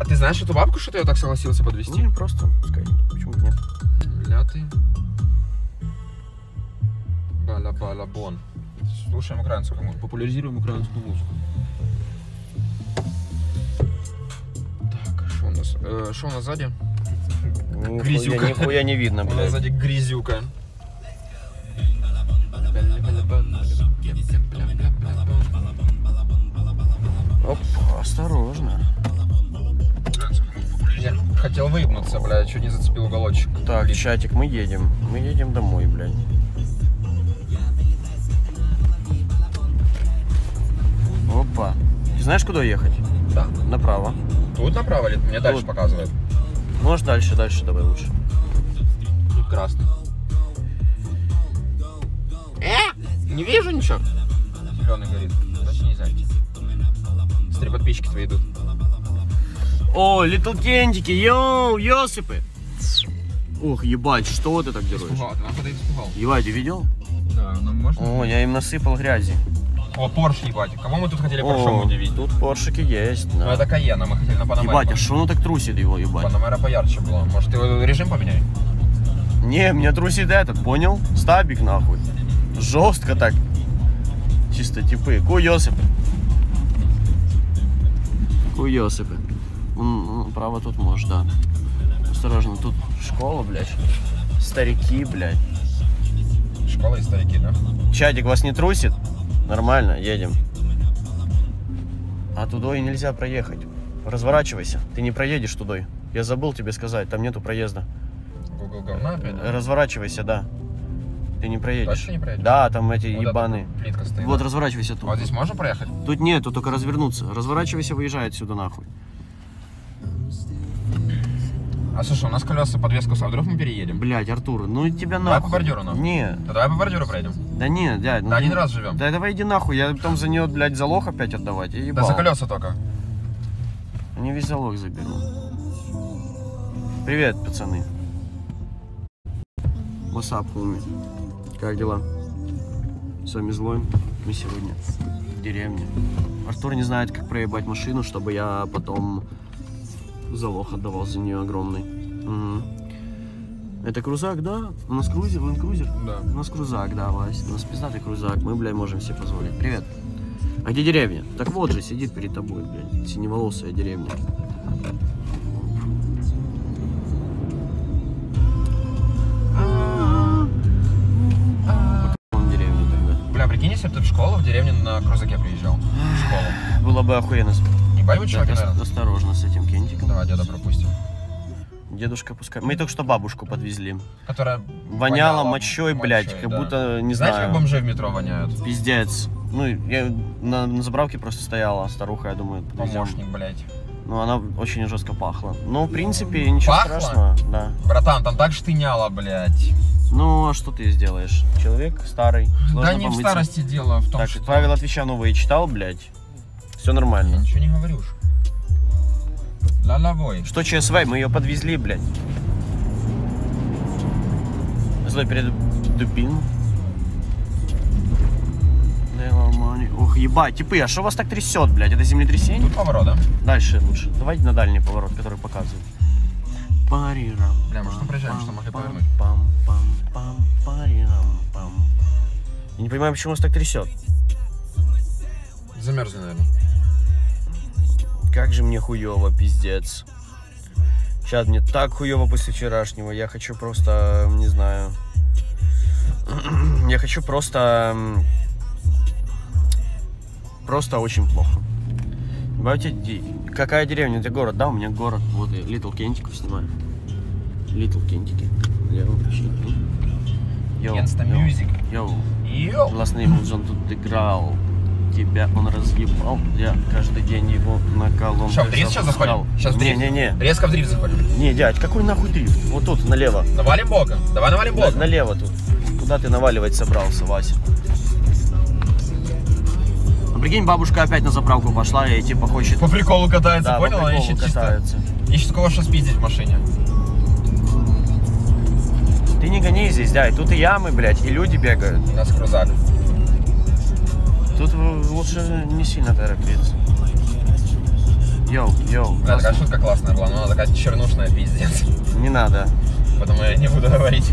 А ты знаешь эту бабку, что ты ее так согласился подвести? Ну, просто, пускай. Почему нет? Бля ты. Балабалабон. Слушаем украинскую музыку. Популяризируем украинскую музыку. Так, что у нас? Что у нас сзади? Грязюка. Нихуя не видно, блядь. У нас сзади грязюка. Оп, осторожно. Я хотел выебнуться, блядь, чуть не зацепил уголочек. Так, блин. Чатик, мы едем домой, блядь. Опа. Ты знаешь, куда ехать? Да. Направо. Тут направо или мне тут. Дальше показывают? Можешь дальше, давай лучше. Тут красный. Не вижу ничего. Зеленый горит. Значит, не знаю. Смотри, подписчики твои идут. О, литл кентики, йоу, Йосипы. Ох, ебать, что ты так делаешь? Ебать, ты видел? Да, ну можно. О, я им насыпал грязи. О, Порш, ебать. Кого мы тут хотели Поршом удивить? Тут Поршики есть, да. Ну это Каена, мы хотели на Панамера. Ебать, а что он так трусит его, ебать? Панамера поярче было. Может, ты его режим поменяй? Не, меня трусит этот, понял? Стабик, нахуй. Жестко так. Чисто типы. Куёсипы. Куёсипы. Право тут можешь, да. Осторожно, тут школа, блядь. Старики, блядь. Школа и старики, да? Чатик вас не трусит? Нормально, едем. А туда и нельзя проехать. Разворачивайся. Ты не проедешь туда. Я забыл тебе сказать, там нету проезда. Google говна опять? Разворачивайся, да. Ты не проедешь. Не проедешь? Да, там эти вот ебаны. Плитка стоит. Вот, разворачивайся тут. Вот здесь можно проехать? Тут нет, тут только развернуться. Разворачивайся, выезжай отсюда нахуй. А слушай, у нас колеса подвеску с вдруг мы переедем? Блять, Артур, ну тебя нахуй. Давай по бордюру нахуй. Не. Да, давай по бордюру проедем. Да не, дядь. Ну, да один раз живем. Да давай иди нахуй, я потом за нее, блядь, залог опять отдавать. И ебал. Да за колеса только. Они весь залог заберу. Привет, пацаны. Васап, умный. Как дела? С вами Злой. Мы сегодня в деревне. Артур не знает, как проебать машину, чтобы я потом залог отдавал за нее огромный. Угу. Это крузак, да? У нас крузер, он крузер? Да. У нас крузак, да, Вась. У нас пиздатый крузак. Мы, блядь, можем себе позволить. Привет. А где деревня? Так вот же, сидит перед тобой, блядь. Синеволосая деревня. Прикинь, если бы ты в школу, в деревне на крузаке приезжал. В школу. Было бы охуенно. Ебать вы человек, наверное. Осторожно с этим кентиком. Давай деда пропустим. Дедушка пускай. Мы только что бабушку подвезли. Которая воняла мочой, блядь, как да. будто, не знаешь, знаю. Знаешь, как бомжи в метро воняют? Пиздец. Ну, я на заправке просто стояла старуха, я думаю, подвезем. Помощник, блядь. Ну, она очень жестко пахла. Ну, в принципе, ничего пахло? Страшного. Да. Братан, там так штыняла, блядь. Ну, а что ты сделаешь? Человек старый. Да не помыться. В старости дело в том, так, что... Так, правила отвеча новые читал, блядь. Все нормально. Я ничего не говорю. Лаловой. Что ЧСВ? Мы ее подвезли, блядь. Злой перед дубин. Ох, ебать, типы, а что вас так трясет, блядь? Это землетрясение? Тут поворот, да? Дальше лучше. Давайте на дальний поворот, который показывает. Парирам. Бля, может, мы проезжаем, что могли повернуть. Я не понимаю, почему вас так трясет. Замерзли, наверное. Как же мне хуево, пиздец. Сейчас мне так хуево после вчерашнего. Я хочу просто, не знаю. Я хочу просто... Просто очень плохо. Какая деревня, это город? Да, у меня город. Вот я Литл Кентиков снимаю. Литл Кентики. Кенста Мьюзик. Йоу. Властный музон тут играл. Тебя он разъебал. Я каждый день его на колонке. Что, в дрифт сейчас заходим? Сейчас не-не-не. Резко в дрифт заходим. Не, дядь, какой нахуй дрифт? Вот тут, налево. Навалим бога. Давай навалим бога. Налево тут. Куда ты наваливать собрался, Вася? Прикинь, бабушка опять на заправку пошла и типа хочет... По приколу катается, да, понял? По приколу ищет катается. Чисто... Ищет кого что спиздить в машине. Ты не гони здесь, да, и тут и ямы, блядь, и люди бегают. У нас крузак. Тут лучше не сильно торопиться. Йоу. Да, такая шутка классная была, но она такая чернушная, пиздец. Не надо. Поэтому я не буду говорить.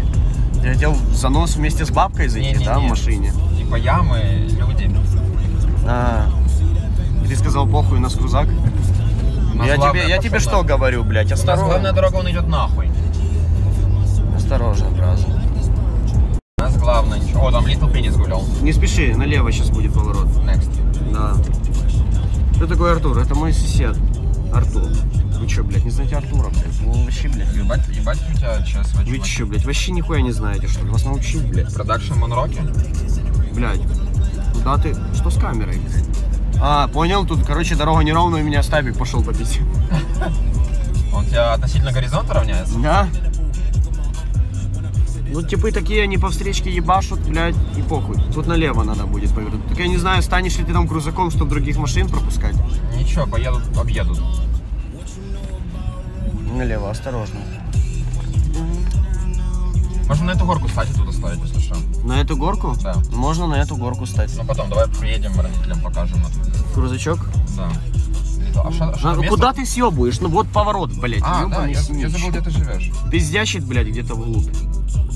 Я хотел занос вместе с бабкой зайти, в машине. Типа ямы, люди. И ты сказал, похуй, у нас крузак? Я тебе что говорю, блядь, осторожно. У нас главная дорога, он идет нахуй. Осторожно, брат. У нас главное ничего. О, там Little Penis гулял. Не спеши, налево сейчас будет поворот. Next. Да. Кто такой Артур? Это мой сосед. Артур. Вы что, блядь, не знаете Артура, блядь? Ну, вообще, блядь. Ебать у тебя сейчас вообще. Вы что, блядь, вообще нихуя не знаете, что ли? Вас научил, блядь. Продакшн Monroky? Блядь. Куда ты? Что с камерой? А, понял, тут, короче, дорога неровная, у меня Стабик пошел попить. Он тебя относительно горизонта равняется? Да. Ну, типы такие, они по встречке ебашут, блядь, и похуй. Тут налево надо будет повернуть. Так я не знаю, станешь ли ты там крузаком, чтобы других машин пропускать. Ничего, поедут, объедут. Налево, осторожно. Можно на эту горку стать и тут оставить, если что. На эту горку? Да. Можно на эту горку стать. Ну потом, давай приедем, родителям покажем. Крузачок? Да. Куда ты съебуешь? Ну вот поворот, блядь. А, да, я забыл, где ты живешь. Пиздящит, блядь, где-то вглубь.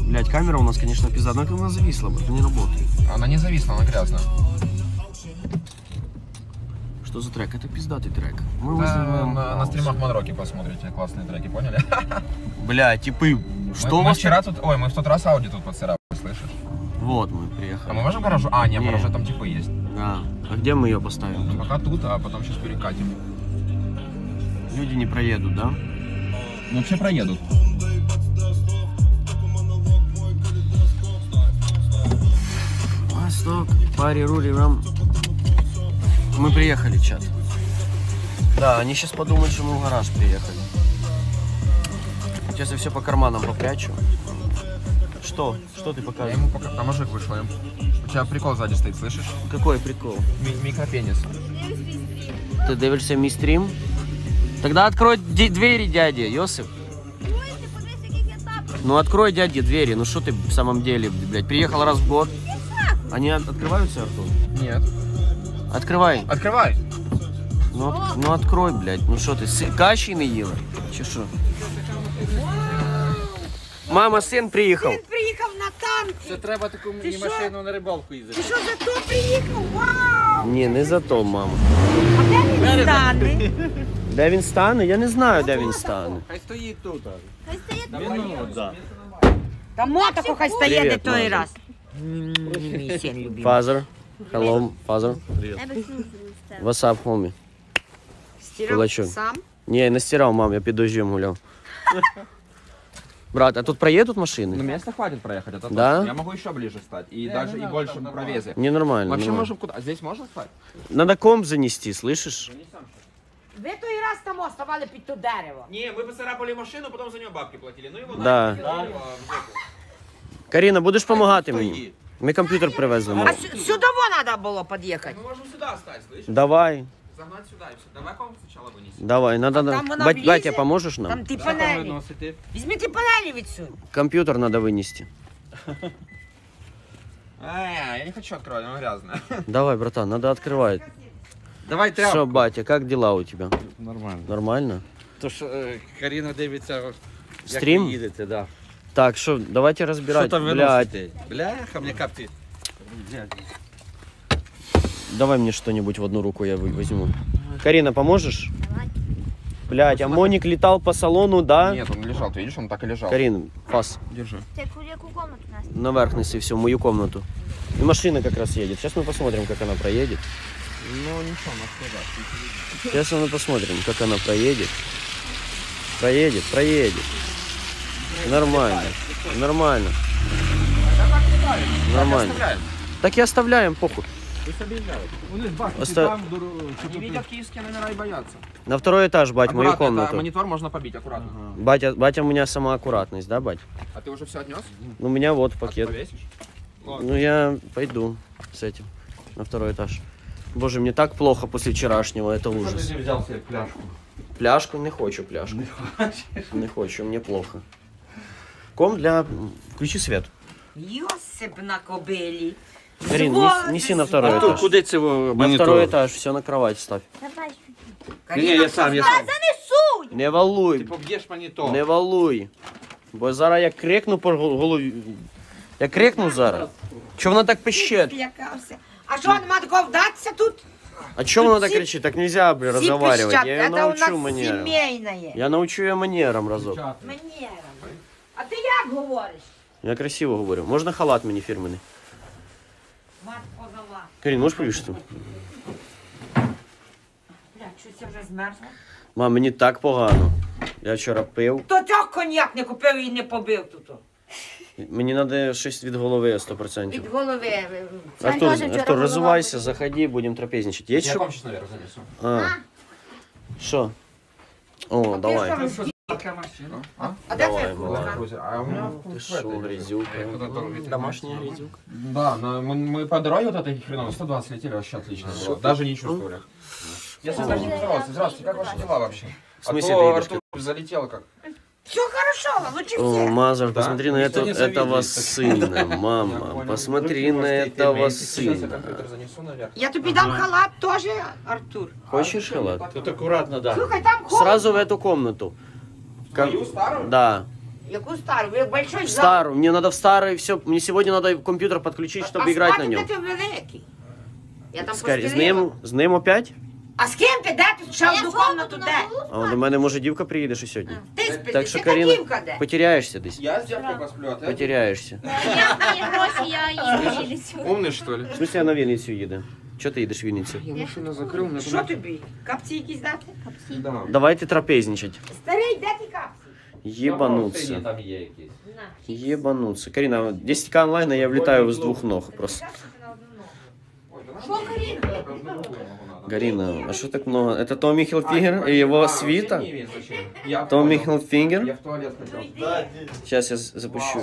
Блядь, камера у нас, конечно, пизда, однако она зависла, блядь, не работает. Она не зависла, она грязная. Что за трек? Это пиздатый трек. Мы на стримах Monroky посмотрите, классные треки, поняли? Бля, типы, что у вас вчера тут... Ой, мы в тот раз Ауди тут подсырали, слышишь? Вот, мы приехали. А мы можем в гаражу? А, нет, в гараже там типы есть. Да. А где мы ее поставим? Ну, пока тут, а потом сейчас перекатим. Люди не проедут, да? Ну, вообще проедут. Восток, пари, рули, рам. Мы приехали, чат. Да, они сейчас подумают, что мы в гараж приехали. Сейчас я все по карманам попрячу. Что? Что ты покажешь? Я ему пока... Там мужик вышел. У тебя прикол сзади стоит, слышишь? Какой прикол? Микропенис. Ты дивишься мой стрим? Тогда открой двери, дядя, Йосип. Ну открой, дядя, двери. Ну что ты в самом деле, блядь, приехал раз в год. Они открываются, Артур? Нет. Открывай. Открывай. Ну открой, блядь. Ну что ты, каши не ела? Че шо? Мама, сын приехал. Сын приехал на танки. Все, треба таку мені машину на рибалку їздити. Ти що, за то приїхав? Вау! Ні, не за то, мама. А де він стане? Де він стане? Я не знаю, де він стане. Хай стоїть тут. Хай стоїть тут. Та мотоку хай стає де той раз. Мій син любив. Фазер. Hello, father. Привет. What's up, homie? Стирал сам? Не, не стирал, мам, я під дождем гулял. Брат, а тут проедут машины? Ну, места хватит проехать, это да? Я могу еще ближе стать, и даже и больше провезы. Не нормально. Вообще можем куда? Здесь можно стать? Надо комп занести, слышишь? Вы той раз там оставали под то дерево. Не, мы поцарапали машину, потом за нее бабки платили. Ну его да. Карина, будешь помогать мне? Мы компьютер привезли. А сюда надо было подъехать? Мы можем сюда стать, слышишь? Давай. Загнать сюда и все. Давай комп сначала вынесем. Давай, надо... Батя, поможешь нам? Там ты панели. Возьми ты панели ведь сюда. Компьютер надо вынести. Я не хочу открывать, она грязная. Давай, братан, надо открывать. Давай тряпку. Что, батя, как дела у тебя? Нормально. Нормально? То, что Карина дивится... Стрим? Едете, да. Так, что, давайте разбирать. Что там, блядь. Бляха, мне капти. Давай мне что-нибудь в одну руку я возьму. Карина, поможешь? Блядь, а Моник летал по салону, да? Нет, он лежал, ты видишь, он так и лежал. Карина, пас. Держи. Наверх неси всю, мою комнату. И машина как раз едет. Сейчас мы посмотрим, как она проедет. Ну, ничего, нас туда. Сейчас мы посмотрим, как она проедет. Проедет, проедет. Нормально, нормально, нормально. Так и оставляем, похуй. Не видят киевские номера и боятся. На второй этаж, бать, мою комнату. Монитор можно побить, аккуратно. Батя, у меня сама аккуратность, да, бать? А ты уже все отнес? У меня вот пакет. Ну я пойду с этим на второй этаж. Боже, мне так плохо после вчерашнего, это ужас. Ты взял себе пляшку? Пляшку? Не хочу пляшку. Не хочу, мне плохо. Ком для... Включи свет. Йосип на кобелі. Карин, неси на второй этаж. Куда это монитор? На второй этаж, все на кровать ставь. Давай. Ні, я сам. Не валуй. Ти поб'єш мені то. Не валуй. Бо зараз я крикну по голові. Я крикну зараз. Чого вона так пищить? А що, нема такого вдатися тут? А чё она так кричит? Так нельзя, бля, разговаривать. Я научу манерам. Я научу ее манерам разок. Манерам. А ты как говоришь? Я красиво говорю. Можно халат мне фирменный? Карин, можешь повесить? Бля, что-то уже замерзла. Мам, мне так погано. Я вчера пил. То ты коньяк не купил и не побил тут. Мне надо 6 від голови 100%. Від голови. Артур, разувайся, заходи, будем трапезничать. Есть что? Я помню, наверное, занесу. Что? О, давай. А давай. А у меня шел резюка. Домашняя резюка. Да, мы по дороге вот этой хреновой 120 летели, вообще отлично. Даже не чувствовали. Я сюда не поздоровался. Здравствуйте, как ваши дела вообще? В смысле, Артур залетел как? Все хорошо, лучше все. О, Мазар, посмотри да? На это, этого сына, мама. Посмотри на этого сына. Я тебе дам халат тоже, Артур. Хочешь халат? Тут аккуратно, да. Слушай, там холодно. Сразу в эту комнату. Мою старую? Да. Какую старую? Вы большой зал? Старую. Мне надо в старый, все. Мне сегодня надо компьютер подключить, чтобы играть на нем. Я там скорее, с ним опять? А з ким ти? Де тут? Ще одну комнату де? А до мене, може, дівка приїде ще сьогодні? Ти спи, ти та дівка де? Потеряєшся десь. Я з дівкою посплю, а ти? Потеряєшся. Я гроші, я їду. Умний, що ли? В смысле, я на Вінницю їду. Чого ти їдеш в Вінницю? Я машину закрив. Що тобі? Капці якісь дати? Капці. Давайте трапезничать. Старий, де ти капці? Єбануться. Єбануться. Каріна, 10к онлайн, а я влітаю з двох ног просто. Що, Каріна? Карина, а что так много? Это Tommy Hilfiger и его свита? Tommy Hilfiger? Сейчас я запущу.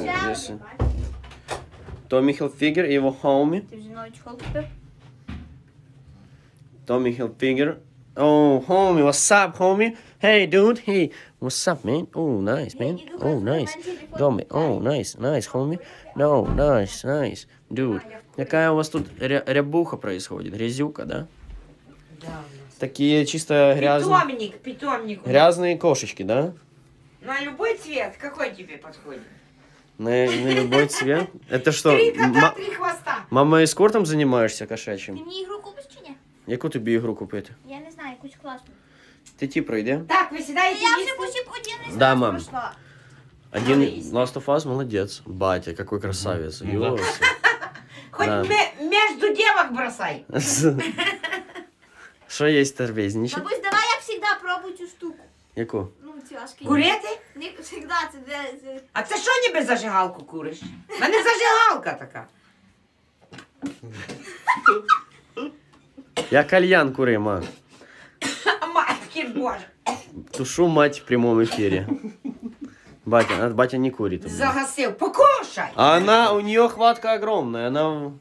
Tommy Hilfiger и его хоуми. Tommy Hilfiger. Oh, homie, what's up, homie? Hey, dude, hey, what's up, man? Oh, nice, man. Oh, nice. Tommy, oh, nice, nice, homie. No, nice, nice, dude. Какая у вас тут рябуха происходит? Резюка, да? Такие чисто грязные. Питомник, питомник. Грязные кошечки, да? На любой цвет. Какой тебе подходит? На любой цвет? Это что? Три кота, три хвоста. Мама, эскортом занимаешься кошачьим? Ты мне игру купишь, чи не? Яку тобі игру купить? Я не знаю, якусь классную. Ты типа пройди. Так, вы сідаєте. Я вже кусик один из да, мам. Прошла. Один Last of Us, молодец. Батя, какой красавец. Да. Хоть да. Между девок бросай. Что есть торвезничать? Бабусь, давай я всегда пробую эту штуку. Яку? Ну, тяжкий. Курити? Не всегда. А це що ніби зажигалку куриш? У мене зажигалка така. Я кальян курю, ма. Матки, боже. Тушу мать в прямом эфире. Батя не курит. Загасил. Покушай. Она, у нее хватка огромная. Она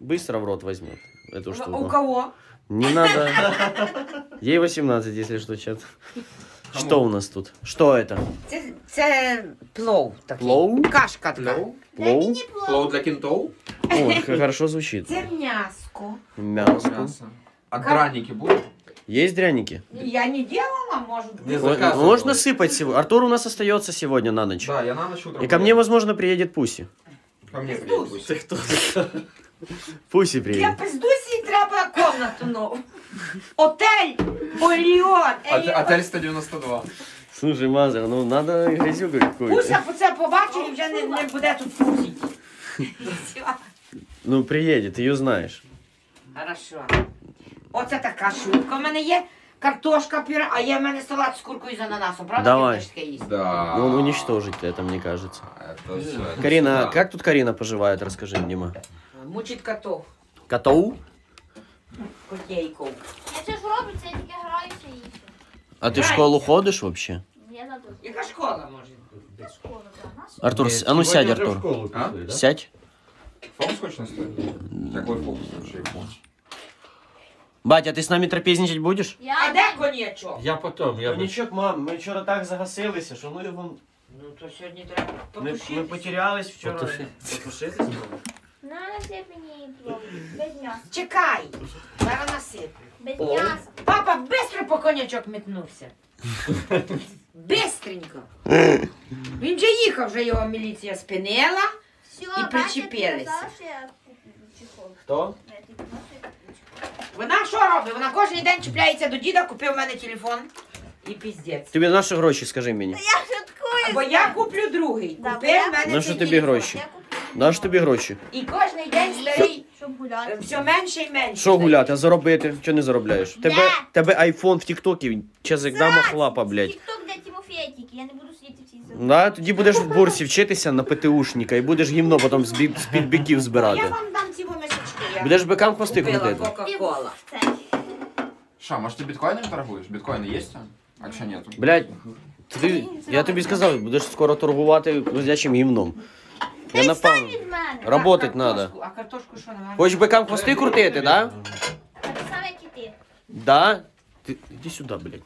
быстро в рот возьмет эту штуку. У кого? Не надо. Ей 18, если что, чат. Что у нас тут? Что это? Это плов. Плов? Кашка. Плов? Плов для кентов? Ой, хорошо звучит. Это мяско. Мяско. А драники будут? Есть дряники? Я не делала, может быть. Можно сыпать сегодня. Артур у нас остается сегодня на ночь. Да, я на ночь утром. И ко мне, возможно, приедет Пуси. Ко мне приедет Пуси. Ты кто? Пуси приедет. Я пиздусь и треба комнату новую. Отель Орион. Отель 192. Слушай, Мазер, ну надо грязюку какую-то. Пуся по це побачу и уже не будет тут Пуси. Ну приедет, ее знаешь. Хорошо. Оце така шутка. У мене є картошка, пюре, а є в мене салат з куркою і з ананасом. Правда? Давай. Да. Ну, уничтожить это, мне кажется. Это все, Карина, это как тут Карина поживает? Расскажи, Дима. Мучить котов. Котов? Котейков. Я це ж робиться, я таке граюся і все. А ти в школу ходиш вообще? Я на досі. Яка школа може бути? Школа, да. Артур, а ну сядь, Артур. Школу, а? Да? Сядь. Фокус точно стоит? Такой фокус вообще фокус. Батя, ти з нами трапезничать будеш? А де коньячок? Я потім, я... Коньячок, мам, ми вчора так загасилися, що ми його... Ну, то сьогодні треба потушитися. Ми потерялись вчора. Потушитися, мам? На, насип мені плов, без м'яса. Чекай, зараз насиплю. Без мяса. Папа, быстро по конячок метнувся. Быстренько. Він же їхав, вже його міліція спинила і причепилися. Хто? Вона що робить? Вона кожен день чіпляється до діда, купив в мене телефон і піздець. Тобі на що гроші, скажи мені? Я шуткую. Або я куплю другий. Купив в мене телефон. На що тобі гроші? На що тобі гроші? І кожен день старий. Все менше і менше. Що гуляти? А заробити? Чого не заробляєш? Тебе айфон в тіктокі, часик дама хлапа, блядь. Тікток для Тимофєтіки, я не буду сидіти в цій зоні. Да, тоді будеш в бурсі вчитися на ПТУшника і будеш гімно потім з підбіків збирати. Я вам дам ці вимисочки. Будеш бикам хвости крутити. Кока-кола. Що, може ти біткоїном торгуєш? Біткоїни є? А що нету? Блядь, я тобі сказав, будеш скоро торгувати гузячим гімном. Я напевно. Работать надо. А картошку що на мене? Хочеш бикам хвости крутити, да? Так само, як і ти. Да? Іди сюди, блядь.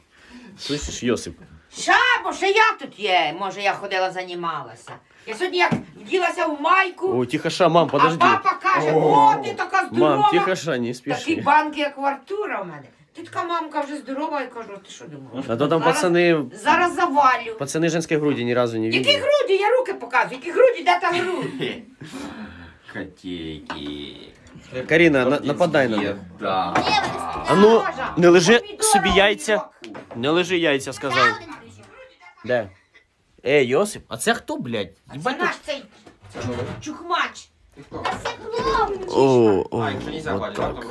Слышиш, Йосип? Ша, бо ще я тут є. Може, я ходила, займалася. Я сьогодні як вділася в майку. О, тихо, ша, мам, подожди. А папа каже, о, ти така здорова. Мам, тихо, ша, не спіши. Такі банки, як у Артура в мене. Ти така мамка вже здорова, я кажу, ти що думала? А то там пацани... Зараз завалю. Пацани женські груді ні разу не виділи. Які груді? Я руки показую. Які груді? Де там груді? Котейки. Каріна, нападай на них. А ну, не лежи собі яйця. Не лежи яйця, сказав. Де? Ей, Йосип, а це хто, блядь? Це наш цей чухмач. О, вот так.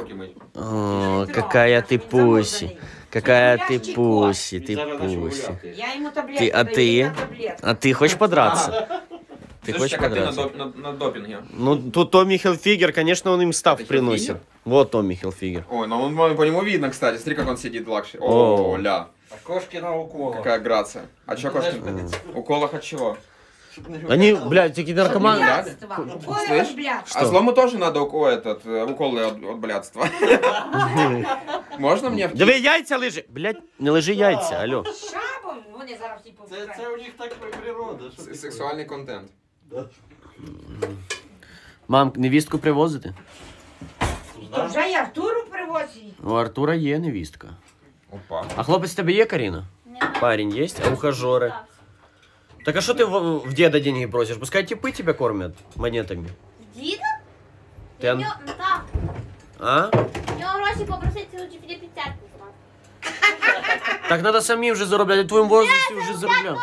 Какая ты пуси. Какая ты пуси, ты пуси. А ты хочешь подраться? Ты хочешь подраться? На допинге. Ну, тут Tommy Hilfiger, конечно, он им став приносит. Вот Tommy Hilfiger. Ой, ну он по нему видно, кстати. Смотри, как он сидит в лакшери. О, ля. Кошкина укола. Какая грация. А чё Кошкин? Уколах от чего? Они, блядь, такие наркоманы. Слышь, а злому тоже надо уколы от блядства. Можно мне? Давай яйца лежи. Блядь, не лежи яйца, алло. Это у них такая природа. Сексуальный контент. Мам, невістку привозите? То вже й Артуру привозить. У Артура є невістка. А хлопець в тебе є, Каріна? Парень є, а ухажори? Так а что ты в деда деньги бросишь? Пускай типы тебя кормят монетами. Деда? Ты... Ан... Да. А? Я проще попросить лучше 50. Так надо самим уже зарабатывать, в твоем возрасте уже зарабатывать.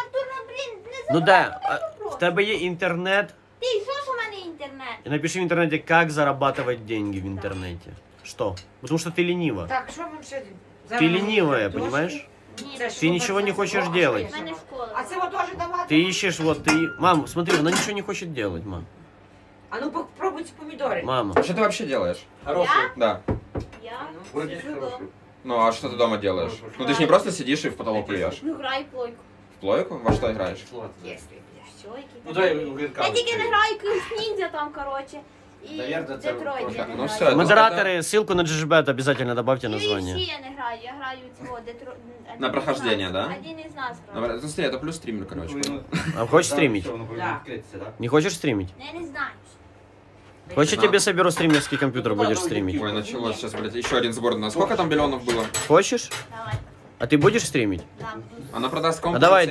Ну да, в тебе есть интернет. Ты слышишь, у меня интернет. И напиши в интернете, как зарабатывать деньги в интернете. Да. Что? Потому что ты ленива. Так, что мы все... Ты ленивая, понимаешь? Ты ничего не хочешь делать. Ты ищешь, вот ты... Мам, смотри, она ничего не хочет делать, мам. А ну попробуйте помидоры. Мама. А что ты вообще делаешь? Хорошие? Да. Я? Ну а что ты дома делаешь? Ну ты же не просто сидишь и в потолок плюешь. Ну играй в плойку. В плойку? Во что играешь? Если. Ну да, я играю в ниндзя там, короче. Наверное, Детройт. Модераторы, ссылку на GGBet обязательно добавьте название. Я играю в на прохождение, да? Один из нас. Смотри, это плюс стример, короче. А хочешь стримить? Не хочешь стримить? Я не знаю. Хочешь, тебе соберу стримерский компьютер, будешь стримить? Ой, началось сейчас, блядь, еще один сбор. На сколько там миллионов было? Хочешь? Давай. А ты будешь стримить? Да. Она продаст комп. А давай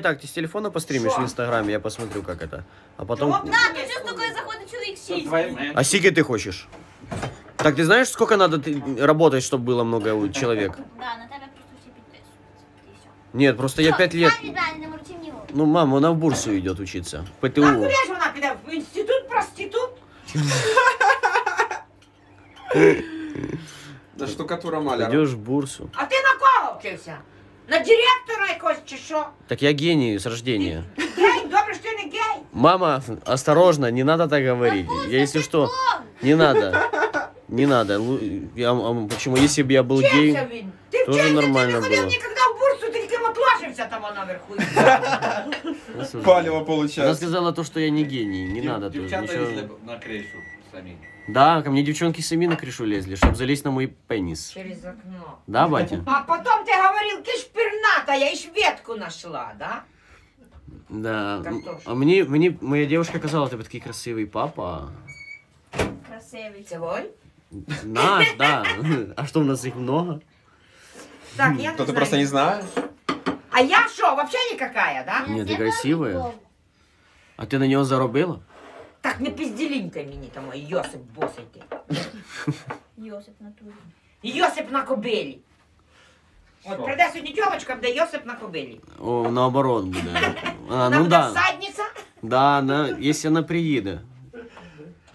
так, ты с телефона постримишь в Инстаграме, я посмотрю, как это. А потом... Да, ты сейчас такой заход и человек 6. А сиги ты хочешь? Так, ты знаешь, сколько надо работать, чтобы было много человек? Да, на тебя просто все 5 лет. Нет, просто я 5 лет... Ну, мама, она в бурсу идет учиться. ПТУ. Так, куда же она пойдет? В институт, проститут? Да штукатура маляра. Идешь в бурсу. А ты на кого учился? На директора якось чи що? Так я гений с рождения. Гей, добре, что не гей. Мама, осторожно, не надо так говорить. Я если что, не надо. Не надо. Почему? Если бы я был гей, тоже нормально было. Ты никогда в бурсу, ты никем отложился там наверху. Палево получается. Она сказала то, что я не гений. Не надо тут ничего. На крышу сами. Да, ко мне девчонки сами на крышу лезли, чтобы залезть на мой пенис. Через окно. Да, батя? А потом ты говорил, ты ж пернатая, и шведку нашла, да? Да. Картошку. А мне моя девушка сказала, ты такой красивый папа. Красивый. Злой? Наш, да. А что, у нас их много? Так, я кто-то просто не знаю. А я что, вообще никакая, да? Нет, ты красивая. А ты на нее заработала? Так, не пизделинь-то меня там, Йосип, босый ты. Йосип на туре. Йосип на кобелі. Вот, придай сегодня девочкам, да Йосип на кобелі. О, наоборот будет. А, ну да. Всадница? Да, она, если она приедет.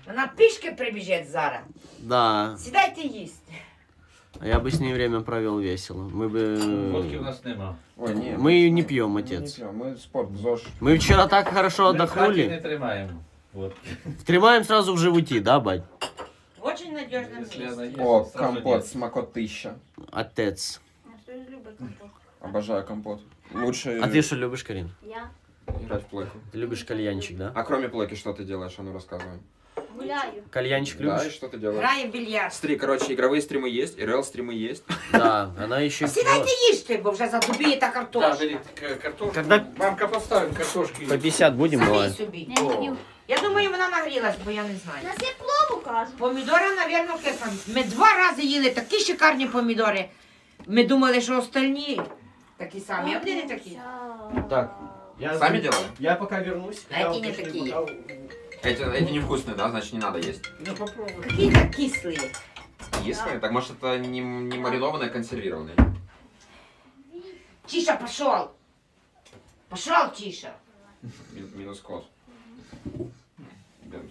Она пешки прибежит зараз. Да. Сідайте есть. А я бы с ней время провел весело. Мы бы... Водки у нас нема. Ой, нет. Мы ее не пьем, отец. Не пьем. Мы спорт, ЗОЖ. Мы вчера так хорошо отдохнули. Мы не тримаем. Водки. Тримаем сразу в животе, да, бать? Очень надежно место. О, компот, смакотища. Отец. Обожаю компот. Лучше... А ты что любишь, Карин? Я. Играть в плойку. Ты любишь кальянчик, да? А кроме плойки что ты делаешь? А ну рассказывай. Гуляю. Кальянчик любишь? Да, и что ты делаешь? Играю в бильярд. Короче, игровые стримы есть, РЛ стримы есть. Да, она еще... Всегда ты ешь, ты бы уже задуби это картошку. Да, картошку. Мамка, поставим картошки. По 50 будем, давай. Я думаю, она нагрелась, бо я не знаю. Насип лобу, кажу. Помидоры, наверное, кисло. Мы два раза ели такие шикарные помидоры. Мы думали, что остальные такие сами. А не такие? Так. Сами делали? Я пока вернусь. А эти не такие. Эти невкусные, да? Значит, не надо есть. Ну, попробуй. Какие-то кислые. Кислые? Да. Так, может, это не маринованные, а консервированные? Чиша, пошел! Пошел, Чиша! Минус кос. Идем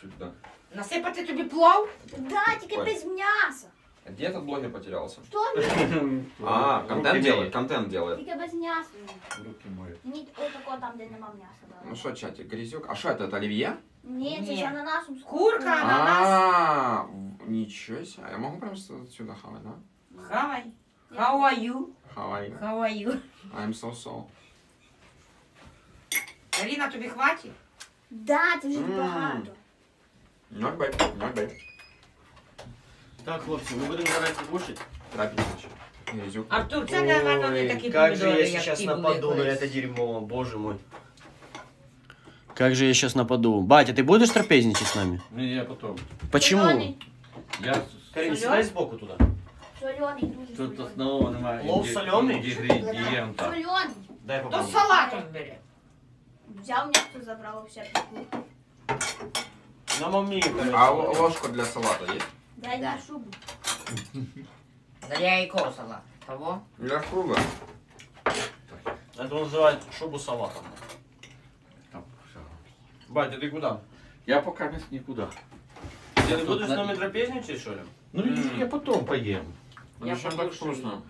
сюда. Насыпать тебе плов? Да, только без мяса. Где этот блогер потерялся? Что? А, контент делает, контент делает. Только без мяса. Руки моют. Нет, такого там, где нема мяса. Ну что, чатик, грязюк. А что это оливье? Нет, это же ананасом. Курка, ананас. А, ничего себе. Я могу прям сюда хавать, да? Хавай. How are you? How are you? I'm so. Аліна, тобі хватить? Да, це вже багато. Not bad, not bad. Так, хлопці, ми будемо зараз кушати. Трапезу. Артур, це, наверное, не такі помідори, як ти. Как же я сейчас нападу на это дерьмо, боже мой. Как же я сейчас нападу. Батя, ты будешь трапезничать с нами? Не, я потом. Почему? Я... Карин, сюда сбоку туда. Соленый. Тут основного нема. Лов соленый? Соленый. Дай попробуй. То салатом бери. Взял, мне кто забрал у себя пеку. На маме. А ложку для салата есть? Дай мне шубу. Для яйко салат. Кого? Для шубы. Это называют шубу салатом. Батя, ты куда? Я пока никуда. Ты будешь с нами трапезничать, что ли? Ну, я потом поем. Я потом так вкусно.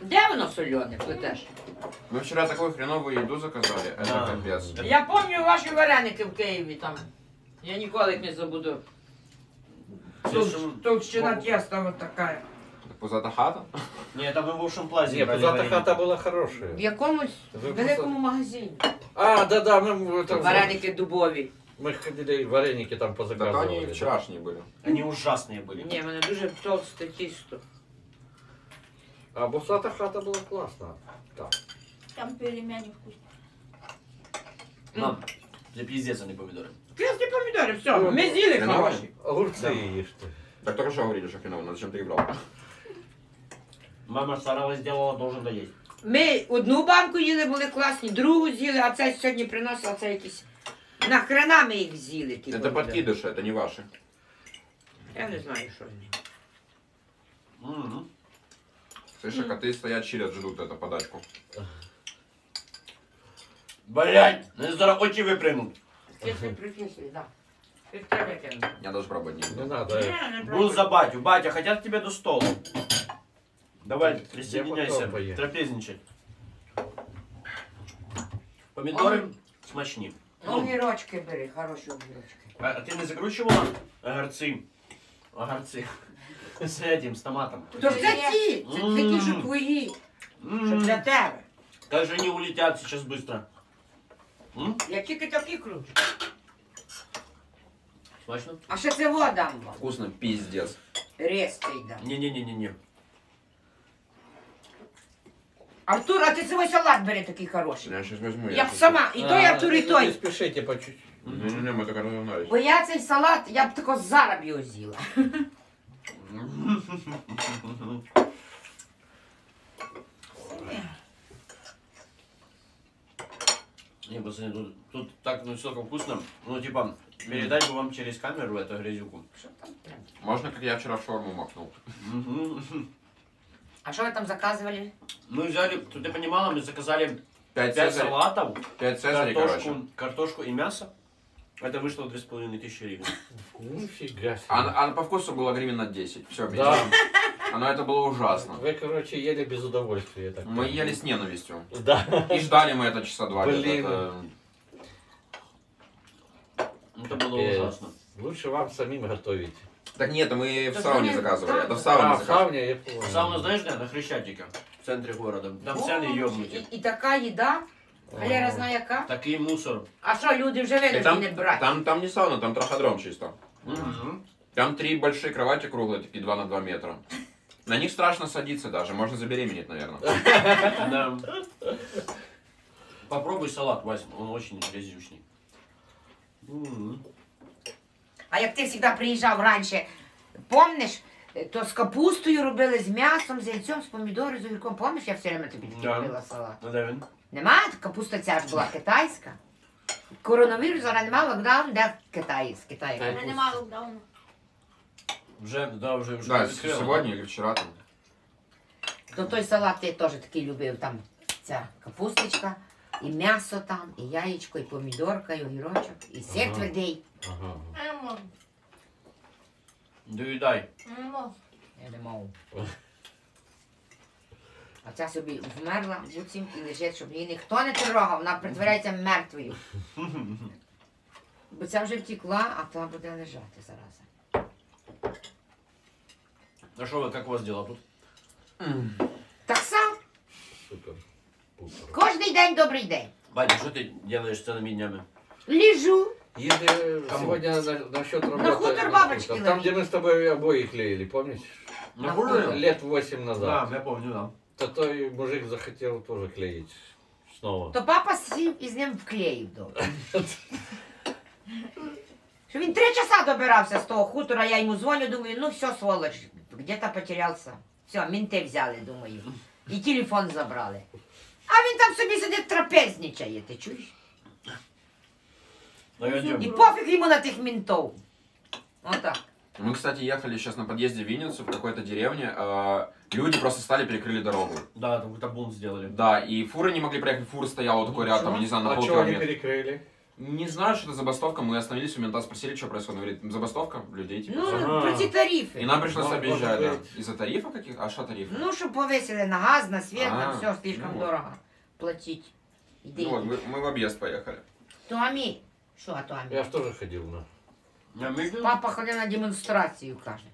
Где воно соленое плетешь? Мы вчера такую хреновую еду заказали, это капец. Я помню ваши вареники в Киеве там. Я никогда их не забуду. Толщина теста вот такая. Пузата хата? Нет, это мы в общем плазе. Нет, пузата хата была хорошая. В якомусь великому магазине. А, да, мы там... Вареники дубові. Мы ходили, вареники там позаказывали. Да, они вчерашние были. Они ужасные были. Не, они очень толстое тесто. А бусата хата была классно. Так. Там пельмени вкусные. Мам, для пиздец, а не помидоры. Крестные помидоры, все. Мы съели хорошие. Огурцы ешь ты. Так только что говорили, что хреново, зачем ты играл? Мама старалась, сделала, должен доесть. Мы одну банку ели, были классные, другую съели, а цей сегодня приносил, а цей якийсь. Нахрена мы их съели? Типа, это подкидыши, это не ваши. Я не знаю, что они. Слышь, коты стоят, чилят, ждут эту подачку. Блять, они здорово очи выпрямут. Если прикисли, да. Я даже пробовать не буду. Не надо. Буду за батю. Батя, хотят тебя до стола. Давай, присоединяйся, трапезничать. Помидоры смачни. Огірочки бери, хороші огірочки. А ты не закручивала огурцы? Огурцы. С этим, с томатом. Тож це ті, це ті, що твої, що для тебе. Как же они улетят сейчас быстро. Я тільки такі кручу. Смачно? А ще це вода. Вкусно, пиздец. Резкий, да. Не-не-не-не-не. Артур, а ты свой салат бери такой хороший. Я сейчас возьму. Я б сама, и той, Артур, и той. Не спешите по чуть-чуть. Не-не-не, мы только разогнались. Бо я цей салат, я б тако зараз його з'їла. Не, пацаны, тут так настолько вкусно. Ну, типа, передать бы вам через камеру эту грязюку. Можно, как я вчера в шаурму макнул. А что вы там заказывали? Мы взяли, ты понимала, мы заказали 5 салатов, 5 цезарей, картошку и мясо. Это вышло 2500 гривен. Нифига себе. А по вкусу было гривен на 10. Все, да. Но это было ужасно. Вы, короче, ели без удовольствия. Так мы ели с ненавистью. Да. И ждали мы это часа два. Блин. Это было ужасно. Лучше вам самим готовить. Так нет, мы в сауне заказывали. Это в сауне заказывали. Сауна, знаешь, да, на Хрещатике, в центре города. Там цены ёбники. И такая еда. Галера знає яка? Такий мусор. А що, люди вже вигляді не брать? Там не сауна, там траходром чисто. Там 3 большие кровати круглые, такие 2 на 2 метра. На них страшно садиться даже, можно забеременеть, наверное. Да. Попробуй салат, Вась, он очень грязючный. А як ти завжди приїжджав раніше, помниш? То з капустою робили, з м'ясом, з яйцем, з помідором, з огірком. Помниш, я все время тобі робила салат? Немає? Капуста ця ж була китайська. Коронавірус, зараз немає локдаун, де в Китаї, з Китаю. Зараз немає локдауну. Вже сьогодні або вчора там. То той салат я теж такий любив, там ця капусточка, і м'ясо там, і яєчко, і помідорка, і огірочок, і сир твердий. Доїдай. Я не можу. А ця собі вмерла в буцім і лежить, щоб її ніхто не трогав, вона притворяється мертвою. Бо ця вже втекла, а та буде лежати, зараза. А що ви, як у вас діла тут? Так само. Кожний день добрий день. Батя, що ти робиш цілими днями? Лежу. Если сегодня насчет работы, там, где мы с тобой обои клеили, помнишь? Лет 8 назад. Да, я помню, да. То той мужик захотел тоже клеить снова. То папа с ним вклеил дома. Что он 3 часа добирался с того хутора, я ему звоню, думаю, ну все, сволочь, где-то потерялся. Все, менты взяли, думаю, и телефон забрали. А он там себе сидит трапезничает, ты чуешь? И пофиг ему на этих ментов. Вот так. Мы, кстати, ехали сейчас на подъезде в Винницу, в какой-то деревне. Люди просто стали, перекрыли дорогу. Да, там табун сделали. Да, и фуры не могли проехать, фура стояла вот такой ряд, там, не знаю, на полкилометра. А чего они перекрыли? Не знаю, что это забастовка. Мы остановились у мента, спросили, что происходит. Он говорит, забастовка людей, типа. Ну, против тарифы. И нам пришлось объезжать, да. Из-за тарифа каких? А что тарифы? Ну, чтобы повесили на газ, на свет, там все слишком дорого платить. Ну вот, мы в объезд поехали. Томми. Що, а то Амі? Я ж теж ходив на... Папа ходив на демонстрацію, каже.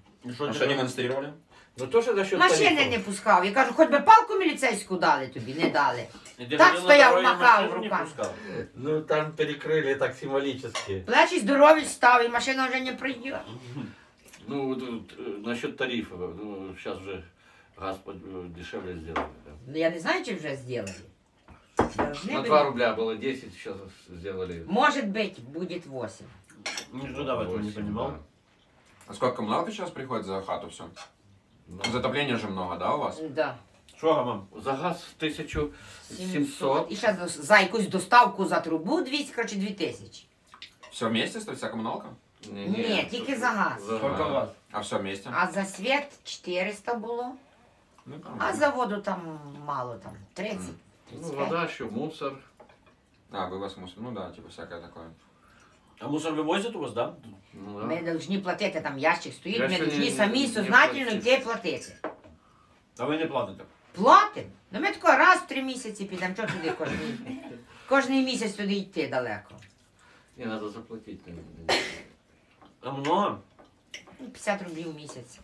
А що демонстрували? Машини не пускав. Я кажу, хоч би палку міліцейську дали тобі, не дали. Так стояв, махав руками. Ну там перекрили так символічно. Плечі здорові став, і машина вже не прийде. Ну, насчет тарифів, ну, зараз вже газ дешевле зробили. Ну, я не знаю, чи вже зробили. На 2 рубля было 10, сейчас сделали. Может быть, будет 8. Ну да, этого не понимал. А сколько коммуналки сейчас приходит за хату все? Затопления же много, да, у вас? Да. Что, мам, за газ 1700. И сейчас за якусь доставку за трубу 200, короче, 2000. Все вместе стоит вся коммуналка? Нет, только за газ. Сколько газ? А все вместе? А за свет 400 было. А за воду там мало, там 30. Ну, вода, еще мусор. А, вывоз мусора, ну да, типа всякое такое. А мусор вывозят у вас, да? Ну, да. Мы должны платить, а там ящик стоит, мы должны сами сознательно людей платить. А вы не платите? Платим? Ну мы такое раз в 3 месяца пойдем, что туда каждый месяц туда идти далеко. Не, надо заплатить. А много? 50 рублей в месяц.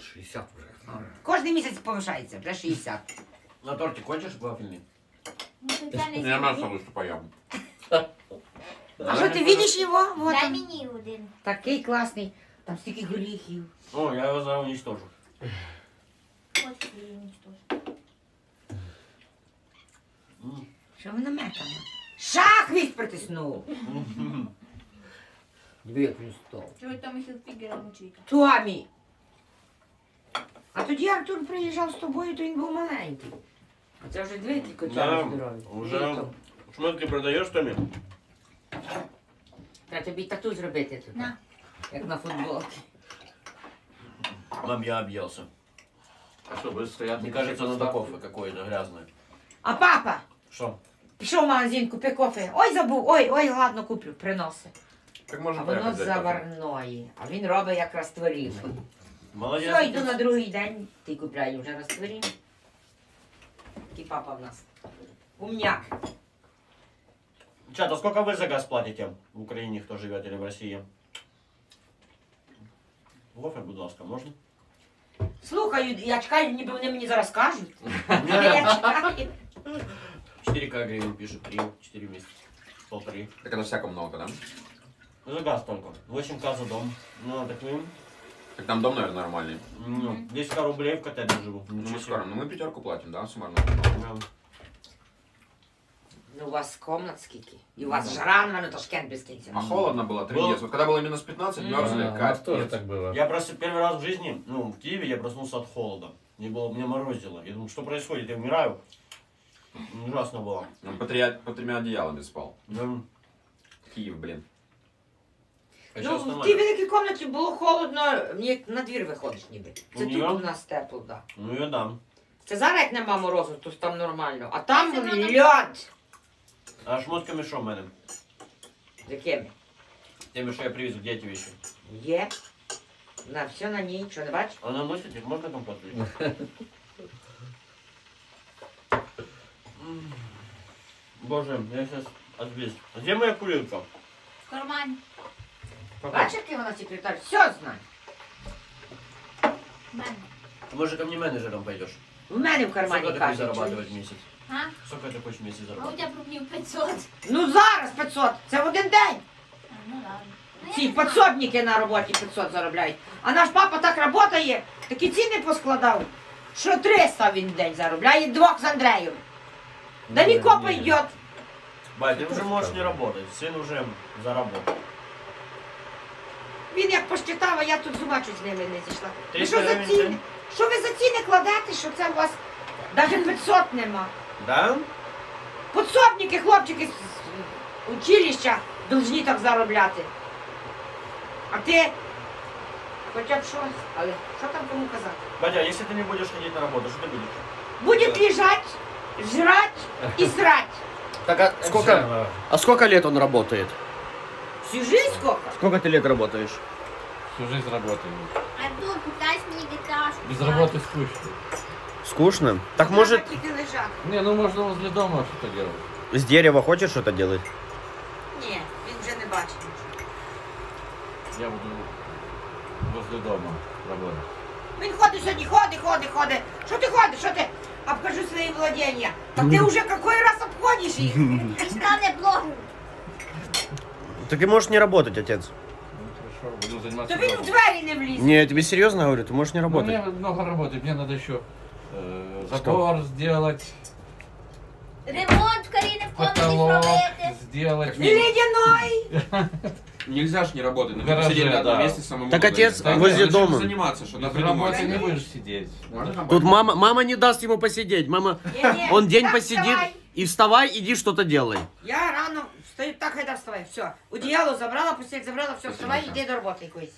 60 уже. Каждый месяц повышается, уже 60. На тортик хочешь вафельный? Я мясо выступаю. А что, ты видишь его? Вот дай мне один. Такой классный. Там стики грехи. О, я его за уничтожу. Що ви на мене? Шах весь притиснув! Диви, як він став. Чого Томі Хілфігера мучить? Томі! А тоді Артур приїжджав з тобою, то він був маленький. А це вже дві тільки чорні здорові. Вже шмотки продаєш, Томі? Треба тобі тату зробити тут. Як на футболці. Мам, я об'явся. А что, будешь стоять? Мне кажется, надо кофе какое-то грязное. А папа? Что? Пошел в магазин, купи кофе. Ой, забыл, ой, ладно, куплю, приноси. Так можно а оно заварное, а он робит как растворимый. Молодец. Все, иду на другой день, ты купляй уже растворимый. И папа у нас умняк. Чат, а сколько вы за газ платите в Украине, кто живет или в России? Кофе, будь ласка, можно? Слухаю, я чекаю, ніби вони мені зараз кажуть. Я чекаю. 4К гривен пишут, 3, 4 месяца, 1,5. Так это всяко много, да? За газ только. 8К за дом. Ну, так мы... Так там дом, наверное, нормальный. 10К рублей в коттедже живу. Ну, скоро. Ну, мы пятерку платим, да, суммарно? Ну, у вас комнат скики. И у вас жара, наверное, Ташкент без кенти. А холодно было, 3 дня. Вот когда было минус 15, мерзли, кайф. Тоже так было. Я просто первый раз в жизни, ну, в Киеве я проснулся от холода. Меня морозило. Я думал, что происходит, я умираю. Ужасно было. По тремя одеялами спал. Киев, блин. Ну, в тій великій кімнаті було холодно, на двір виходиш ніби. Це тут у нас тепло, так. Ну, я дам. Це зараз, як нема морозу, то там нормально. А там льод. А шмотками що в мене? З якими? Тими, що я привіз, де ті віші? Є. Все на ній, що не бачиш? Вона носить, як можна там подивитися. Боже, я зараз відвіз. А де моя курилка? В кармані. Бачиш, який вона секретар? Все знає. Може, ко мені менеджером пойдеш? У мене в кармані кажуть. Сколько ти зарабатувати в місяць? А? Сколько ти хочеш в місяць зарабатувати? А у тебе рублів 500. Ну зараз 500! Це в один день! Ну ладно. Ці підсобники на роботі 500 заробляють. А наш папа так працює, такі ціни поскладав, що 300 він в день заробляє, двох з Андреєм. Далеко пойдет. Бать, ты уже можешь не работать, сын уже заработал. Він як посчитав, а я тут зумачу з ними не зійшла. Ви що за ціни? Що ви за ціни кладете, що це у вас навіть 500 нема? Да? Подсобники, хлопчики з училища повинні так заробляти. А ти хоча б щось, але що там кому казати? Бадя, якщо ти не будеш ходити на роботу, що ти будеш? Будеш лежати, жрать и срать. Так а сколько лет он работает? Всю жизнь сколько? Сколько ты лет работаешь? Всю жизнь работаю. Артур, пытаюсь мне GTA. Без работы скучно. Скучно? Так может... Не, ну можно возле дома что-то делать. С дерева хочешь что-то делать? Не, он уже не бачит. Я буду возле дома работать. Він ходить сьогодні, ходить. Що ти ходиш, Обхожу свої владіння. Так ти вже який раз обходиш їх? Ти стане блогом. Так і можеш не працювати, отець. Ну, хорошо, буду займатися. То він в двері не вліз. Ні, я тобі серйозно говорю, ти можеш не працювати. Ну, мені багато роботи, мені треба ще затвор зробити. Ремонт в Каріни в комнаті зробити. Потолок зробити. Ледяной! Нельзя ж не работать, надо сидеть на одном месте самому. Так отец возле дома. Без работы не будешь сидеть. Тут мама не даст ему посидеть. Мама, он день посидит и вставай, иди что-то делай. Я рано встаю, так это вставай, все. Одеяло забрала, пустяк забрала, все, вставай, иди до работы какой-то.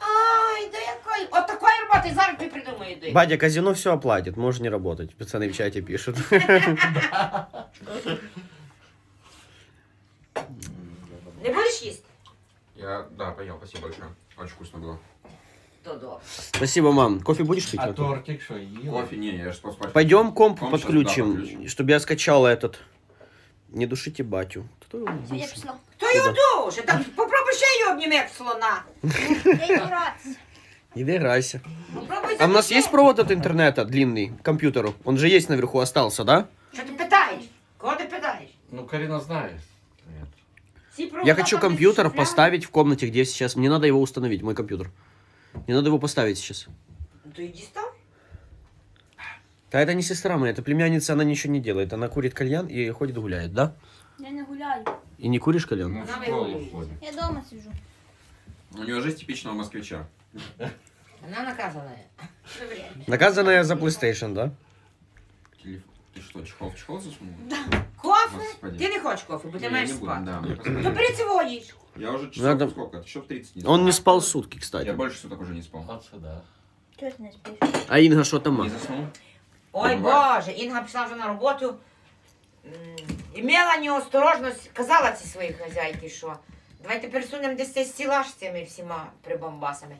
Ай, да якой, от такой работы зараз ты придумай, иди. Бадя, казино все оплатит, можешь не работать. Пацаны в чате пишут. Не будешь есть? Я, да, понял, спасибо большое. Очень вкусно было. Да. Спасибо, мам. Кофе будешь пить? А тортик что, ел? Кофе не, я же поспать. Пойдем комп подключим, да, чтобы я скачала этот. Не душите батю. Кто его душит? Кто его душит? Попробуй еще ее обними, как слона. Не дырайся. А у нас есть провод от интернета длинный к компьютеру? Он же есть наверху, остался, да? Что ты питаешь? Кого ты питаешь? Ну, Карина знает. Я хочу компьютер поставить в комнате, где сейчас. Мне надо его установить, мой компьютер. Мне надо его поставить сейчас. Ну, то иди ставь. Да это не сестра моя, это племянница, она ничего не делает. Она курит кальян и ходит гуляет, да? Я не гуляю. И не куришь кальян? Ну, я дома сижу. У нее жизнь типичного москвича. Она наказанная. Наказанная за PlayStation, да? Ты что, чехол засунул? Да. Кофе? Ты не хочешь кофе, будь я спать. Да, ну прицелонишь. Я уже часов надо... сколько? Часов 30 не спал. Он не спал сутки, кстати. Я больше суток уже не спал. Отсюда. Чего ты не спишь? А Инга что там? Не заснул? Ой, боже, Инга пришла уже на работу. Имела неосторожность, казала ці своїй хозяйки, що давайте пересунемо десь цей стілаж з цими всіма прибамбасами.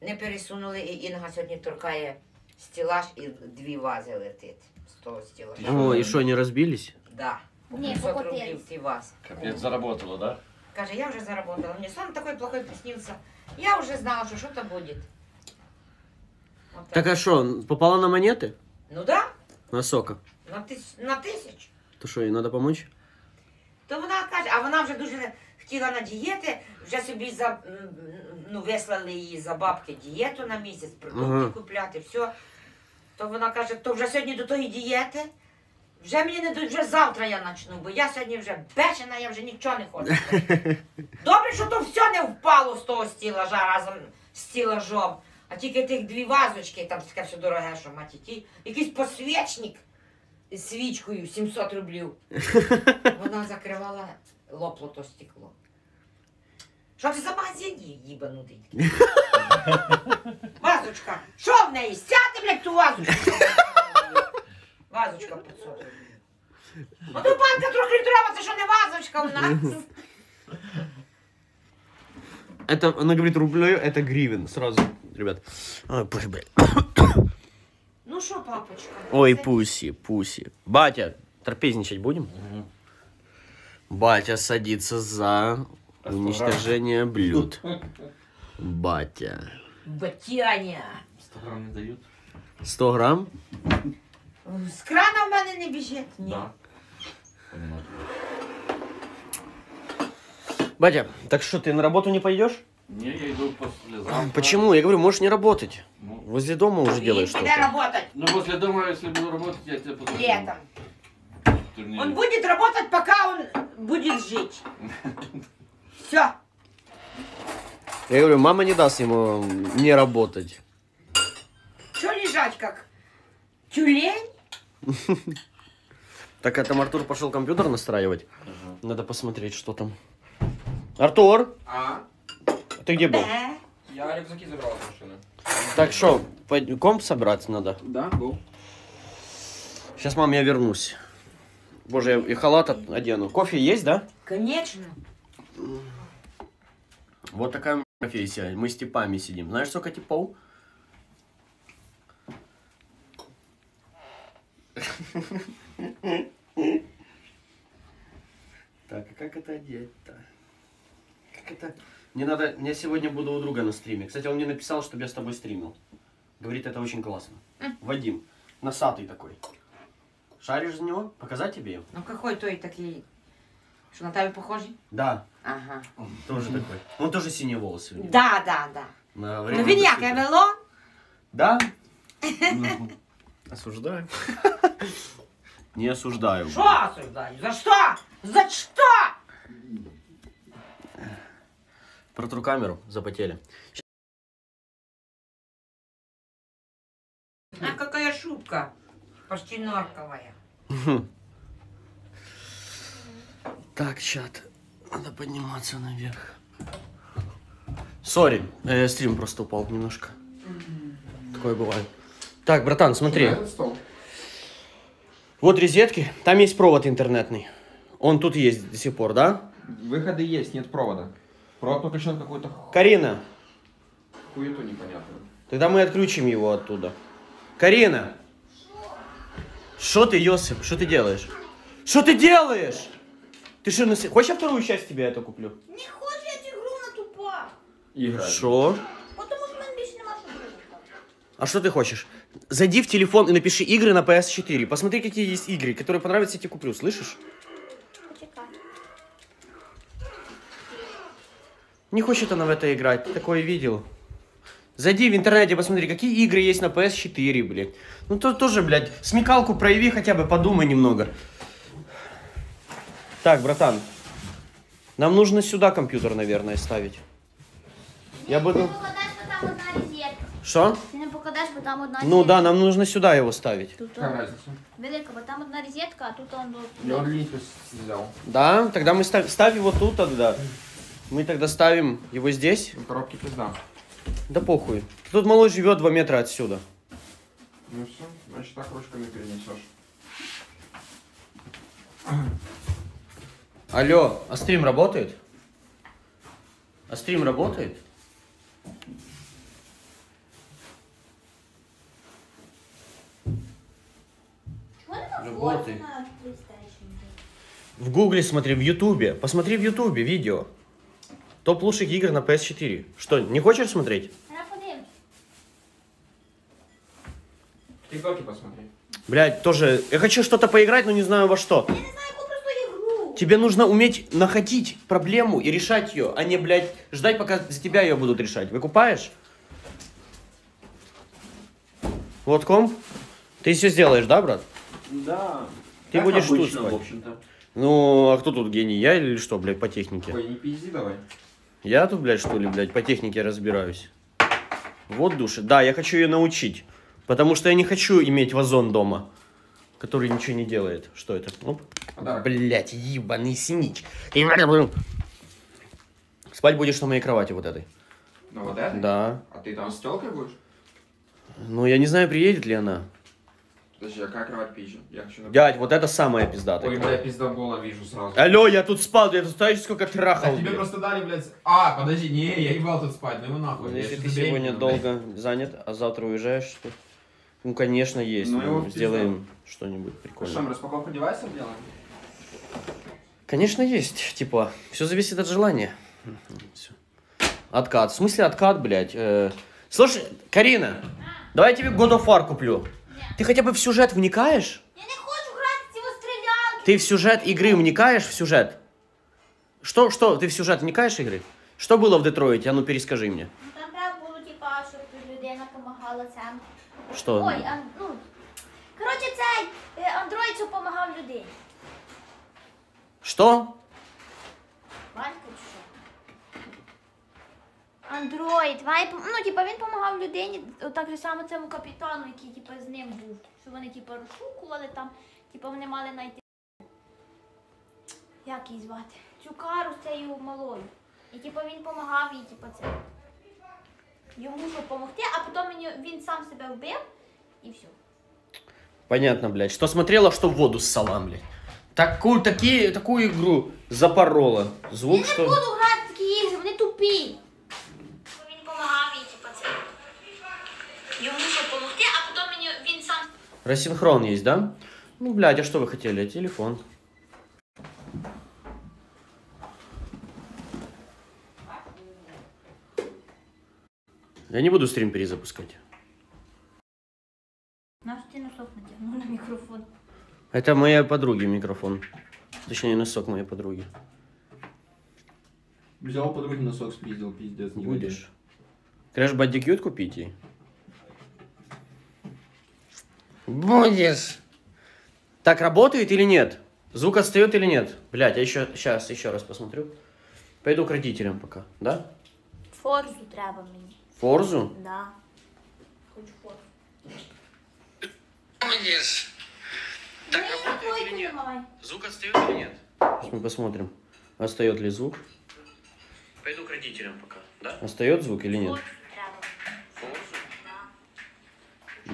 Не пересунули, і Інга сьогодні торкає стілаж, і дві вази летить з того стілажа. О, і що, не розбились? Да. Ні, покотились. Капець, заработала, да? Каже, я вже заработала, мені сон такий плохой приснився, я вже знала, що що-то буде. Вот так, а що, попала на монети? Ну да. На сока? На тисячу. То що, їй треба допомогти? То вона каже, а вона вже дуже хотіла на дієти, вже собі за, ну, вислали її за бабки дієту на місяць, продукти купляти, все. То вона каже, то вже сьогодні до тої дієти, вже мені не до, вже завтра я почну, бо я сьогодні вже бешена, я вже нічого не хочу. Добре, що то все не впало з того стілажа разом з стілажом, а тільки тих дві вазочки, там таке все дороге, що мать який, якийсь посвічник. З свічкою 700 рублів. Вона закривала, лопло то стекло. Що це за магазин їбанутий? Вазочка! Що в неї? Сяти, блядь, ту вазочку! Вазочка 500 рублів. Ну то банка трьохлітрова, це що не вазочка у нас? Это, она говорит, рублей, это гривен. Сразу, ребят. Ой, блядь. Ну что, папочка? Ой, пуси, пуси. Батя, трапезничать будем? Угу. Батя садится за уничтожение блюд. Батя. Батяня. 100 грамм не дают. 100 грамм? С крана в меня не бежит. Нет. Да. Батя, так что, ты на работу не пойдешь? Не, я иду послезавтра. Почему? Я говорю, можешь не работать. Ну, возле дома уже делаешь что-то. Работать. Ну, возле дома, если буду работать, я тебе позвоню. Летом. Он будет работать, пока он будет жить. Все. Я говорю, мама не даст ему не работать. Че лежать как? Тюлень? Так, а там Артур пошел компьютер настраивать. Надо посмотреть, что там. Артур! А? Ты где был? Я рюкзаки забрал из машины. Так что, комп собрать надо? Да, был. Сейчас, мам, я вернусь. Боже, я и халат одену. Кофе есть, да? Конечно. Вот такая профессия. Мы с типами сидим. Знаешь, сколько типов? Так, а как это одеть-то? Как это... Мне надо, я сегодня буду у друга на стриме. Кстати, он мне написал, чтобы я с тобой стримил. Говорит, это очень классно. Вадим, носатый такой. Шаришь за него? Показать тебе его? Ну какой той такой, что на Таве похожий? Да. Ага. Тоже такой. Он тоже синие волосы. Да, да, да. Ну виньяк, эвелон? Да. Осуждаю. Не осуждаю. Что осуждаю? За что? За что? Протру камеру, запотели. А какая шубка? Почти норковая. Так, чат, надо подниматься наверх. Сори, стрим просто упал немножко. Такое бывает. Так, братан, смотри. Вот розетки, там есть провод интернетный. Он тут есть до сих пор, да? Выходы есть, нет провода. Провод подключен какой-то... Карина! Хуету непонятно. Тогда мы отключим его оттуда. Карина! Что ты, Йосип? Что ты делаешь? Что ты делаешь? Ты что, на... Хочешь я вторую часть тебе это куплю? Не хочу я тебе игру на тупа. Играть. Что? Потому что мы бешеные машины. А что ты хочешь? Зайди в телефон и напиши игры на PS4. Посмотри, какие есть игры, которые понравятся, я тебе куплю. Слышишь? Не хочет она в это играть, такое видел. Зайди в интернете, посмотри, какие игры есть на PS4, блин. Ну тут тоже, блядь, смекалку прояви хотя бы, подумай немного. Так, братан, нам нужно сюда компьютер, наверное, ставить. Я буду... Что? Ты не покладаешь, бо там одна розетка. Ну да, нам нужно сюда его ставить. Тут велика, бо там одна розетка, а тут он... Я линию взял. Да? Тогда мы ставим его тут тогда. Мы тогда ставим его здесь. Коробки пизда. Да похуй. Тут малой живет 2 метра отсюда. Ну все, значит так ручками перенесешь. Алло, а стрим работает? А стрим работает? Работает. В Гугле смотри, в Ютубе. Посмотри в Ютубе видео. Топ лучших игр на PS4. Что, не хочешь смотреть? ТикТоки посмотри. Блять, тоже. Я хочу что-то поиграть, но не знаю во что. Я не знаю какую игру. Тебе нужно уметь находить проблему и решать ее, а не, блядь, ждать, пока за тебя ее будут решать. Выкупаешь? Вот комп. Ты все сделаешь, да, брат? Да. Ты как будешь обычно, тут спать. В общем-то. Ну, а кто тут гений? Я или что, блядь, по технике? Ой, не пизди давай. Я тут, блядь, что ли, блядь, по технике разбираюсь? Вот души. Да, я хочу ее научить. Потому что я не хочу иметь вазон дома, который ничего не делает. Что это? Оп. Да. Блядь, ебаный синич. Спать будешь на моей кровати вот этой. Ну, вот этой? Да. А ты там с телкой будешь? Ну, я не знаю, приедет ли она. Подожди, а какая кровать пизжа? Дядь, вот это самая пиздатая. Ой, моя пиздобола вижу сразу. Алло, я тут спал, я тут знаешь, сколько трахал. Да тебе просто дали, блядь... А, подожди, не, я ебал тут спать, ну его нахуй. Ну, если ты сегодня долго занят, а завтра уезжаешь, что? Ну, конечно, есть. Ну, сделаем что-нибудь прикольное. Что, мы распаковку девайсов делаем? Конечно, есть, типа. Все зависит от желания. Откат. В смысле откат, блядь? Слушай, Карина, давай я тебе God of War куплю. Ты хотя бы в сюжет вникаешь? Я не хочу играть с его стрелянки. Ты в сюжет игры вникаешь, в сюжет? Что, ты в сюжет вникаешь игры? Что было в Детройте? А ну перескажи мне. Ну, там прям было типа, чтобы людина помогала сам. Что? Ой, ну, короче, цей андроид помогал людям. Что? Ванька, андроїд, ну типа він допомагав людині, так же само цьому капітану, який типа з ним був, що вони типа розшукували там, типа вони мали знайти, як її звати, цю кару з цією малою, і типа він допомагав їй, типа це, йому щоб допомогти, а потім він сам себе вбив, і все. Понятно, блядь, що смотрела, що в воду ссала, блядь. Таку ігру запорола, звук, що... Я не буду грати в такі ігри, вони тупі. Рассинхрон есть, да? Ну, блядь, а что вы хотели? Телефон. Я не буду стрим перезапускать. Наш ты носок натянул на микрофон. Это моей подруги микрофон. Точнее, носок моей подруги. Взял подруги носок, спиздил, пиздец. Не будешь. Крэш Бандикют купить ей? Будешь. Так работает или нет? Звук отстает или нет? Блять, я еще сейчас еще раз посмотрю. Пойду к родителям пока, да? Форзу треба мне. Форзу? Да. Хочу форзу. Будешь. Так работает или нет? Звук отстает или нет? Сейчас мы посмотрим, отстает ли звук. Пойду к родителям пока, да? Отстает звук или нет?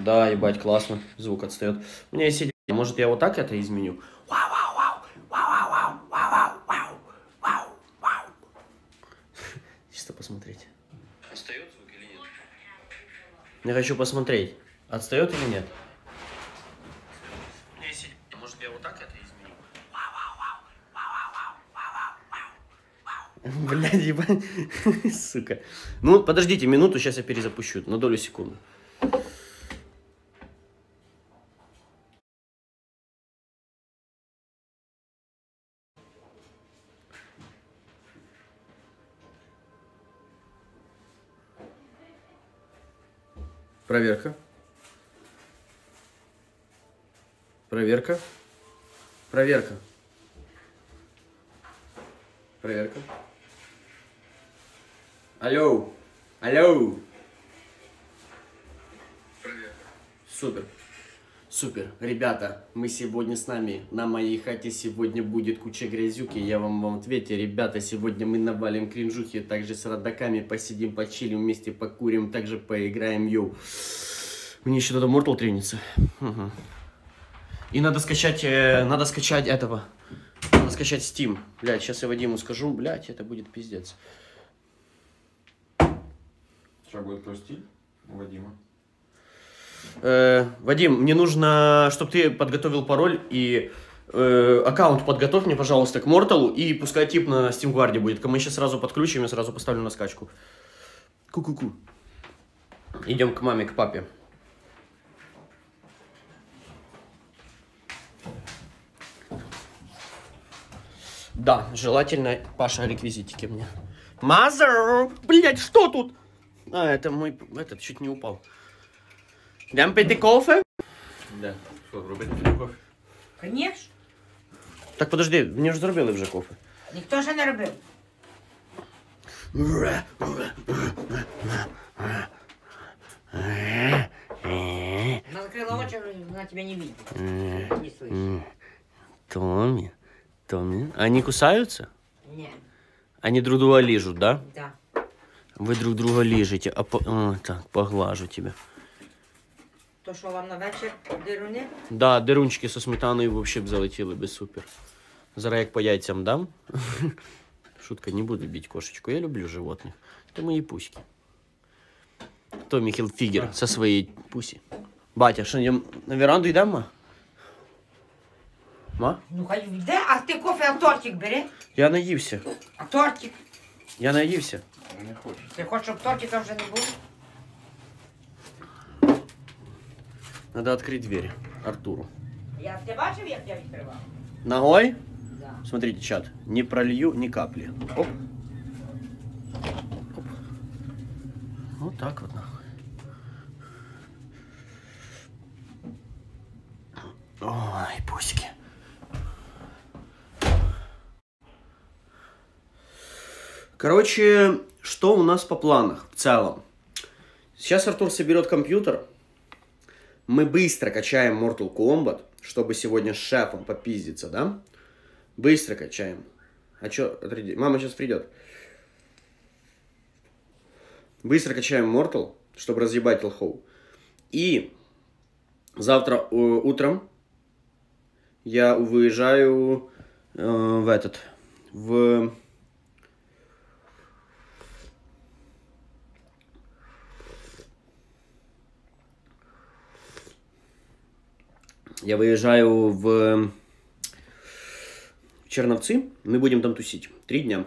Да, ебать, классно. Звук отстает. У меня есть идея. Может, я вот так это изменю? Вау-вау-вау. Чисто посмотреть. Отстает звук или нет? Я хочу посмотреть, отстает или нет. У меня есть идея. Может, я вот так это изменю? Вау-вау-вау. Блядь, ебать. Сука. Ну, подождите минуту, сейчас я перезапущу. На долю секунды. Проверка. Проверка. Проверка. Проверка. Алло. Алло. Проверка. Супер. Супер. Ребята, мы сегодня с нами. На моей хате сегодня будет куча грязюки. Я вам ответил. Ребята, сегодня мы навалим кринжухи. Также с родаками посидим, почилим вместе, покурим. Также поиграем. Йоу. Мне еще надо Mortal трениться. Угу. И надо скачать этого. Надо скачать Steam. Блядь, сейчас я Вадиму скажу. Блядь, это будет пиздец. Сейчас будет про стиль у Вадима. Вадим, мне нужно, чтобы ты подготовил пароль и аккаунт подготовь мне, пожалуйста, к Mortal, и пускай тип на Steam Guard будет. Мы сейчас сразу подключим, я сразу поставлю на скачку. Ку-ку-ку. Идем к маме, к папе. Да, желательно, Паша, реквизитики мне. Мазер! Блять, что тут? А, это мой... Этот чуть не упал. Дам пить кофе? Да. Что, робите кофе? Конечно. Так, подожди, мне же зробили вже кофе. Никто же не робив. Она закрыла очи, она тебя не видит. Не слышит. Томми, Томми. Они кусаются? Нет. Они друг друга лижут, да? Да. Вы друг друга лижете, а по... О, так, поглажу тебя. То, що вам на вечір дируни? Да, дирунчики со сметаною вообще б залетіли би супер. Зараз як по яйцям дам. Шутка, не буду бить кошечку, я люблю животных. Это мои пуськи. Tommy Hilfiger со своей пуси. Батя, що йдем на веранду йдемо, ма? Ма? Ну хай йде, а ти кофе, а тортик бери. Я наївся. А тортик? Я наївся. Не хочу. Ти хочеш, щоб тортика вже не було? Надо открыть дверь Артуру. Я тебя бачил, я тебя открывал? Ногой? Да. Смотрите, чат. Не пролью ни капли. Оп. Оп. Вот так вот нахуй. Ой, пусики. Короче, что у нас по планах в целом? Сейчас Артур соберет компьютер. Мы быстро качаем Mortal Kombat, чтобы сегодня с шефом попиздиться, да? Быстро качаем. А чё? Мама сейчас придет. Быстро качаем Mortal, чтобы разъебать лхоу. И завтра утром я выезжаю в этот... Я выезжаю в Черновцы, мы будем там тусить. 3 дня.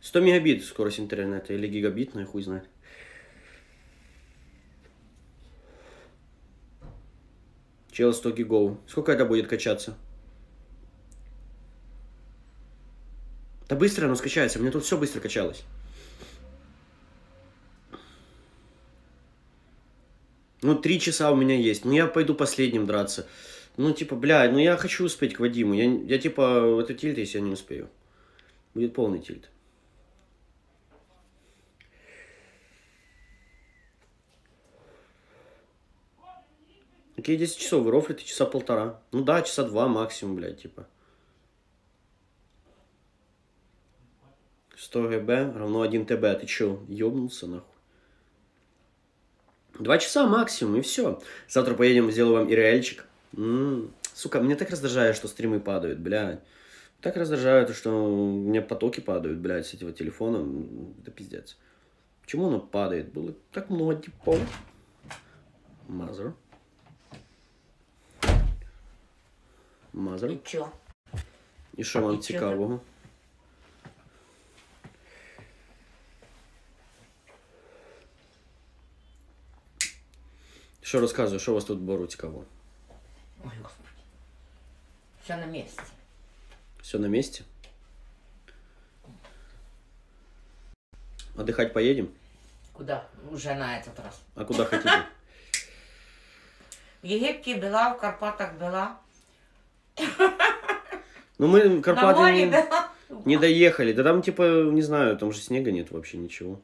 100 мегабит скорость интернета или гигабитная, хуй знает. Чел 100 гигов. Сколько это будет качаться? Да быстро оно скачается, у меня тут все быстро качалось. Ну, 3 часа у меня есть. Ну, я пойду последним драться. Ну, типа, бля, ну я хочу успеть к Вадиму. Я типа, в эту тильт, если я не успею. Будет полный тильт. Какие 10 часов? Вы рофлите часа 1,5. Ну да, часа 2 максимум, блядь, типа. 100 ГБ равно 1 ТБ. Ты чё, ёбнулся, нахуй? 2 часа максимум, и все. Завтра поедем, сделаю вам ирельчик. Сука, мне так раздражает, что стримы падают, блядь. Так раздражает, что у меня потоки падают, блядь, с этого телефона. Это пиздец. Почему оно падает? Было так много типов. Мазер. Мазер. И что? И что вам цікавого? Що розказую, що у вас тут бору цікаво? Ой, Господи. Все на місці. Все на місці? Отдыхать поедем? Куда? Уже на этот раз. А куда хотите? В Египте была, в Карпатах была. Ну мы в Карпаты не доехали. Да там типа, не знаю, там же снега нет вообще ничего.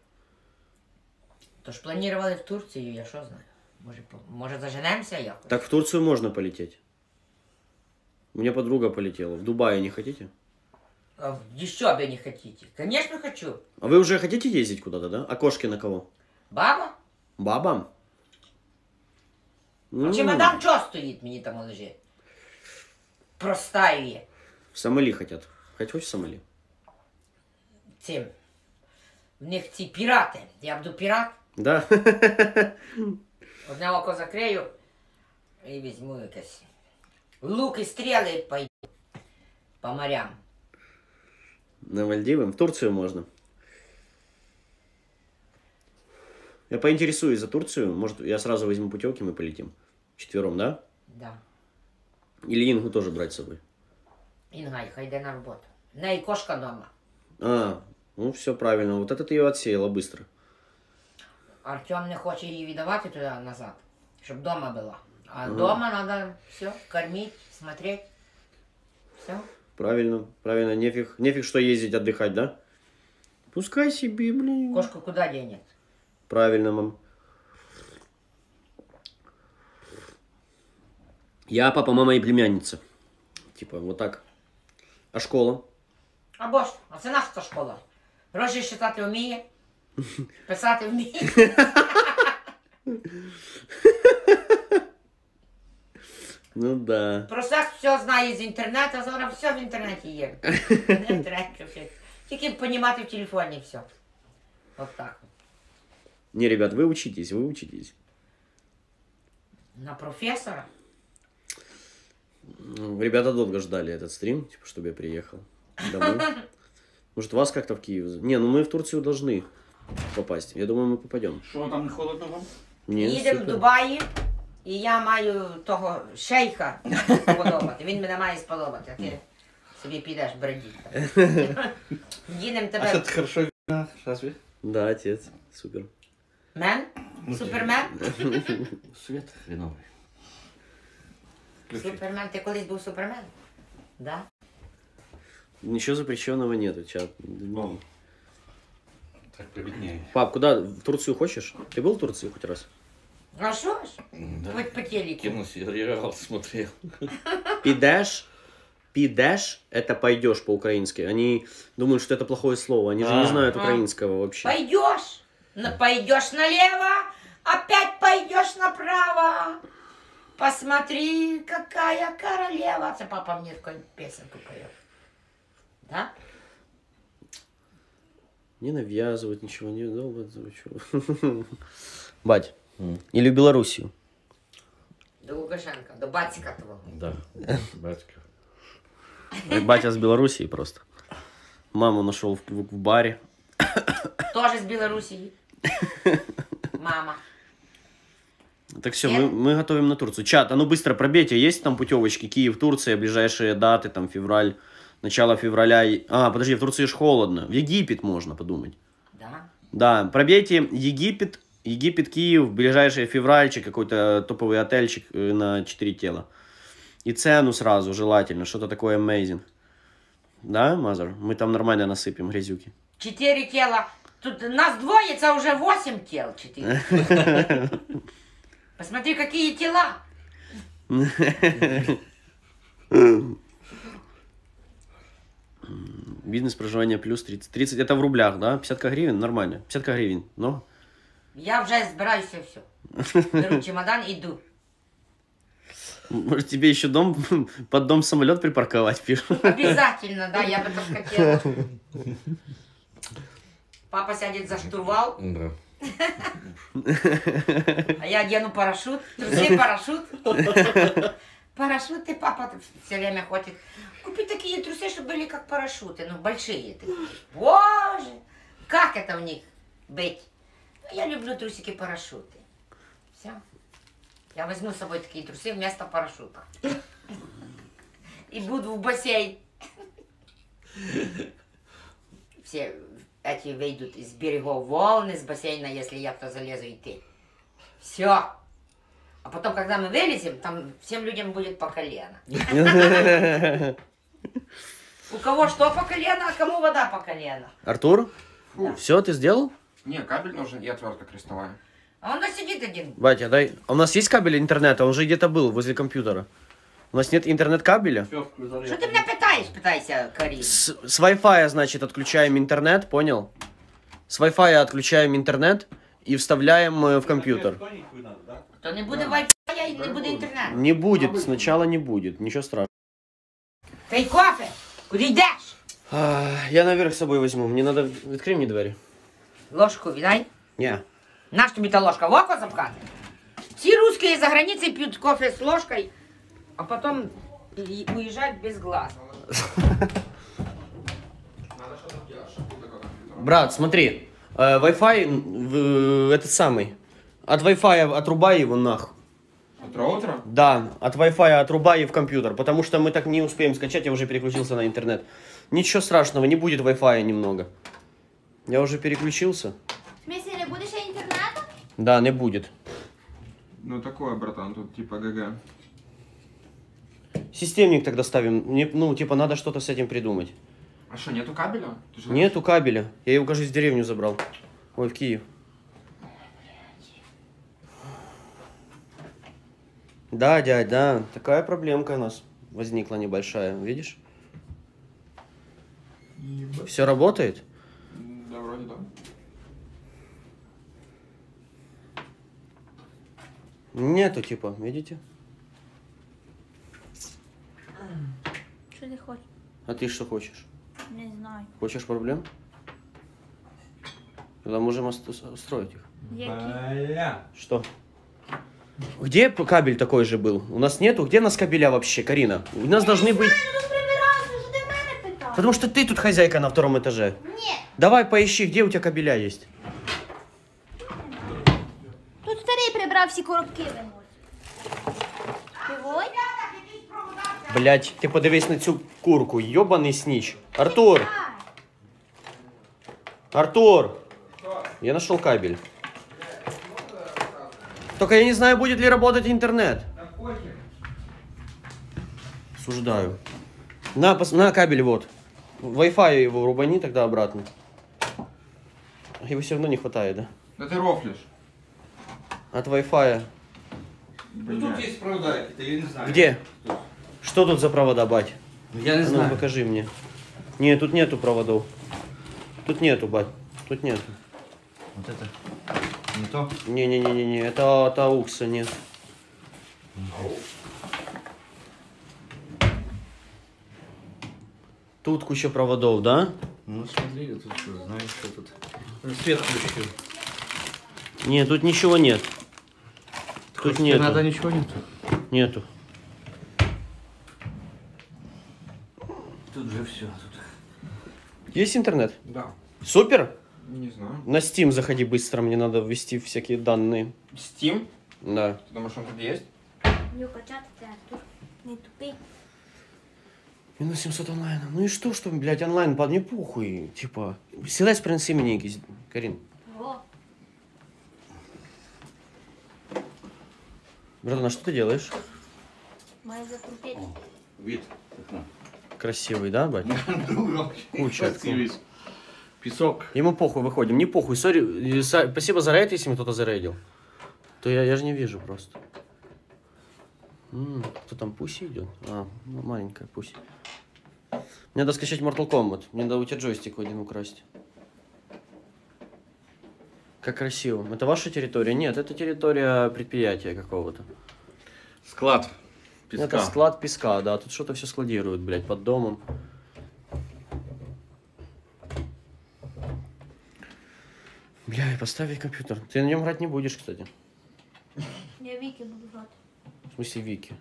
То ж планировали в Турцию, я что знаю. Может зажинаемся ехать? Так в Турцию можно полететь. У меня подруга полетела. В Дубае не хотите? Еще бы не хотите. Конечно хочу. А вы уже хотите ездить куда-то, да? А кошки на кого? Баба. Бабам? А чемодан что стоит, мне там лежит? Простая. Сомали хотят. Хочешь сомали? Тем. В них те пираты. Я буду пират. Да. Одно око закрою и возьму якось. Лук и стрелы пойду по морям. На Мальдивы? В Турцию можно. Я поинтересуюсь за Турцию. Может, я сразу возьму путевки, мы полетим. Четвером, да? Да. Или Ингу тоже брать с собой? Инга, хайда на работу. На и кошка дома. А, ну все правильно. Вот это ты ее отсеяла быстро. Артем не хочет ее видовать туда-назад, чтобы дома была. А дома надо все кормить, смотреть. Все. Правильно, правильно. Нефиг что ездить отдыхать, да? Пускай себе, блин. Кошку куда денет? Правильно, мам. Я папа, мама и племянница. Типа вот так. А школа? А боже, а це наша школа. Гроші считати вміє, писати вміє. Ну да. Просто все знає з інтернету, а зараз все в інтернеті є. Не треба все. Тільки понімати в телефоні все. Вот так. Не, ребят, вы учитесь, вы учитесь. На профессора? Ребята долго ждали этот стрим, типа, чтобы я приехал домой. Может, вас как-то в Киев... Не, ну мы в Турцию должны попасть. Я думаю, мы попадем. Что, там не холодно вам? Нет, едем в Дубае, и я маю того шейха сподобать. Он меня має сподобать, а ты себе пойдешь бродить. Едем тебе... А что, ты хорошо видно, разве? Да, отец, супер. Мен? Супермен? Свет хреновый. Супермен, ты колись был супермен? Да? Ничего запрещенного нету, чат. О, так поведнее. Пап, куда? В Турцию хочешь? Ты был в Турции хоть раз? А что ж? Да. Хоть по телеку. Кино сериал смотрел. Пидешь? Пидешь? Это пойдешь по-украински. Они думают, что это плохое слово. Они же не знают украинского вообще. Пойдешь? Пойдешь налево, опять пойдешь направо. Посмотри, какая королева. Это папа мне какую-нибудь песенку поет. Да? Не навязывать ничего, не долго. Бать, или в Белоруссию? До Лукашенко, до батька твоего. Да, батька. Батя с Белоруссии просто. Маму нашел в баре. Тоже с Белоруссии. Мама. Так все, мы готовим на Турцию. Чат, а ну быстро пробейте, есть там путевочки? Киев, Турция, ближайшие даты, там февраль, начало февраля. А, подожди, в Турции же холодно. В Египет можно подумать. Да. Да, пробейте Египет, Египет, Киев, ближайшие февральчик, какой-то топовый отельчик на 4 тела. И цену сразу желательно, что-то такое amazing. Да, Мазар? Мы там нормально насыпем грязюки. 4 тела. Тут нас двое, а уже 8 тел. 4. Посмотри, какие тела. Бизнес проживания плюс 30. 30 это в рублях, да? 50 гривен? Нормально. 50 гривен, но? Я уже собираюсь и все. Беру чемодан, иду. Может, тебе еще дом, под дом самолет припарковать, пишут? Обязательно, да, я бы так хотела. Папа сядет за штурвал. Да. А я одену парашют, трусы парашют. Парашюты папа все время хочет. Купи такие трусы, чтобы были как парашюты, ну большие такие. Боже, как это в них быть? Ну, я люблю трусики-парашюты. Все. Я возьму с собой такие трусы вместо парашюта. И буду в бассейн. Все эти выйдут из берегов волны, с бассейна, если я то залезу, и ты. Все. А потом, когда мы вылезем, там всем людям будет по колено. У кого что по колено, а кому вода по колено. Артур, все, ты сделал? Не, кабель нужен и отвертка крестовая. А он сидит один. Батя, дай. У нас есть кабель интернета? Он же где-то был, возле компьютера. У нас нет интернет-кабеля. Что ты меня пытайся, Карин? С Wi-Fi, значит, отключаем интернет, понял? С Wi-Fi отключаем интернет и вставляем в компьютер. То не будет Wi-Fi и не будет интернет. Не будет, сначала не будет, ничего страшного. Ты кофе, куда идешь? Я наверх с собой возьму, мне надо... Открой мне дверь. Ложку видай? Не. Наш тебе-то ложка, локо запхать. Все русские за границей пьют кофе с ложкой, а потом уезжают без глаз. Брат, смотри, Wi-Fi этот самый. От Wi-Fi отрубай его нах. От роутера? Да, от Wi-Fi отрубай в компьютер, потому что мы так не успеем скачать, я уже переключился на интернет. Ничего страшного, не будет Wi-Fi немного. Я уже переключился. В смысле, не будешь интернета? Да, не будет. Ну такое, братан, тут типа ГГ. Системник тогда ставим. Ну, типа, надо что-то с этим придумать. А что, нету кабеля? Нету кабеля. Я его, кажется, в деревню забрал. Ой, в Киев. Ой, блядь. Да, дядь, да. Такая проблемка у нас возникла небольшая. Видишь? Ебать. Все работает? Да, вроде да. Нету, типа, видите? Что ты хочешь? А ты что хочешь? Не знаю. Хочешь проблем? Тогда можем устроить их. Бля. Что? Где кабель такой же был? У нас нету. Где у нас кабеля вообще, Карина? У нас должны быть... Потому что ты тут хозяйка на втором этаже. Нет. Давай поищи, где у тебя кабеля есть. Тут старый прибрал все коробки. Блять, ты подивись на цю курку, ёбаный снич. Артур! Артур! Я нашел кабель. Только я не знаю, будет ли работать интернет. Суждаю. На кабель вот. Wi-Fi его рубани тогда обратно. Его все равно не хватает, да? Да ты рофлишь. От Wi-Fi. Ну тут есть провода, это я не знаю. Где? Что тут за провода, бать? Я не знаю. Ну, покажи мне. Не, тут нету проводов. Тут нету, бать. Тут нету. Вот это? Не то? Не-не-не-не, это от аукса, нет. Тут куча проводов, да? Ну, смотри, я тут что, знаешь, что тут. Свет включил. Не, тут ничего нет. Тут нету. Надо ничего нету? Нету. Тут же все. Тут... Есть интернет? Да. Супер? Не знаю. На Steam заходи быстро, мне надо ввести всякие данные. Steam? Да. Ты думаешь, он тут есть? Люка, чат, ты, Артур, не тупи. Минус 700 онлайн. Ну и что, блядь, онлайн, под не похуй. Типа, силась принеси мне якісь, Карин. Ого. Братан, а что ты делаешь? Мои закрутили. Вид. Красивый, да, бать? Куча. Песок. Ему похуй, выходим. Не похуй, сори. Спасибо за рейд, если мне кто-то зарейдил. То я же не вижу просто. Кто там, пуси идет? А, маленькая пуси. Мне надо скачать Mortal Kombat. Мне надо у тебя джойстик один украсть. Как красиво. Это ваша территория? Нет, это территория предприятия какого-то. Склад. Песка. Это склад песка, да. Тут что-то все складируют, блядь, под домом. Бля, и поставить компьютер. Ты на нем играть не будешь, кстати. Я Вики буду играть. В смысле Вики?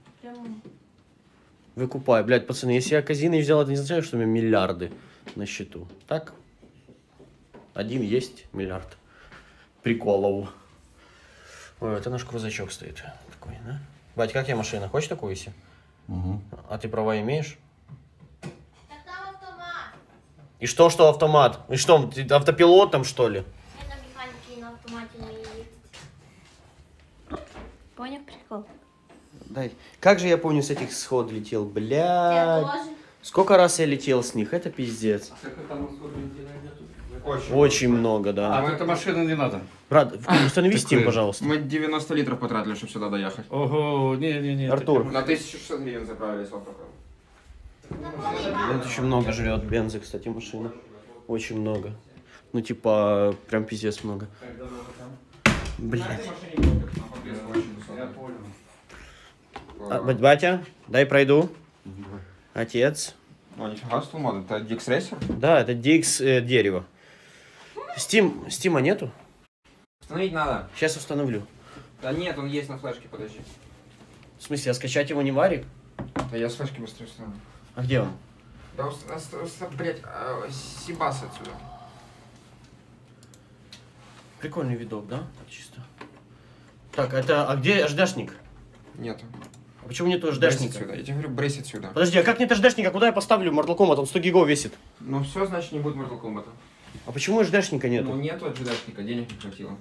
Выкупай, блядь, пацаны. Если я казино взял, это не означает, что у меня миллиарды на счету. Так? Один есть миллиард. Приколов. Ой, это наш крузачок стоит. Такой, да? Бать, как я машина? Хочешь такую, если? Угу. А ты права имеешь? Так там автомат. И И что автомат? И что, автопилот там, что ли? Это механики на автомате не ездят. Понял прикол? Дай. Как же я помню, с этих сход летел, блядь. Сколько раз я летел с них, это пиздец. Очень много, да. А в эту машину не надо. Брат, установи Steam, пожалуйста. Мы 90 литров потратили, чтобы сюда доехать. Ого, не-не-не. Артур. На 1600 гривен заправились вот только. Это очень много жрет бензы, кстати, машина. Очень много. Ну, типа, прям пиздец много. Блять. Батя, дай пройду. Отец. Ну, нифига, что мод, это DX Racer? Да, это DX дерево. Стима нету? Установить надо. Сейчас установлю. Да нет, он есть на флешке, подожди. В смысле, а скачать его не варик? Да я с флешки быстрее установлю. А где он? Да, блядь, сибас отсюда. Прикольный видок, да? Так, чисто. Так, это, а где HDшник? Нету. А почему нету HDшника? Я тебе говорю, брейс отсюда. Подожди, а как нет HDшника? Куда я поставлю Mortal Kombat? Он 100 гигов весит. Ну все, значит не будет Mortal Kombat. А почему HDшника нету? Ну нету HDшника, денег не хватило.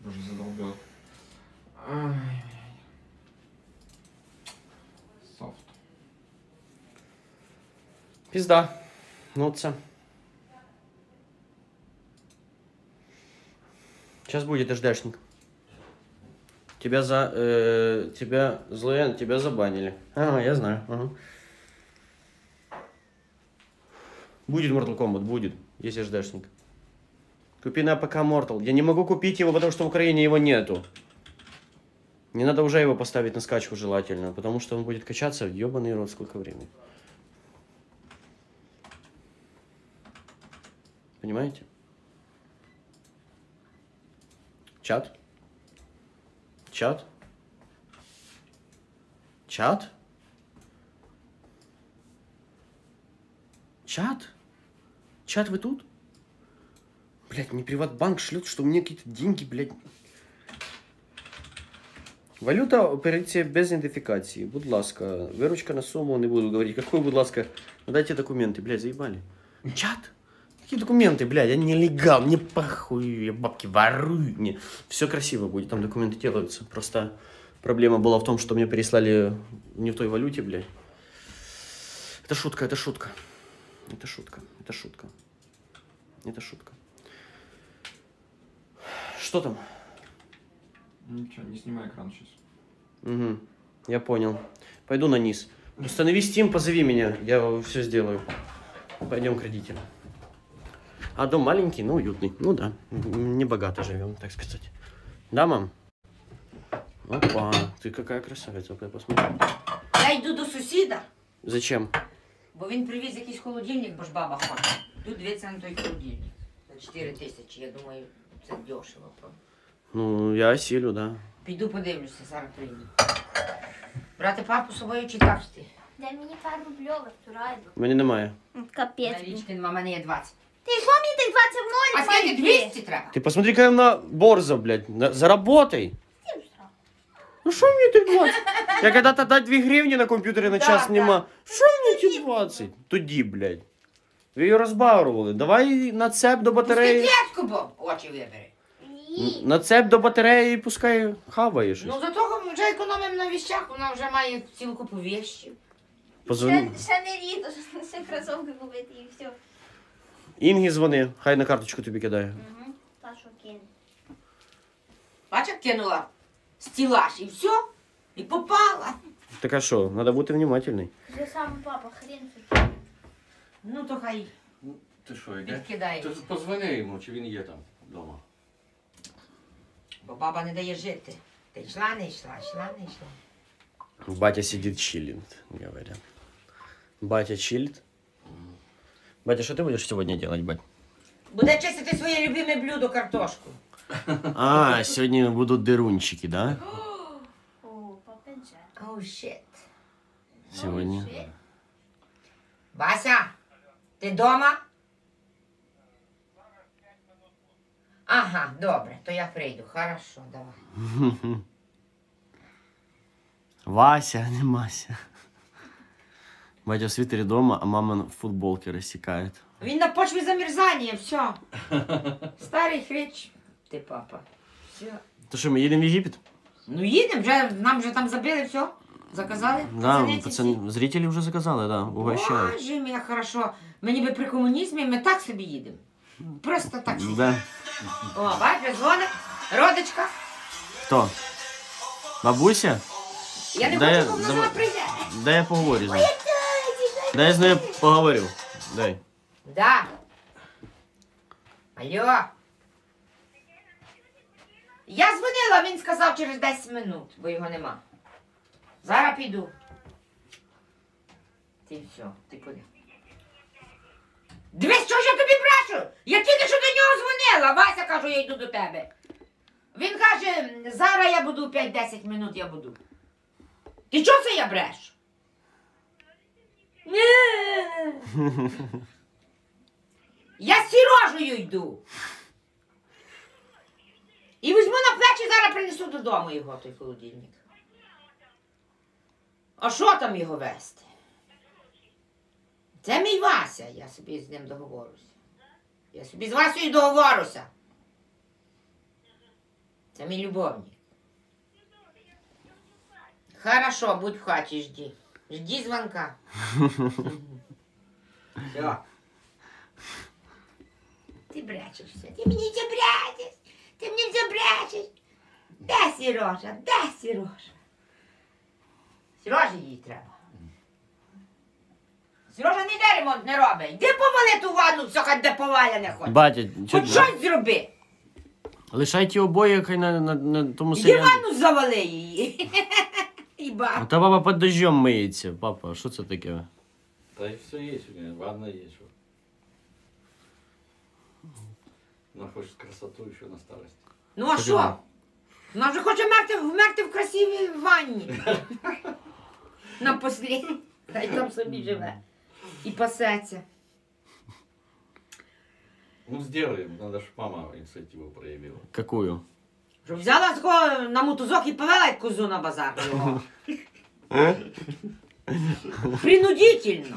Боже, задолбал. Софт. Пизда. Нутся. Сейчас будет HDшник. Тебя за... тебя... Злой, тебя забанили. А, я знаю. Ага. Будет Mortal Kombat, будет. Если HDшник. Купи на ПК Mortal. Я не могу купить его, потому что в Украине его нету. Не надо уже его поставить на скачку желательно, потому что он будет качаться в ебаный рот сколько времени. Понимаете? Чат? Чат? Чат? Чат? Чат, вы тут? Блять, мне Privat Bank шлет, что у меня какие-то деньги, блять. Валюта операція без ідентифікації. Будь ласка, виручка на суму, не буду говорить. Какой, будь ласка, дайте документы, блядь, заебали. Чат? Какие документы, блядь, я нелегал, мне похуй, я бабки ворую. Не. Все красиво будет, там документы делаются. Просто проблема была в том, что мне переслали не в той валюте, блядь. Это шутка, это шутка. Это шутка, это шутка. Это шутка. Что там? Ничего, не снимай экран сейчас. Угу, я понял. Пойду на низ. Установи Steam, позови меня, я все сделаю. Пойдем к родителям. А дом маленький, но уютный. Ну да, не богато живем, так сказать. Да, мам? Опа, ты какая красавица, посмотри. Я иду до соседа. Зачем? Бо він привіз якийсь холодильник, бо ж баба хоче. Тут дивіться на той холодильник. За 4000, я думаю, це дешево. Ну, я осилю, да. Піду подивлюся, зараз прийду. Брати фарбу з собою чи таксти? Дай мені фарбу бльова, втураю. Мені немає. Капець. Налічки нема, мене є 20. Ти що мені тих 20 в ноль? А скільки 200 треба? Ти посмотри, яка вона борза, блядь. Заработай. Ну что мне тут 20? Я когда-то дать 2 гривни на компьютере на час нема. Что мне тут 20? Туди, блядь. Вы ее разбавили. Давай нацеп до батареи. Очи выбери. Нацеп до батареи и пускай хаваешь. Ну зато мы уже экономим на вещах, она уже имеет целую купу вещей. Позвони. Шанери, все кроссовки купить и все. Инги звони, хай на карточку тебе кидаю. Угу. Пашу кину. Пачек кинула? Стеллаж, и все, и попало. Так а что, надо быть внимательной. Я сам папа, хрен сюда. Ну то хай. Ты что, Игорь? Ты позвони ему, чи він є там, дома. Бо баба не дає жити. Ты йшла, не йшла, йшла, не йшла. Батя сидит, чилит, говорят. Батя чилит. Батя, что ты будешь сегодня делать, бать? Буду чистить свое любимое блюдо, картошку. А, сегодня будут дырунчики, да? О, shit. Сегодня. Вася, ты дома? Ага, добре, то я приду. Хорошо, давай. Вася, не Мася. Батя в свитере дома, а мама в футболке рассекает. Видно, почвы замерзания, все. Старый хрич. Ты папа. Все. То что, мы едем в Египет? Ну едем, нам же там забрели все. Заказали? Да, пацаны, зрители уже заказали, да, угощают. Боже мой, хорошо. Мы не бы при коммунизме, мы так себе едем. Просто так себе. Да. О, батя, звонок, родочка. Кто? Бабуся? Я не хочу, чтобы она прийти. Дай я поговорю с ней. Дай я с ней поговорю. Дай. Да. Алло. Я дзвонила, він сказав через 10 минут, бо його нема. Зараз піду. Ти все, ти куди? Дивись, що ж я тобі брешу? Я тільки що до нього дзвонила. Вася, кажу, я йду до тебе. Він каже, зараз я буду, 5-10 минут я буду. Ти чого це я брешу? Я з Сережею йду. І візьму на плечі, зараз принесу додому його, той холодильник. А що там його вести? Це мій Вася, я собі з ним договорюся. Я собі з Васею договорюся. Це мій любовник. Хорошо, будь в хаті, жди. Жди дзвонка. Все. Ти брешешся, ти мені не брешеш. Ти мені все брешеш. Де Сережа? Де Сережа? Сережі їй треба. Сережа ніде ремонт не робить. Йди повали ту ванну, все хоч де поваляне хоч. Батя, хоч щось зроби. Лишай ті обоє, хай на тому селянку. Йди ванну завали її. І баба. А та баба під дощем миється. Папа, що це таке? Та й все є, ванна є. Вона хоче красоту ще на старості. Ну а що? Вона вже хоче вмерти в красивій ванні. Напослі. Та й там собі живе. І пасеться. Ну, зробимо. Треба, щоб мама ініціативу проявила. Яку? Щоб взяла такого на мотузок і повела як козу на базар. Принудительно.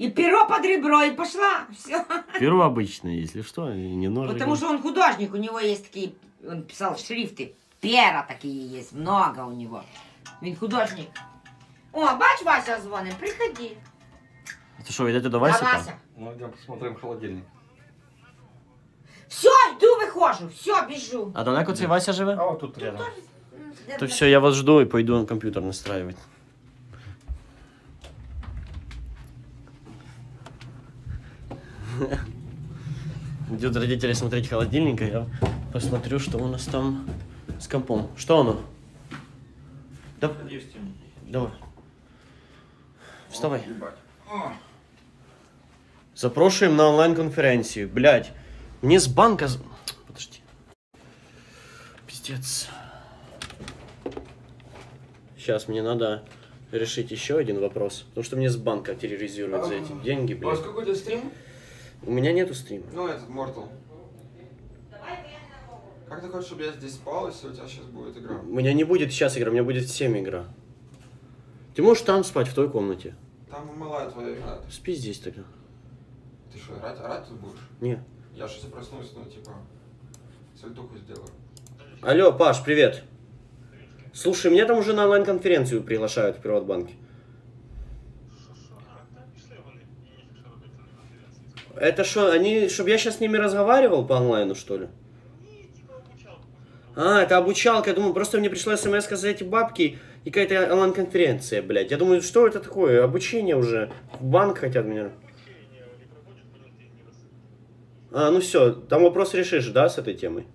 И перо под ребро, и пошла. Все. Перо обычное, если что, не нужно. Потому что он художник, у него есть такие, он писал шрифты, пера такие есть, много у него. Он художник. О, бач, Вася звонит, приходи. Это что, идете до Васи? Да, Вася. Ну, идем посмотрим холодильник. Все, иду, выхожу, все, бежу. А далеко ты, Вася, живет? А вот тут рядом. То все, я вас жду и пойду на компьютер настраивать. Идут родители смотреть холодильник, а я посмотрю, что у нас там с компом. Что оно? Да... Давай. Вставай. Запрошуем на онлайн-конференцию. Блять, мне с банка... Подожди. Пиздец. Сейчас мне надо решить еще один вопрос. Потому что мне с банка терроризируют за эти деньги, блядь. У вас какой-то стрим? У меня нету стрима. Ну, этот Mortal. Как ты хочешь, чтобы я здесь спал, если у тебя сейчас будет игра? У меня не будет сейчас игра, у меня будет 7 игра. Ты можешь там спать, в той комнате? Там малая твоя игра. Спи здесь тогда. Ты что, орать тут будешь? Нет. Я сейчас проснусь, ну, типа, сальтуху сделаю. Алло, Паш, привет. Слушай, меня там уже на онлайн-конференцию приглашают в Privat Bank. Это что, они, чтобы я сейчас с ними разговаривал по онлайну, что ли? А, это обучалка, я думаю, просто мне пришла смс за эти бабки и какая-то онлайн-конференция, блядь. Я думаю, что это такое? Обучение уже. В банк хотят меня. А, ну все, там вопрос решишь, да, с этой темой?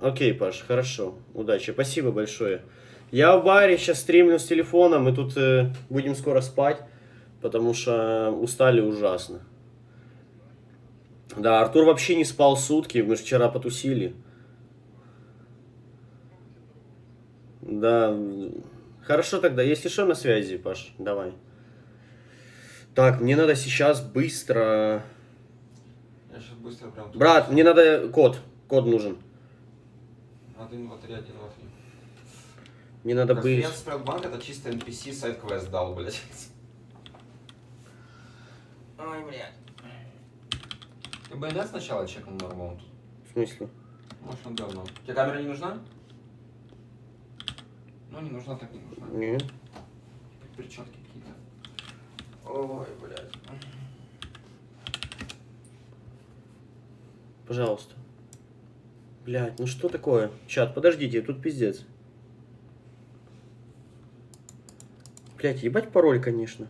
Окей, Паш, хорошо, удачи, спасибо большое. Я в баре сейчас стримлю с телефоном, и тут будем скоро спать, потому что устали ужасно. Да, Артур вообще не спал сутки, мы же вчера потусили. Да, хорошо тогда, если что, на связи, Паш, давай. Так, мне надо сейчас быстро... Я сейчас быстро прям... Брат, мне надо код нужен. Надо инвентарь один вафли. Мне надо быть... Конференц с Privat Bank это чисто NPC сайт-квест дал, блядь. Ой, блядь. Ты БД сначала чекнул нормально тут? В смысле? Может он говно. Тебе камера не нужна? Ну не нужна, так не нужна. Нет. Перчатки какие-то. Ой, блядь. Пожалуйста. Блядь, ну что такое? Чат, подождите, тут пиздец. Блядь, ебать пароль, конечно.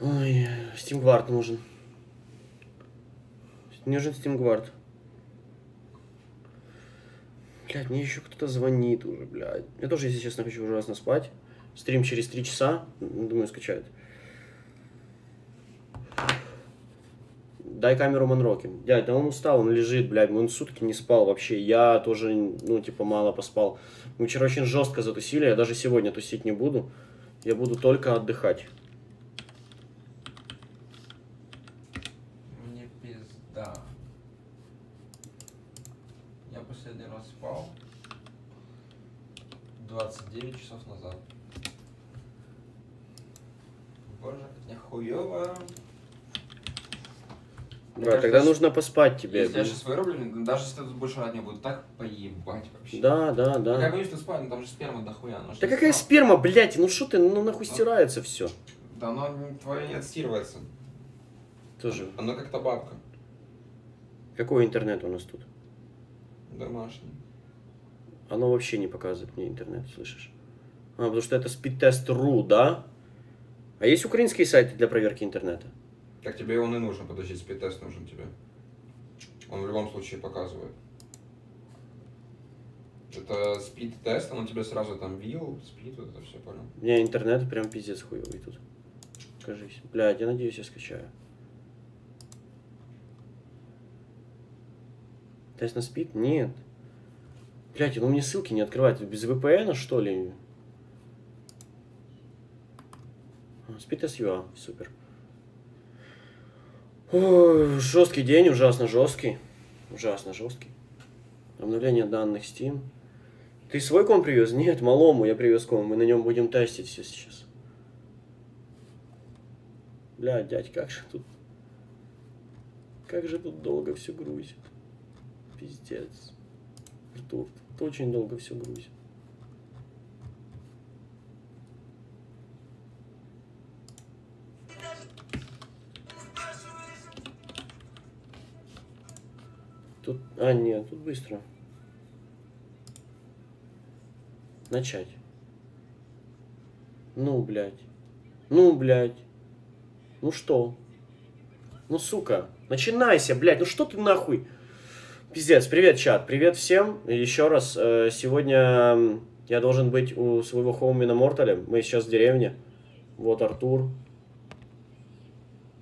Ой, Steam Guard нужен. Мне нужен Steam Guard. Блядь, мне еще кто-то звонит уже, блядь. Я тоже, если честно, хочу ужасно спать. Стрим через 3 часа, думаю, скачают. Дай камеру Monroky. Дядь, да он устал, он лежит, блядь, он сутки не спал вообще. Я тоже, ну, типа, мало поспал. Мы вчера очень жестко затусили, я даже сегодня тусить не буду. Я буду только отдыхать. Спал 29 часов назад. Боже, это хуёво. Брат, тогда даже... нужно поспать тебе. Если я сейчас вырублен, даже если тут больше родня будет, так поебать вообще. Да, да, да. Я боюсь, что спать, но там же сперма дохуя. Да какая сперма, блядь, ну что ты, ну нахуй стирается все. Да оно твое не отстирывается. Тоже. Оно как-то бабка. Какой интернет у нас тут? Домашний. Оно вообще не показывает мне интернет, слышишь? А, потому что это speedtest.ru, да? А есть украинские сайты для проверки интернета? Так тебе он и нужен, подожди, speedtest нужен тебе. Он в любом случае показывает. Это speedtest, он тебе сразу там вил, speed, вот это все, понял? У меня интернет прям пиздец хуевый тут. Кажись. Блядь, я надеюсь, я скачаю. Тест на спид? Нет. Блять, ну мне ссылки не открывать. Без VPN, что ли? Speedtest.ua. Супер. Ой, жесткий день, ужасно жесткий. Ужасно жесткий. Обновление данных Steam. Ты свой ком привез? Нет, малому я привез ком. Мы на нем будем тестить все сейчас. Блядь, дядь, как же тут... Как же тут долго все грузит. Пиздец. Артур, ты очень долго все грузит. Тут... А, нет, тут быстро. Начать. Ну, блядь. Ну, блядь. Ну что? Ну, сука. Начинайся, блядь. Ну что ты нахуй? Пиздец, привет, чат, привет всем. Еще раз, сегодня я должен быть у своего хоуми на Мортале. Мы сейчас в деревне. Вот Артур.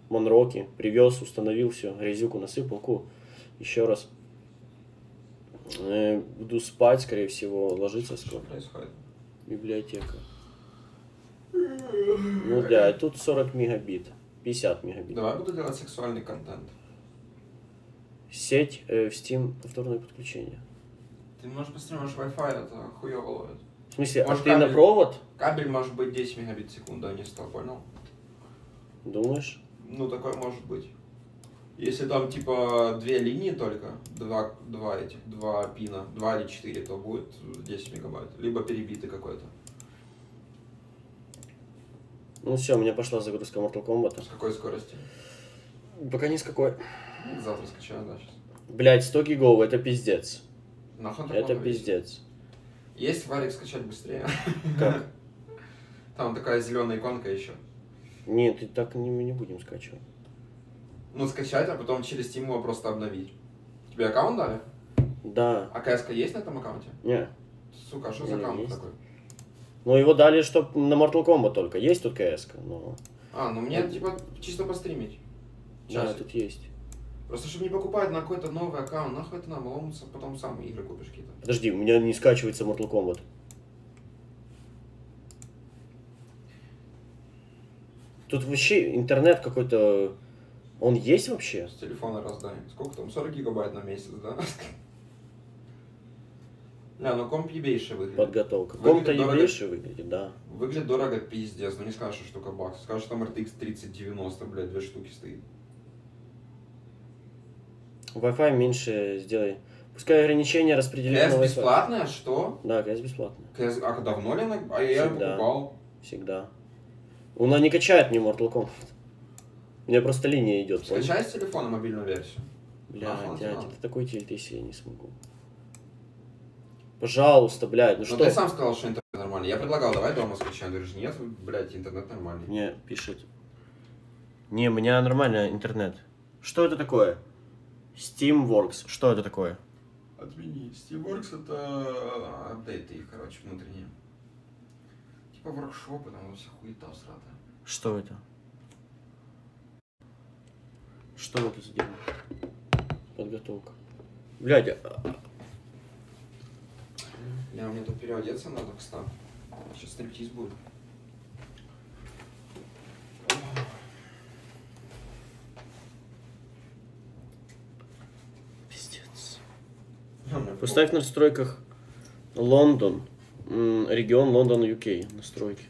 Monroky. Привез, установил все. Грязюку насыпал. Ку. Еще раз. Буду спать, скорее всего, ложиться скоро. Библиотека. Ну да, тут 40 мегабит. 50 мегабит. Давай буду делать сексуальный контент. Сеть в Steam повторное подключение. Ты, может, постримишь Wi-Fi, это хуёво ловит. В смысле, может, а ты кабель, на провод? Кабель может быть 10 мегабит в секунду, а не 100, понял? Думаешь? Ну, такое может быть. Если там, типа, две линии только, два пина, 2 или 4, то будет 10 мегабайт. Либо перебитый какой-то. Ну все, у меня пошла загрузка Mortal Kombat. С какой скорости? Пока ни с какой. Завтра скачаю, да, сейчас. Блять, 100 гигов, это пиздец. Это пиздец. Есть варик скачать быстрее. Как? Там такая зеленая иконка еще. Нет, и так мы не будем скачивать. Ну, скачать, а потом через Steam его просто обновить. Тебе аккаунт дали? Да. А КСК есть на этом аккаунте? Нет. Сука, а что за аккаунт такой? Ну, его дали, чтоб на Mortal Kombat только. Есть тут КСК, но... А, ну мне, типа, чисто постримить. Да, тут есть. Просто, чтобы не покупать на какой-то новый аккаунт, нахуй это нам ломится, потом сам игры купишь какие-то. Подожди, у меня не скачивается Mortal Kombat. Тут вообще интернет какой-то... Он есть вообще? С телефона раздай. Сколько там? 40 гигабайт на месяц, да? Бля, ну комп ебейший выглядит. Подготовка. Комп-то ебейший выглядит, да. Выглядит дорого пиздец, но не скажешь, что штука бакс. Скажешь, там RTX 3090, блядь, две штуки стоит. Wi-Fi меньше сделай. Пускай ограничения распределены на Wi-Fi. КС бесплатная, что? Да, КС бесплатная. КС... А давно ли она? А я её покупал. Всегда. Она не качает мне Mortal Kombat. У меня просто линия идет. Скачай с телефона мобильную версию. Бля, дядя, это такой тильт, если я не смогу. Пожалуйста, блядь, ну что? Ну ты сам сказал, что интернет нормальный. Я предлагал, давай дома скачаем. Ты говоришь, нет, блядь, интернет нормальный. Мне пишут. Не, у меня нормальный интернет. Что это такое? Steamworks. Что это такое? Отмени. Steamworks это апдейты их, короче, внутренние. Типа воркшопы, там вся хуета усратая. Что это? Что мы тут сделаем? Подготовка. Блядь. Бля, мне тут переодеться надо, кстати. Сейчас стриптиз будет. Пиздец. Поставь в настройках Лондон. Регион Лондон, UK. Настройки.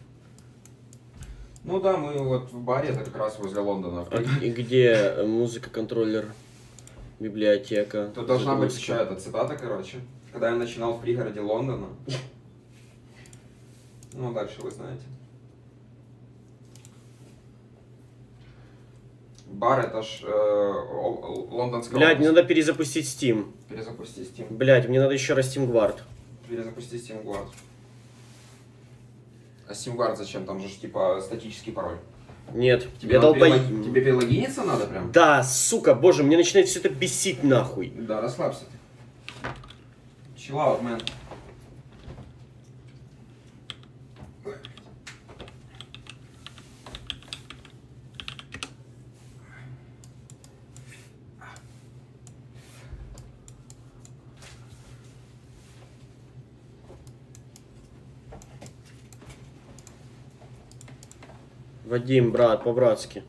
Ну да, мы вот в баре, это как раз возле Лондона. И где музыка, контроллер, библиотека. Тут должна быть еще эта цитата, короче. Когда я начинал в пригороде Лондона. Ну, дальше вы знаете. Бар это ж лондонская... Блядь, мне надо перезапустить Steam. Перезапусти Steam. Блядь, мне надо еще раз Steam Guard. Перезапусти Steam Guard. А Steam Guard зачем? Там же типа статический пароль. Нет. Тебе надо тебе перелогиниться надо прям? Да, сука, боже, мне начинает все это бесить нахуй. Да, расслабься ты. Chill out, man. Вадим, брат, по-братски.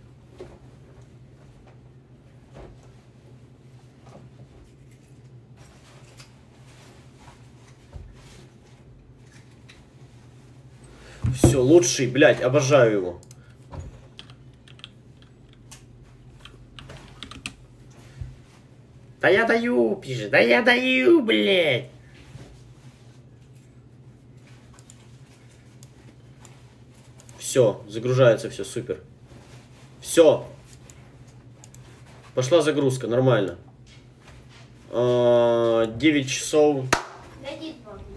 Все, лучший, блядь, обожаю его. Да я даю, пишет, да я даю, блядь. Все, загружается все, супер. Все. Пошла загрузка, нормально. 9 часов.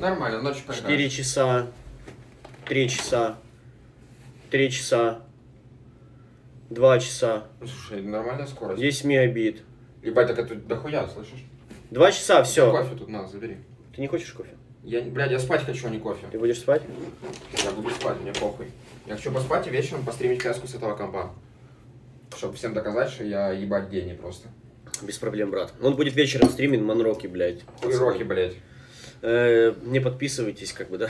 Нормально, ночь пока. 4 часа. 3 часа. 3 часа. 2 часа. Слушай, нормальная скорость. 10 мегабит. Ебать, так это дохуя, слышишь? 2 часа, все. Кофе тут надо, забери. Ты не хочешь кофе? Я, блядь, я спать хочу, а не кофе. Ты будешь спать? Я буду спать, мне похуй. Я хочу поспать и вечером постримить каску с этого компа. Чтобы всем доказать, что я ебать гений просто. Без проблем, брат. Он будет вечером стримить Monroky, блядь. Хуй Роки, блядь. Не подписывайтесь, как бы, да?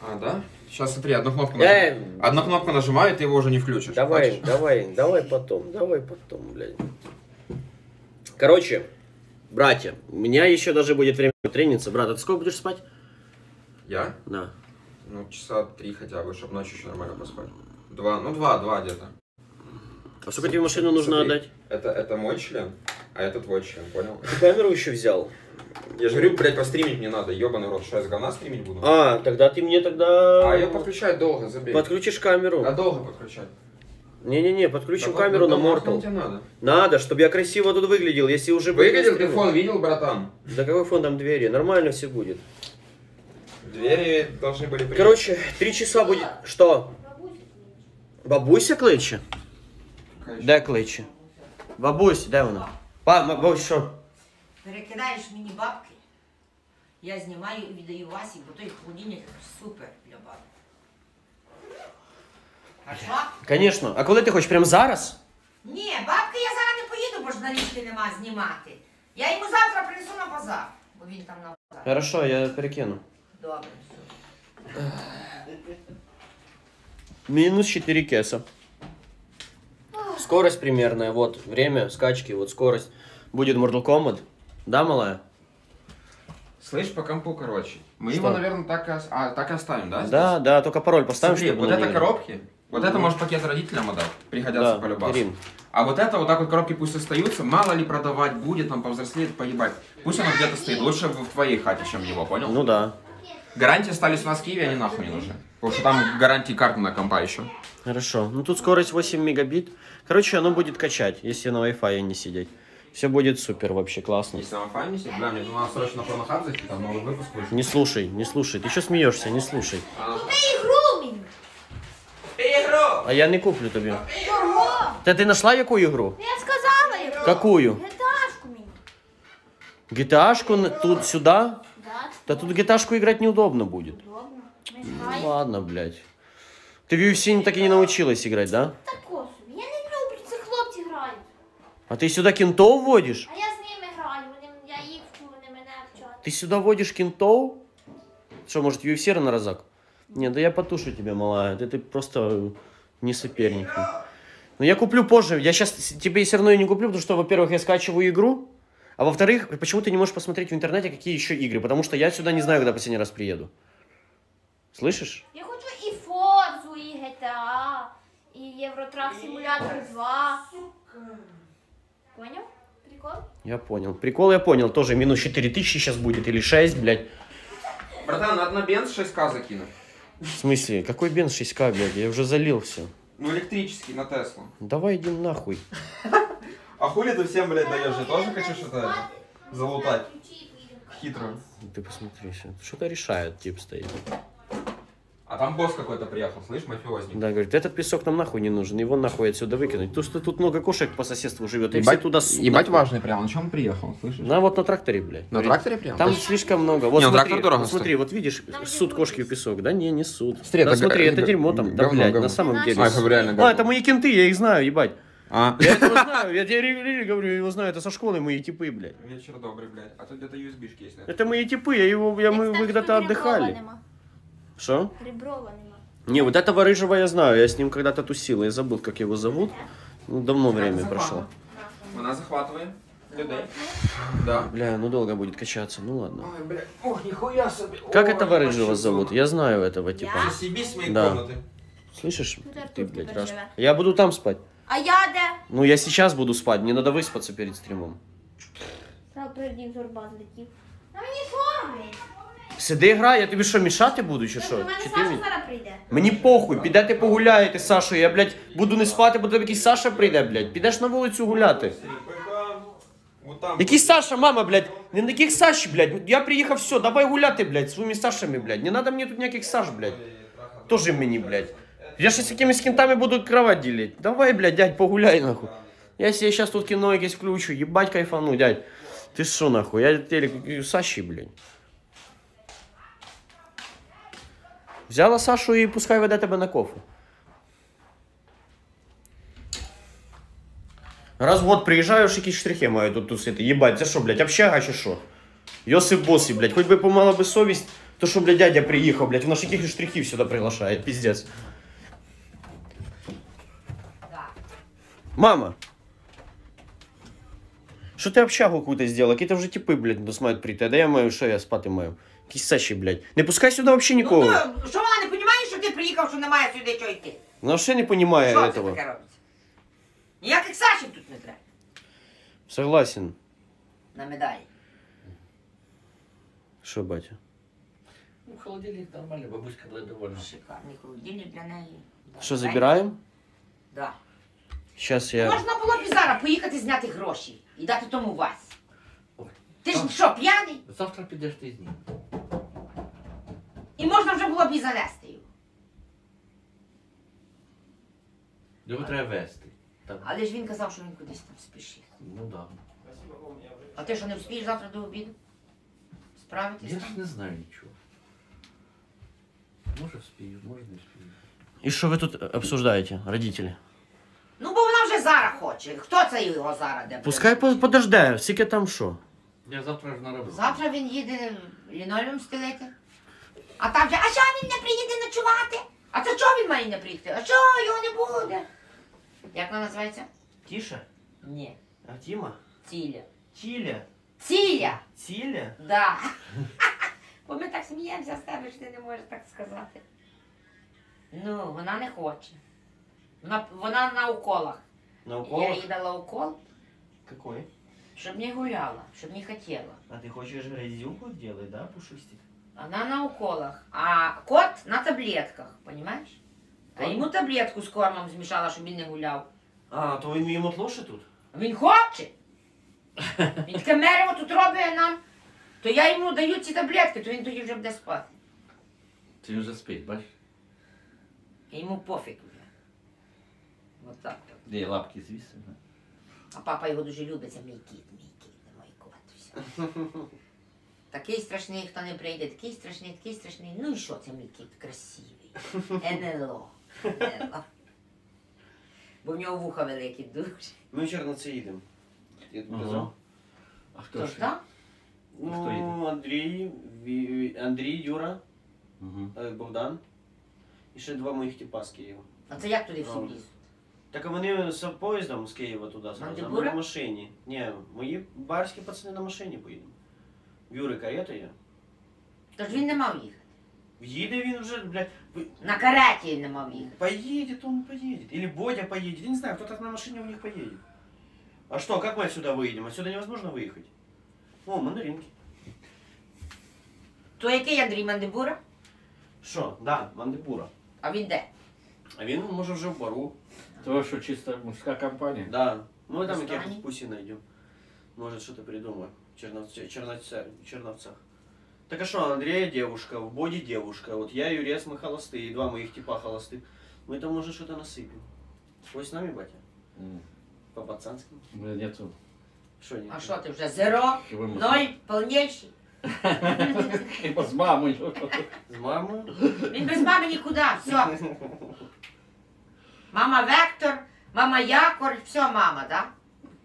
А, да? Сейчас смотри, одну кнопку нажимаю. Одну кнопку нажимаю, и ты его уже не включишь. Давай, хочешь? давай потом, блядь. Короче, братья, у меня еще даже будет время трениться. Брат, а ты сколько будешь спать? Я? Да. Ну, часа 3 хотя бы, чтобы ночью еще нормально поспать. 2, ну 2 где-то. А сколько тебе машину нужно отдать? Это мой член, а это твой член, понял? Ты камеру еще взял? Я же говорю, блядь, постримить мне надо, ебаный рот, что я с говна стримить буду? А, тогда ты мне тогда... А ее подключать долго, забей. Подключишь камеру. А долго подключать? Не-не-не, подключим камеру на Mortal. Надо, чтобы я красиво тут выглядел, если уже... Выглядел? Ты фон видел, братан? Да какой фон, там двери? Нормально все будет. Двери должны были приехать. Короче, 3 часа будет... Что? Бабуся кличе? Да, кличе. Бабусь, дай вона. Бабусь, що? Перекидаєш мені бабки, я знімаю і віддаю Васі, бо той холодильник супер для бабки. А що? Конечно. А коли ти хочеш? Прямо зараз? Ні, бабки я зараз не поїду, бо ж налічки нема знімати. Я йому завтра принесу на базар, бо він там на базар. Хорошо, я перекину. Добре, все. Минус 4 кеса. скорость примерная, вот время скачки, вот скорость. Будет Mortal Kombat, да, малая? Слышь, по компу, короче. Мы что? Его, наверное, так и оставим, да? Здесь? Да, да, только пароль поставим. Смотри, чтобы вот это коробки, вот это может пакет родителям отдать, пригодятся, да, по-любому. А вот это, вот так вот коробки пусть остаются, мало ли продавать будет, там повзрослеет, поебать. Пусть оно где-то стоит, лучше в твоей хате, чем его, понял? Ну да. Гарантии остались у нас в Киеве, они нахуй не нужны. Потому что там гарантии карты на компа еще. Хорошо, ну тут скорость 8 мегабит. Короче, оно будет качать, если на Wi-Fi не сидеть. Все будет супер, вообще классно. Если на Wi-Fi не сидеть, бля, мне надо срочно на порнохаб зайти, там новый выпуск будет. Не слушай, не слушай, ты что смеешься, не слушай. Игру! А я не куплю тебе. Да ты нашла какую игру? Я сказала игру. Какую? GTA-шку меня. GTA-шку тут сюда? Да. Да тут GTA-шку играть неудобно будет. Удобно. Ну, ладно, блядь. Ты в UFC так и не научилась играть, да? Такосу. Я не люблю, це хлопці грають. А ты сюда кентов водишь? А я с ними играю, я их вчу, они меня вчат. Ты сюда водишь кентов? Что, может, UFC на разок? Не, да я потушу тебя, малая. Ты просто не соперник. Но я куплю позже. Я сейчас тебе все равно и не куплю, потому что, во-первых, я скачиваю игру, а во-вторых, почему ты не можешь посмотреть в интернете, какие еще игры? Потому что я сюда не знаю, когда последний раз приеду. Слышишь? Я хочу и Форзу, и GTA, и Euro Truck Simulator 2. Понял? Прикол? Я понял. Прикол я понял. Тоже минус 4000 сейчас будет или 6, блядь. Братан, надо на бенз 6К закинуть. В смысле? Какой бенз 6К, блядь? Я уже залил все. Ну, электрический, на Теслу. Давай иди нахуй. А хули ты всем, блядь, даешь? Я тоже хочу что-то залутать. Хитро. Ты посмотри, что-то решает, тип стоит. А там босс какой-то приехал, слышь, мафиозник. Да, говорит, этот песок нам нахуй не нужен, его нахуй отсюда выкинуть. То, что тут много кошек по соседству живет, и все туда... Ебать важный прям, на чем приехал, слышишь? На вот на тракторе, блядь. На тракторе прям? Там слишком много. Вот смотри, вот видишь, ссут кошки в песок, да? Не, не ссут. Смотри, это дерьмо там, да, блядь, на самом деле. А, это мои кенты, я их знаю, ебать. Я его знаю, я тебе говорю, я его знаю, это со школы мои типы, блядь. Вечер добрый, блядь, а тут где-то USB-шки есть. Это мои типы, мы когда-то отдыхали. Что? Реброва нема. Не, вот этого рыжего я знаю, я с ним когда-то тусил, я забыл, как его зовут. Ну, давно время прошло. Она захватывает людей. Да. Бля, ну долго будет качаться, ну ладно. Ой, бля, ох, нихуя себе. Как этого рыжего зовут? Я знаю этого типа. Засебись с моей комнаты. Слышишь? Ты, блядь, раз. Я буду там спать. А я, да? Ну, я сейчас буду спать, мне надо выспаться перед стримом. Сиди, грай, я тобі що, мішати буду, чи що? До мене Саша зараз прийде. Мені похуй, підете погуляєте з Сашою, я, блядь, буду не спати, бо там якийсь Саша прийде, блядь. Підеш на вулицю гуляти. Який Саша, мама, блядь, не таких Саш, блядь, я приїхав, все, давай гуляти, блядь, своїми Сашами, блядь. Не надо мені тут ніяких Саш, блядь. Тоже мені, блядь. Я ще з якимись кентами буду кровать ділити. Давай, блядь, дядь, погуляй, нахуй. Я себе зараз тут кіно якесь включу, їбать, кайфану, дядь. Ти що, нахуй, я телек Саші, блядь. Взяла Сашу і пускай веде тебе на кофе. Раз в год приїжджаєш, якісь штрихи маю тут тусити. Єбать, це що, блядь, общага чи що? Йосип Босі, блядь, хоч би помала би совість, то що, блядь, дядя приїхав, блядь, в наших якихось штрихів сюди приглашає, піздець. Мама! Що ти общагу какую-то зробила? Які-то вже типи, блядь, нас мають прийти, де я маю, що я спати маю? Якісь Саші, блядь. Не пускай сюди взагалі нікого. Ну, що вона не розуміє, що ти приїхав, що немає сюди чого йти? Вона взагалі не розуміє цього. Що це таке робиться? Ніяких Сашів тут не треба. Согласен. На медалі. Що, батя? Ну, холодильник нормальний, бабуська була довольна. Шикарний холодильник для неї. Що, забираємо? Так. Щас я... Можна було б і зараз поїхати зняти гроші і дати тому вас. Ти ж що, п'яний? Завтра підеш ти з ним. І можна вже було б і завести його. Його треба вести. Але ж він казав, що він кудись там спішить. Ну да. А ти що, не вспієш завтра до обіду? Справитись? Я ж не знаю нічого. Може вспію, може не вспію. І що ви тут обсуждаєте, родителі? Ну бо вона вже зараз хоче. Хто це його зараз де? Пускай подождає, скільки там що? Я завтра ж на роботу. Завтра він їде лінолеум стелити. А там же, а що він не приїде ночувати? А це чого він має не приїхати? А що, його не буде? Як вона називається? Тиша? Нет. А Тима? Тиля. Тиля? Тиля! Тиля? Да. Бо ми так сміємося з тебе, що ти не можеш так сказати. Ну, вона не хоче. Вона на уколах. На уколах? Я їй дала укол. Какой? Щоб не гуляла, щоб не хотіла. А ти хочеш грязюку делать, да, пушистик? Она на уколах, а кот на таблетках, понимаешь? А ему таблетку з кормом змішала, щоб він не гуляв. А, то він йому тлоше тут? Він хоче. Він таке мерево тут робить нам. То я йому даю ці таблетки, то він тоді вже буде спати. Ти вже спить, бачиш? Йому пофіг вже. От так. Де лапки звісно. А папа його дуже любить, це мій кіт, мій кот, все. Такий страшний, хто не прийде, такий страшний, ну і що це мій кіт, красивий, НЛО, НЛО. Бо в нього вуха великі дуже. Ми вчора на це їдемо. Я тут казав. А хто ж? Ну, Андрій, Юра, Богдан і ще два моїх тіпа з Києва. А це як туди всі лізуть? Так вони з поїздом з Києва туди, а ми на машині. Ні, мої барські пацани на машині поїдемо. В Юри карета є. Тож він не мав їхати. Їде він вже, блядь. На кареті не мав їхати. Поїде, то він поїде. Ілі Бодя поїде. Я не знаю, хто так на машині у них поїде. А що, як ми отсюда виїдемо? Отсюда невозможно виїхати. О, мандаринки. То який Андрій, Мандибура? Що, да, Мандибура. А він де? А він, може, вже в бару. То що, чисто мужська компанія? Да. Ну, там якихось пусі знайдемо. Може, щось придумаємо. В Черновцах. Так а что, Андрея девушка, в Боди девушка, вот я, Юрец, мы холостые, два моих типа холостых. Мы там уже что-то насыпем. Вы с нами, батя? По-пацански? Нету. Что нет? А что ты уже, зеро, ноль, полнейший? С мамой. С мамой? Без мамы никуда, все. Мама Вектор, мама Якор, все мама, да?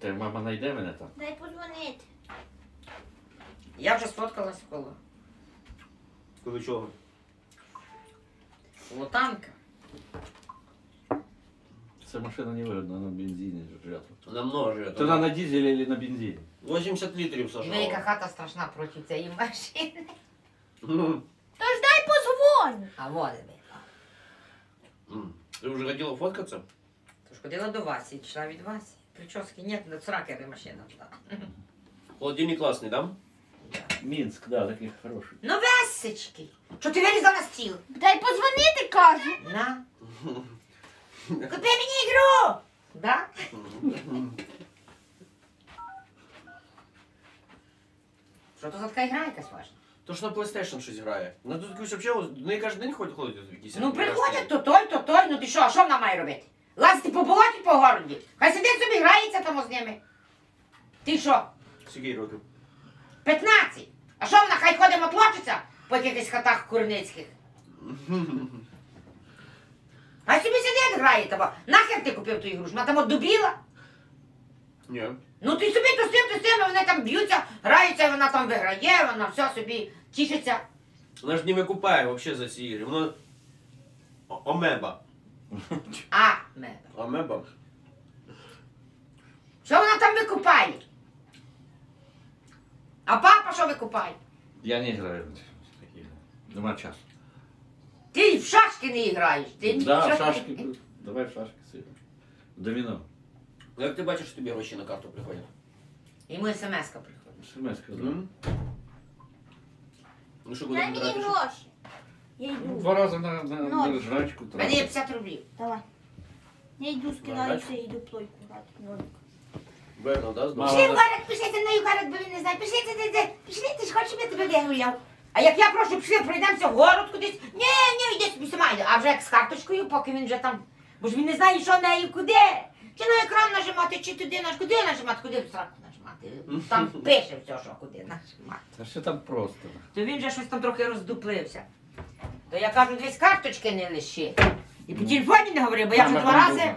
Ты мама найди меня там. Дай позвонить. Я вже сфоткалась коло. Коло чого? Коло танка. Ця машина не вигодна, вона на бензині жрет. Давно жрет. Вона на дизелі або на бензині. 80 літрів сажала. Велика хата страшна проти цієї машини. Тож дай позвонь! А вот і. Ти вже хотіла фоткатися? Тож ходила до Васі, йшла від Васі. Прически нет, до сраки машина була. Холодильник классный, да? Минск, да, таких хороших. Ну, Васечки, что ты вырезал на стил? Дай позвонить, кажу. На. Купи мне игру. Да? Что тут за такая играйка, важно? То, что на PlayStation что-то играет. Ну, тут вообще, ну, каждый день ходят, Ну, приходят то той, ну ты что, а что вона має робити? Лазити по болоті, по городі. Хай сидить собі, грається там з ними. Ти що? Скільки років? 15! А що вона, хай ходимо плачеться по якихось хатах курницьких? Хай собі сидить, грає тобі. Нахер ти купив ту ігрушку? Вона там от дубіла? Ні. Ну ти собі то з тим, вони там б'ються, граються, вона там виграє, вона все собі тішиться. Вона ж не викупає взагалі за ці ігри, вона амеба. Амеба. Амеба. Що вона там викупає? А папа що викупає? Я не граю. Нема часу. Ти в шашки не граєш. Да, в шашки. Давай в шашки сидимо. Доміно. Як ти бачиш, що тобі гроші на карту приходять? Йому смс-ка приходить. Смс-ка, так. Ну що, будемо грати? Дай мені гроші. Я йду. Два рази на жрачку. У мене є 50 рублів. Давай. Я йду, скидаюся, йду плойку грати. Верно, да? Пішли, Варик, пішли, ти на Югарик, бо він не знає. Пішли, пішли, ти ж хочеш, щоб я тебе вигуляв. А як я прошу, пішли, пройдемося в город кудись. Ні, йди собі сама. А вже як з карточкою, поки він вже там. Бо ж він не знає, що нею, куди. Чи на екран нажимати, чи туди нажимати. Куди нажимати, куди в сраку нажимати. Там пише все, що куди нажимати. Та що там просто. То він вже щось там трохи роздуплився. То я кажу, десь карточки не лиши. І по телефоні не говорив, бо я вже два рази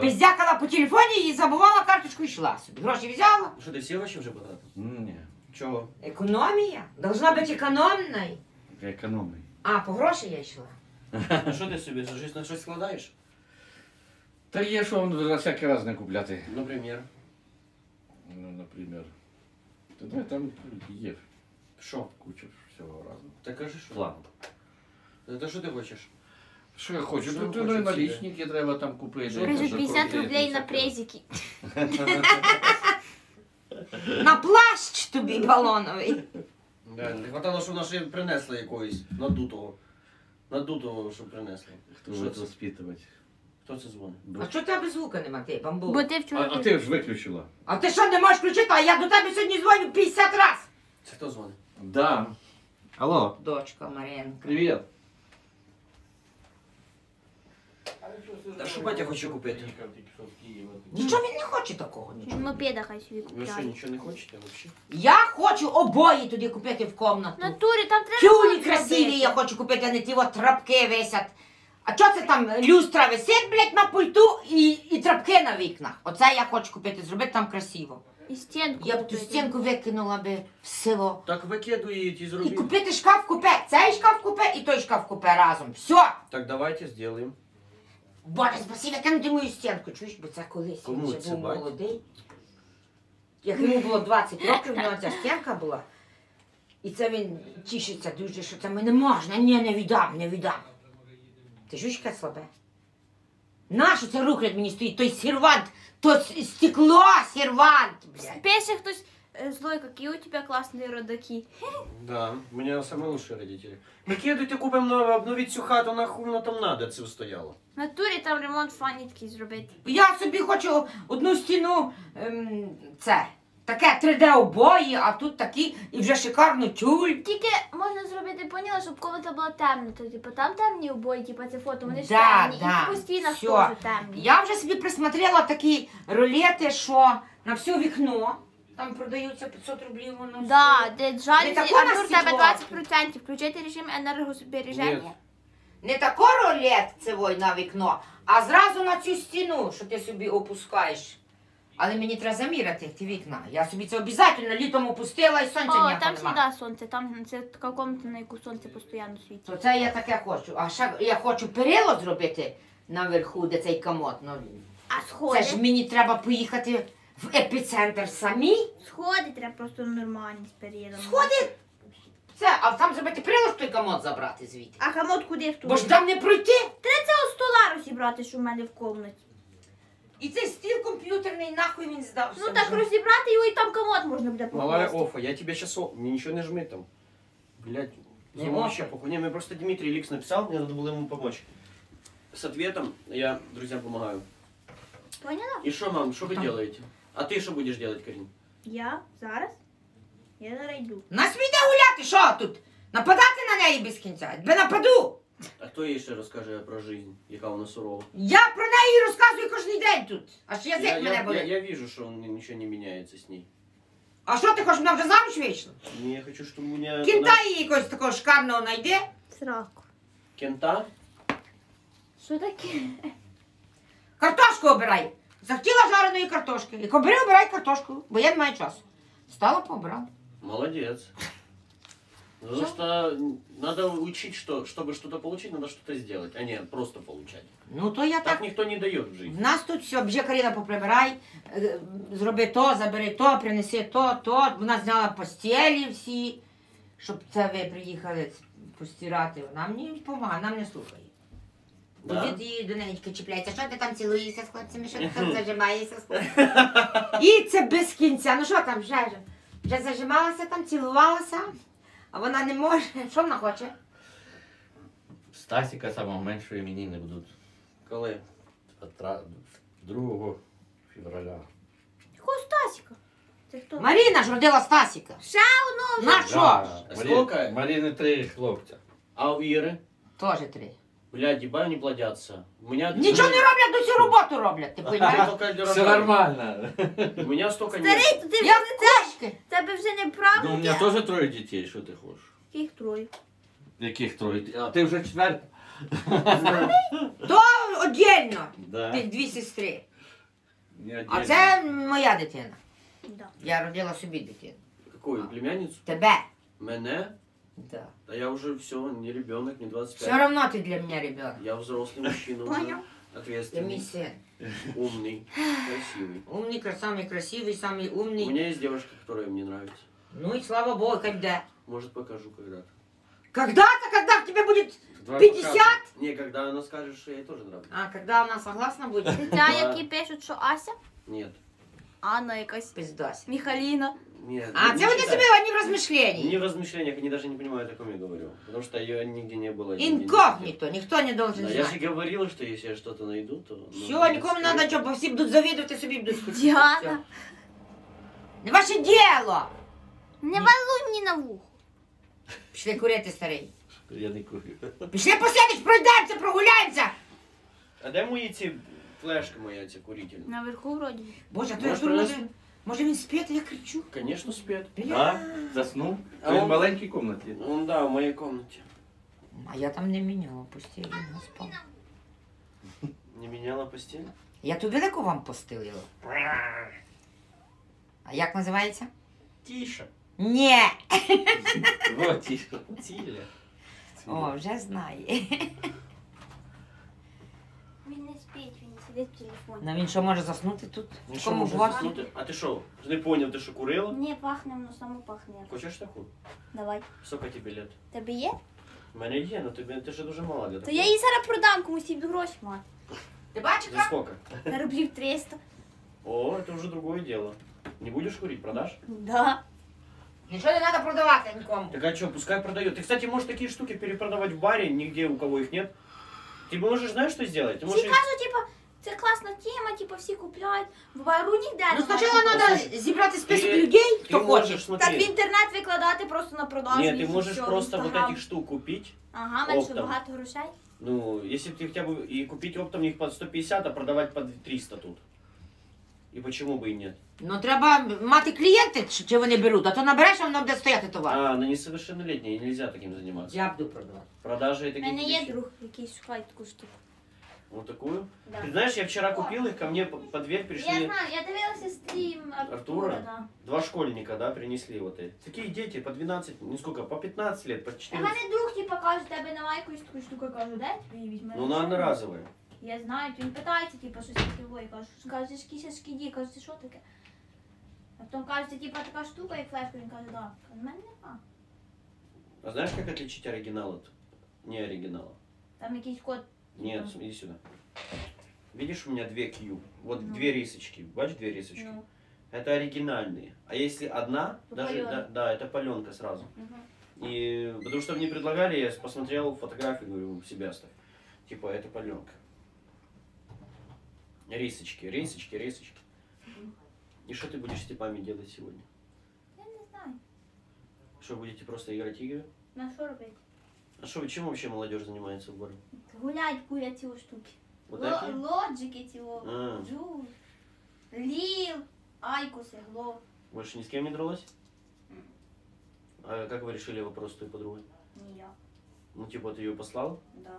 пиздякала по телефоні і забувала карточку і йшла собі. Гроші взяла. Що, ти всі гроші вже подала? Ні. Чого? Економія. Должна бути економною. Економною. А, по гроші я йшла. А що ти собі, за життя на щось складаєш? Та є, що він всякий раз не купляти. Наприклад? Ну, наприклад. Та там є. Що? Куча всього разного. Та кажи, що? План. Та що ти хочеш? Що я хочу? Тут налічники треба там купити. Кажуть, 50 рублей на презики. На плащ тобі балоновий. Не хватало, щоб наші принесли якоїсь надутого. Надутого, щоб принесли. Хто буде розпитувати? Хто це дзвонить? А чого тебе звука нема, ти бамбула? Бо ти вчора... А ти ж виключила. А ти що не можеш включити? А я до тебе сьогодні дзвоню 50 раз! Це хто дзвонить? Да. Алло. Дочка Мар'янка. Привіт. Та що батя хоче купити? Нічого він не хоче такого. Мопеда хай собі купляє. Ви що, нічого не хочете взагалі? Я хочу обої туди купити в кімнату. Натурі, там треба... Тюлі красиві я хочу купити, а не ті от трапки висять. А чо це там люстра висить, блядь, на пульту і трапки на вікнах? Оце я хочу купити, зробити там красиво. І стінку. Я б ту стінку викинула би в село. Так викидують і зробіть. І купити шкаф купе. Цей шкаф купе і той шкаф купе разом. Все. Так давайте зробимо. Боже, спасибо, кинути мою стінку. Чуєш, бо це колись. Кому це, був молодий. Як йому було 20 років, в нього ця стінка була. І це він тішиться дуже, що це не можна. Ні, не віддам, не віддам. Ти чуєш, яке слабе? Нащо це руклять мені стоїть? Той сервант, то стекло, сервант, блядь. Песня хтось... Злой, какие у тебя классные родаки. Да, у меня самые лучшие родители. Накидуйте, купим новую, обновить всю хату, нахуй там надо, це стояло. В натурі там ремонт фанітки зробити. Я собі хочу одну стіну, це, таке 3D обої, а тут такі, і вже шикарно тюль. Тільки можна зробити, поняла, щоб комната була темна, то типу там темні обої, типу це фото, вони ж темні, і по стінах теж темні. Я вже собі присмотрела такі рулети, що на все вікно. Там продаються 500 рублів, воно... Да, де джалюзі, Артур, тебе 20%, включити режим енергозбереження. Не тако рулет цей на вікно, а зразу на цю стіну, що ти собі опускаєш. Але мені треба заміряти ті вікна, я собі це обов'язково літом опустила і сонця ніяко нема. О, там завжди сонце, там це така кімната, на яку сонце постійно світить. То це я таке хочу, а ще я хочу перило зробити наверху, де цей комод. А сходи? Це ж мені треба поїхати... В епіцентр самі? Сходи треба просто нормально з періодом. Сходи? Це, а там зробити прилож той комод забрати звідти. А комод куди в ту? Бо ж там не пройти. Треба цього стола розібрати, що в мене в кімнаті. І цей стіл комп'ютерний, нахуй він здався. Ну так розібрати його і там комод можна буде покласти. Малая Офа, я тебе щас... Мені нічого не жми там. Блядь, не можна. Ні, мені просто Дмитрий Лікс написав, мені треба було йому допомогти. З відповідом я друзям допомагаю. Поняла? І що, мам, що ви робите? А ти що будеш робити, Карін? Я? Зараз? Я зараз йду. Нас війде гуляти, що тут? Нападати на неї без кінця? Я нападу! А хто їй ще розкаже про життя, яка вона сурова? Я про неї розказую кожен день тут. Аж язик мене болить. Я бачу, що нічого не міняється з нею. А що ти хочеш, вона вже замуж вийшла? Ні, я хочу, щоб у мене... Кента їй якогось такого шикарного знайде. Сраку. Кента? Що таке? Картошку обирай. Захотіла жареної картошки. Як обери, обирай картошку, бо я не маю часу. Встала, пообрала. Молодець. Потому что надо учить, что чтобы что-то получить, надо что-то сделать, а не просто получать. Ну то я так... Так никто не дает в жизни. У нас тут все, бже, Каріна, поприбирай, зроби то, забери то, принеси то, то. Вона зняла постелі всі, щоб це ви приїхали постирати. Вона мені допомагає, вона мене слухає. Бо дід її до неї чіпляється, що ти там цілуєшся з хлопцями, що ти там зажимаєшся з хлопцями. І це без кінця, ну що там, вже зажималася там, цілувалася, а вона не може. Що вона хоче? Стасіка самого меншої мені не будуть. Коли? 2 февраля. Якого Стасіка? Це хто? Маріна ж родила Стасіка. Ще одного? На що? Скільки? Маріни 3 хлопця. А у Іри? Тоже 3. Блядь, ебаю, не плодятся. Ничего не роблять, но всю работу роблять, ты понимаешь? Все нормально. У меня столько нет. Старый, ты я в кошке. Тебе уже не правда. Ну, у меня тоже 3 детей, что ты хочешь? Каких 3? Каких 3? А ты уже 4. То отдельно. Ты 2 сестры. А это моя дитина. Я родила себе дитину. Какую? Племянницу? Тебе. Меня? Да. Да я уже все, не ребенок, не 25. Все равно ты для меня ребенок. Я взрослый мужчина. Понял. Ответственный. Ты мой сын. Умный, красивый. Умник, самый красивый, самый умный. У меня есть девушка, которая мне нравится. Ну и слава богу, когда? Может, покажу когда-то. Когда-то, когда тебе будет 50? Не, когда она скажет, что ей тоже нравится. А, когда она согласна будет? Хотя, які пишут, что Ася? Нет. Анна якась. Пиздась. Михалина. Нет, а делайте себе они в размышлениях. Не в размышлениях, они даже не понимают, о ком я говорю. Потому что ее нигде не было. Инкогнито, никто не должен знать. Я же говорила, что если я что-то найду, то... Все, никому не надо, что все будут завидовать и себе будут... Диана. Не ваше дело. Не валуй мне на ухо. Пошли курить, старый. Я не курю. Пошли посидишь, пройдемся, прогуляемся. А дай ему идти, флешка моя, эти курительная. Наверху вроде. Боже, а то я думаю... Может, он спит, я кричу? Конечно, спит. Да, заснул. А он в маленькой комнате? Он, да, в моей комнате. А я там не меняла постель, я спал. Не меняла постель? Я ту велику вам постелила. А як називається? Тиша. Ні. Во, тиша. Тіля. О, вже знає. Він не спить, він сидить в телефоні. Ну він що, може заснути тут? Ну що, може заснути? А ти що, не поняв, ти що курила? Ні, пахне, воно само пахне. Хочеш таку? Давай. Скільки тобі лет? Тобі є? У мене є, але тобі, ти ще дуже мала для такого. То я її зараз продам, комусь їй гроші мати. Ти бачиш, як? За скільки? Рублів 300. О, це вже другое дело. Не будеш курити, продаш? Да. Ничего не надо продавать никому. Так а что, пускай продает. Ты, кстати, можешь такие штуки перепродавать в баре, нигде у кого их нет. Ты можешь, знаешь, что сделать? Ты можешь... Все кажут, типа, это классная тема, типа, все купляют, в бару нигде. Ну сначала надо собрать список людей, кто хочет. Так в интернет выкладывать просто на продажу. Нет, ты можешь просто вот этих штук купить. Ага, меньше богато грошей. Ну, если ты хотя бы и купить оптом их под 150, а продавать под 300 тут. И почему бы и нет? Ну, треба мати клиенты, что они берут, а то наберешь, а оно будет стоять товар. А, ну несовершеннолетние, нельзя таким заниматься. Я буду продавать. Продажи и такие вещи. У меня есть друг, який шукает такую штуку. Вот такую? Да. Ты знаешь, я вчера купил их, ко мне под дверь пришли... Я знаю, я дивилась стрим Артура. Да. Два школьника, да, принесли вот эти. Такие дети, по 12, ну сколько, по 15 лет, по 14. А мне друг тебе покажет, тебе на майку и такую штуку кажу, да? Ну, она одноразовая. Я знаю, він питається, типу, щось таке, каже, шкіді, каже, що таке? А потім каже, типу, така штука, як флешка, він каже, да. У мене нема. А знаєш, як відлічити оригінал от неоригінала? Там якийсь код. Ні, іди сюди. Видиш, у мене дві Q. Вот дві рисочки, бачиш, дві рисочки? Це оригінальні. А якщо одна, даже, да, це паленка сразу. І, тому що мені предлагали, я посмотрел фотографію, говорю, себе оставь. Типа, це паленка. Рисочки, рисочки, рисочки. И что ты будешь с типами делать сегодня? Я не знаю. Что, будете просто играть игры? На что рубить? А что, чем вообще молодежь занимается в городе? Гулять, курят его штуки. Вот такие? Лоджик эти, джуз, лил, айкус, игло. Больше ни с кем не дралась? А как вы решили вопрос той подруги? Не я. Ну типа ты ее послал? Да.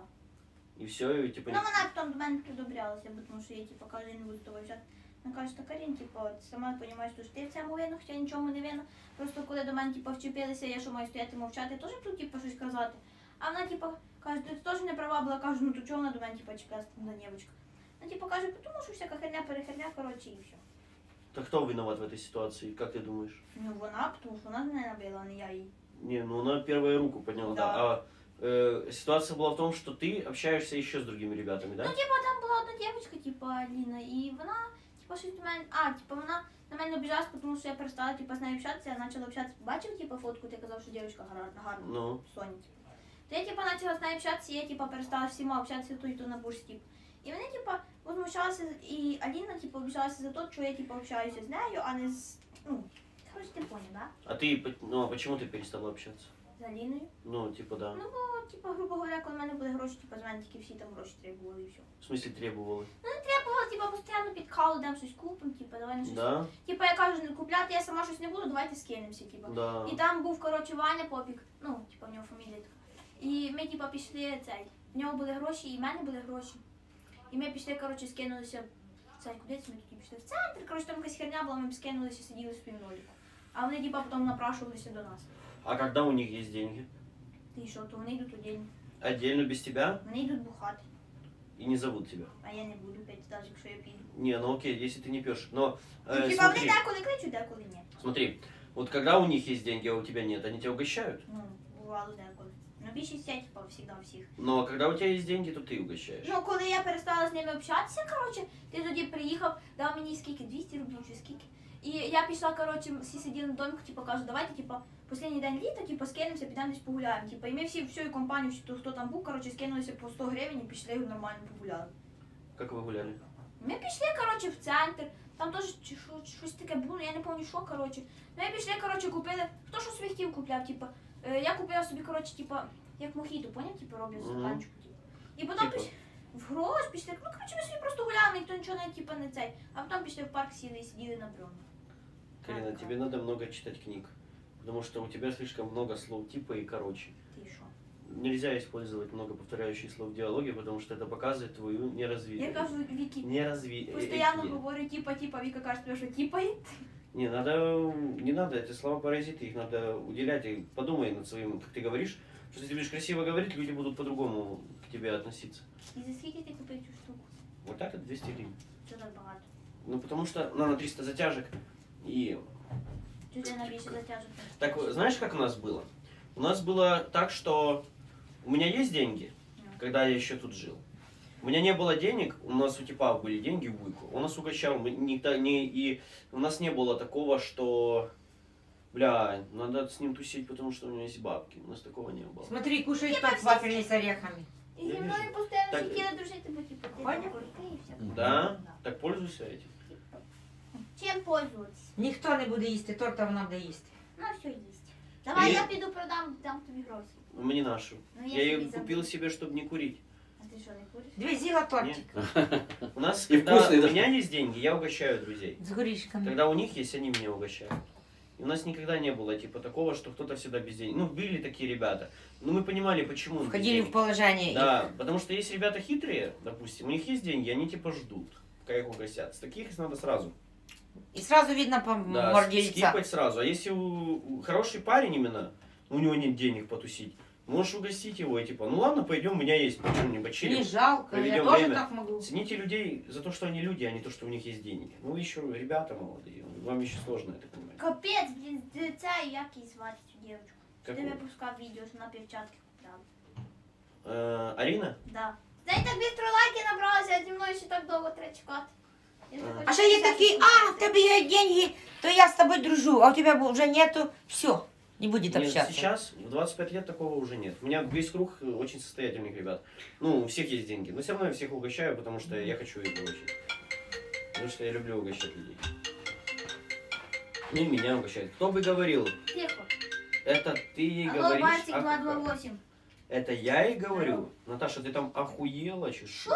И все, и типа... Ну, она потом до меня придобрялась, потому что я, типа, каждый день буду того взять. Она кажется, Карин, типа, ты сама понимаешь, что ты в цьому винна, хотя ничему не винна. Просто, когда до меня, типа, вчепилися, я что, маю стоять и молчать, я тоже буду, типа, что-то сказать. А она, типа, кажется, ты тоже не права была, кажется, ну, то чего она до меня, типа, чекалась, там, да, девочка. Она, типа, кажется, потому что всякая херня-перехерня, короче, и все. Так кто виноват в этой ситуации, как ты думаешь? Ну, она, потому что она меня набила, а не я ей. Не, ну, она первая руку подняла, да. А... ситуация была в том, что ты общаешься еще с другими ребятами, да? Ну, типа, там была одна девочка, типа, Алина, и она, типа, что-то меня... А, типа, она на меня обижалась, потому что я перестала, типа, с ней общаться, я начала общаться, бачил, типа, фотку, ты сказал, что девочка гарна, ну. Соня, типа. То я, типа, начала с ней общаться, и я, типа, перестала всему общаться, и то на бурс, типа. И она, типа, возмущалась, и Алина, типа, обижалась за то, что я, типа, общаюсь с нею, а не с... Ну, короче, ты понял, да? А ты, ну, а почему ты перестала общаться? З Аліною? Ну, типу, да. Ну, бо, типу, грубо говоря, коли в мене були гроші, типу, з мене тільки всі там гроші требували і все. В смислі требували? Ну, не требували, типу, постійно під калу, дам щось купимо, типу, давай на щось. Да. Типу, я кажу, не купляти, я сама щось не буду, давайте скинемося, типу. Да. І там був, короче, Ваня Попік, ну, типу, в нього фамілія така. І ми, типу, пішли, цей, в нього були гроші, і в мене були гроші. І ми пішли, короче, скинулися, цей, кудись, ми тоді пішли в центр, короче, там якась херня була, ми скинулися, сиділи в спільноліку. А вони, типу, потім напрашувалися до нас. А когда у них есть деньги? Ты что, то они идут отдельно. Отдельно без тебя? Они идут бухать. и не зовут тебя. А я не буду петь, даже что я пью. Не, ну окей, если ты не пьешь. Но смотри. Смотри, вот когда у них есть деньги, а у тебя нет, они тебя угощают? Ну, бывало, да, коли. Ну, больше всяких всегда всех. Но когда у тебя есть деньги, то ты угощаешь. Ну, когда я перестала с ними общаться, короче, ты тоді приехал, дал мне сколько, 200 рублей, чи сколько. И я пошла, короче, все сидели на домику, типа, кажу, давайте, типа, последний день лета, типа, скинемся, пойдем десь погуляем. Типа, и мы все, всю компанию, кто там был, короче, скинулись по 100 гривен и пошли нормально погуляли. Как вы гуляли? Мы пошли, короче, в центр, там тоже что-то такое было, я не помню, что, короче. Мы пошли, короче, купили, кто что свой хотів купляв, типа, я купила себе, короче, типа, як мохіто, понял, типа, роблять стаканчику, типа. И потом типа... в грош пішли, ну, короче, ми собі просто гуляли, ніхто нічого не, типа, не цей. А потом пішли в парк, сіли і сиділи на бревнах. Карина, так, тебе надо много читать книг, потому что у тебя слишком много слов типа и короче. Ты шо? Нельзя использовать много повторяющих слов в диалоге, потому что это показывает твою неразвитость. Я кажу, Вики, постоянно говорю типа, Вика кажется, что типает. Не, надо, не надо, эти слова паразиты, их надо уделять, и подумай над своим, как ты говоришь, что если ты будешь красиво говорить, люди будут по-другому к тебе относиться. И за сколько ты купил эту штуку? Вот так это 200 гривен. Что так богато? Ну потому что на 300 затяжек и... Что на 200 затяжек? Так, знаешь, как у нас было? У нас было так, что у меня есть деньги, когда я еще тут жил. У меня не было денег, у нас у типа были деньги в Уйку. Он нас угощал, мы и у нас не было такого, что, бля, надо с ним тусить, потому что у него есть бабки. У нас такого не было. Смотри, кушает так вафельный с орехами. И я мной постоянно так... дружить, типа, понятно? Да, так пользуйся этим. Чем пользоваться? Никто не будет есть, тортов надо есть. Ну все есть. Давай я пойду продам, дам тебе гроши. Мне нашу. Я ее купил себе, чтобы не курить. А ты что, не куришь? Две зила тортик. У нас, когда у меня есть деньги, я угощаю друзей. С горишками. Когда у них есть, они меня угощают. И у нас никогда не было типа такого, что кто-то всегда без денег. Ну, были такие ребята. Но мы понимали, почему. Входили в положение. Да, потому что есть ребята хитрые, допустим, у них есть деньги, они типа ждут, пока их угостят. С таких надо сразу. И сразу видно по морде лица. Скипать сразу. А если хороший парень именно, у него нет денег потусить, можешь угостить его и типа, ну ладно, пойдем, у меня есть, почему-нибудь почилим. Не жалко, я тоже так могу. Цените людей за то, что они люди, а не то, что у них есть деньги. Ну вы еще ребята молодые, вам еще сложно это понимать. Капец, блин, це як її звати цю девочку? Ты мне пускал видео, что она перчатки купила. Арина? Да. Знаете, так быстро лайки набралась, а зі мною еще так долго трачкати. А что я такие, в тебе есть деньги, то я с тобой дружу, а у тебя уже нету, все, не будет общаться. Нет, сейчас, в 25 лет такого уже нет. У меня весь круг очень состоятельных ребят. Ну, у всех есть деньги, но все равно я всех угощаю, потому что я хочу их получить. Потому что я люблю угощать людей. Ну и меня угощают. Кто бы говорил? Тихо. Это ты говоришь. Мальчик 228. Это я и говорю. Алло. Наташа, ты там охуела, чушь.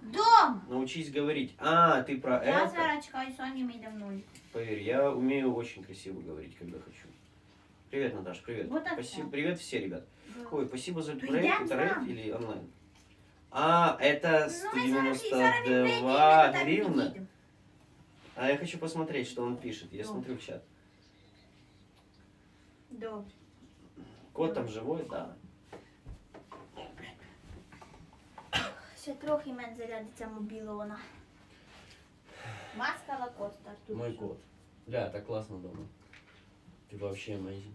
Дом! Научись говорить. А, ты про это? Я зарачка, и Соня меня давно. Поверь, я умею очень красиво говорить, когда хочу. Привет, Наташа, привет. Вот спасибо, привет все, ребят. Да. Ой, спасибо за проект, это рейд или онлайн? А, это 192 гривна. А я хочу посмотреть, что он пишет. Я смотрю в чат. Да. Кот там живой, да. Ще трохи мене зарядиться мобіло вона. Маска Лакоста, Артур. Мой кот. Бля, так классно дома. Ты вообще amazing.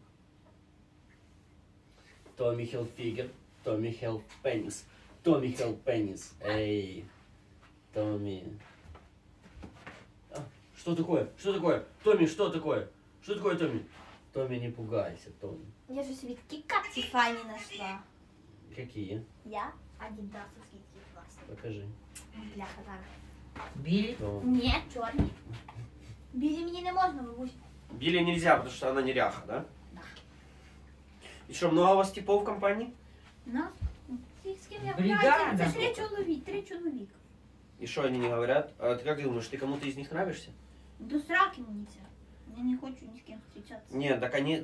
Tommy Hilfiger, Tommy Hilfpenis, Tommy Hilfpenis. Эй, Tommy. А, что такое? Что такое? Tommy, что такое? Что такое, Tommy? Tommy, не пугайся, Tommy. Я же себе такие капти файни нашла. Какие? Я адидасовские. Покажи. Бляха, так. Били? О. Нет, черный. Били мне не можно, бабусь. Били нельзя, потому что она неряха, да? Да. И что, много у вас типов в компании? Да. С кем я говорю? Это 3 человека. И что они не говорят? А ты как думаешь, ты кому-то из них нравишься? Да сраки мне нельзя. Я не хочу ни с кем встречаться. Нет, так они, не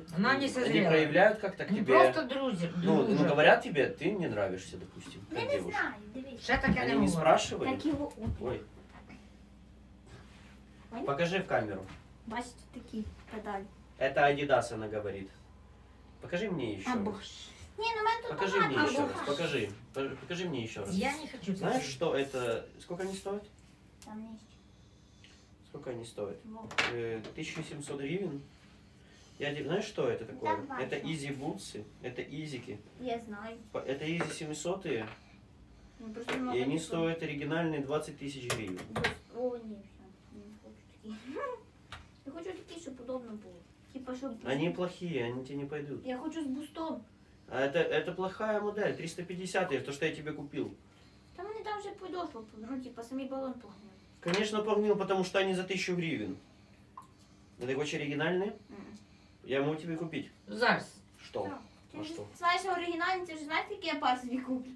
проявляют как-то к тебе. Просто друзья. Ну, говорят тебе, ты мне нравишься, допустим. Я не знаю, дивись. Они не спрашивают. Так его ой. Покажи в камеру. Бачите, такие педали. Это Adidas, она говорит. Покажи мне еще. Покажи мне еще раз, покажи мне еще раз. Я не хочу. Знаешь, что это? Сколько они стоят? Сколько они стоят? 1700 гривен. Я не знаю, что это такое. Да, это изи бутсы, это изики. Я знаю. Это изи 700. И они стоят оригинальные 20 тысяч гривен. О, нет, я не хочу такие. Я хочу такие, чтобы удобно было. Типа, чтобы... Они плохие, они тебе не пойдут. Я хочу с бустом. А это плохая модель, 350, то, что я тебе купил. Там они там уже подошву, ну типа, сами баллон погнил. Конечно погнил, потому что они за 1000 гривен. Это очень оригинальные. Я могу тебе купить. Зараз. Что? Да. Ты же знаешь, оригинальные, ты же знаешь, какие я пасты куплю?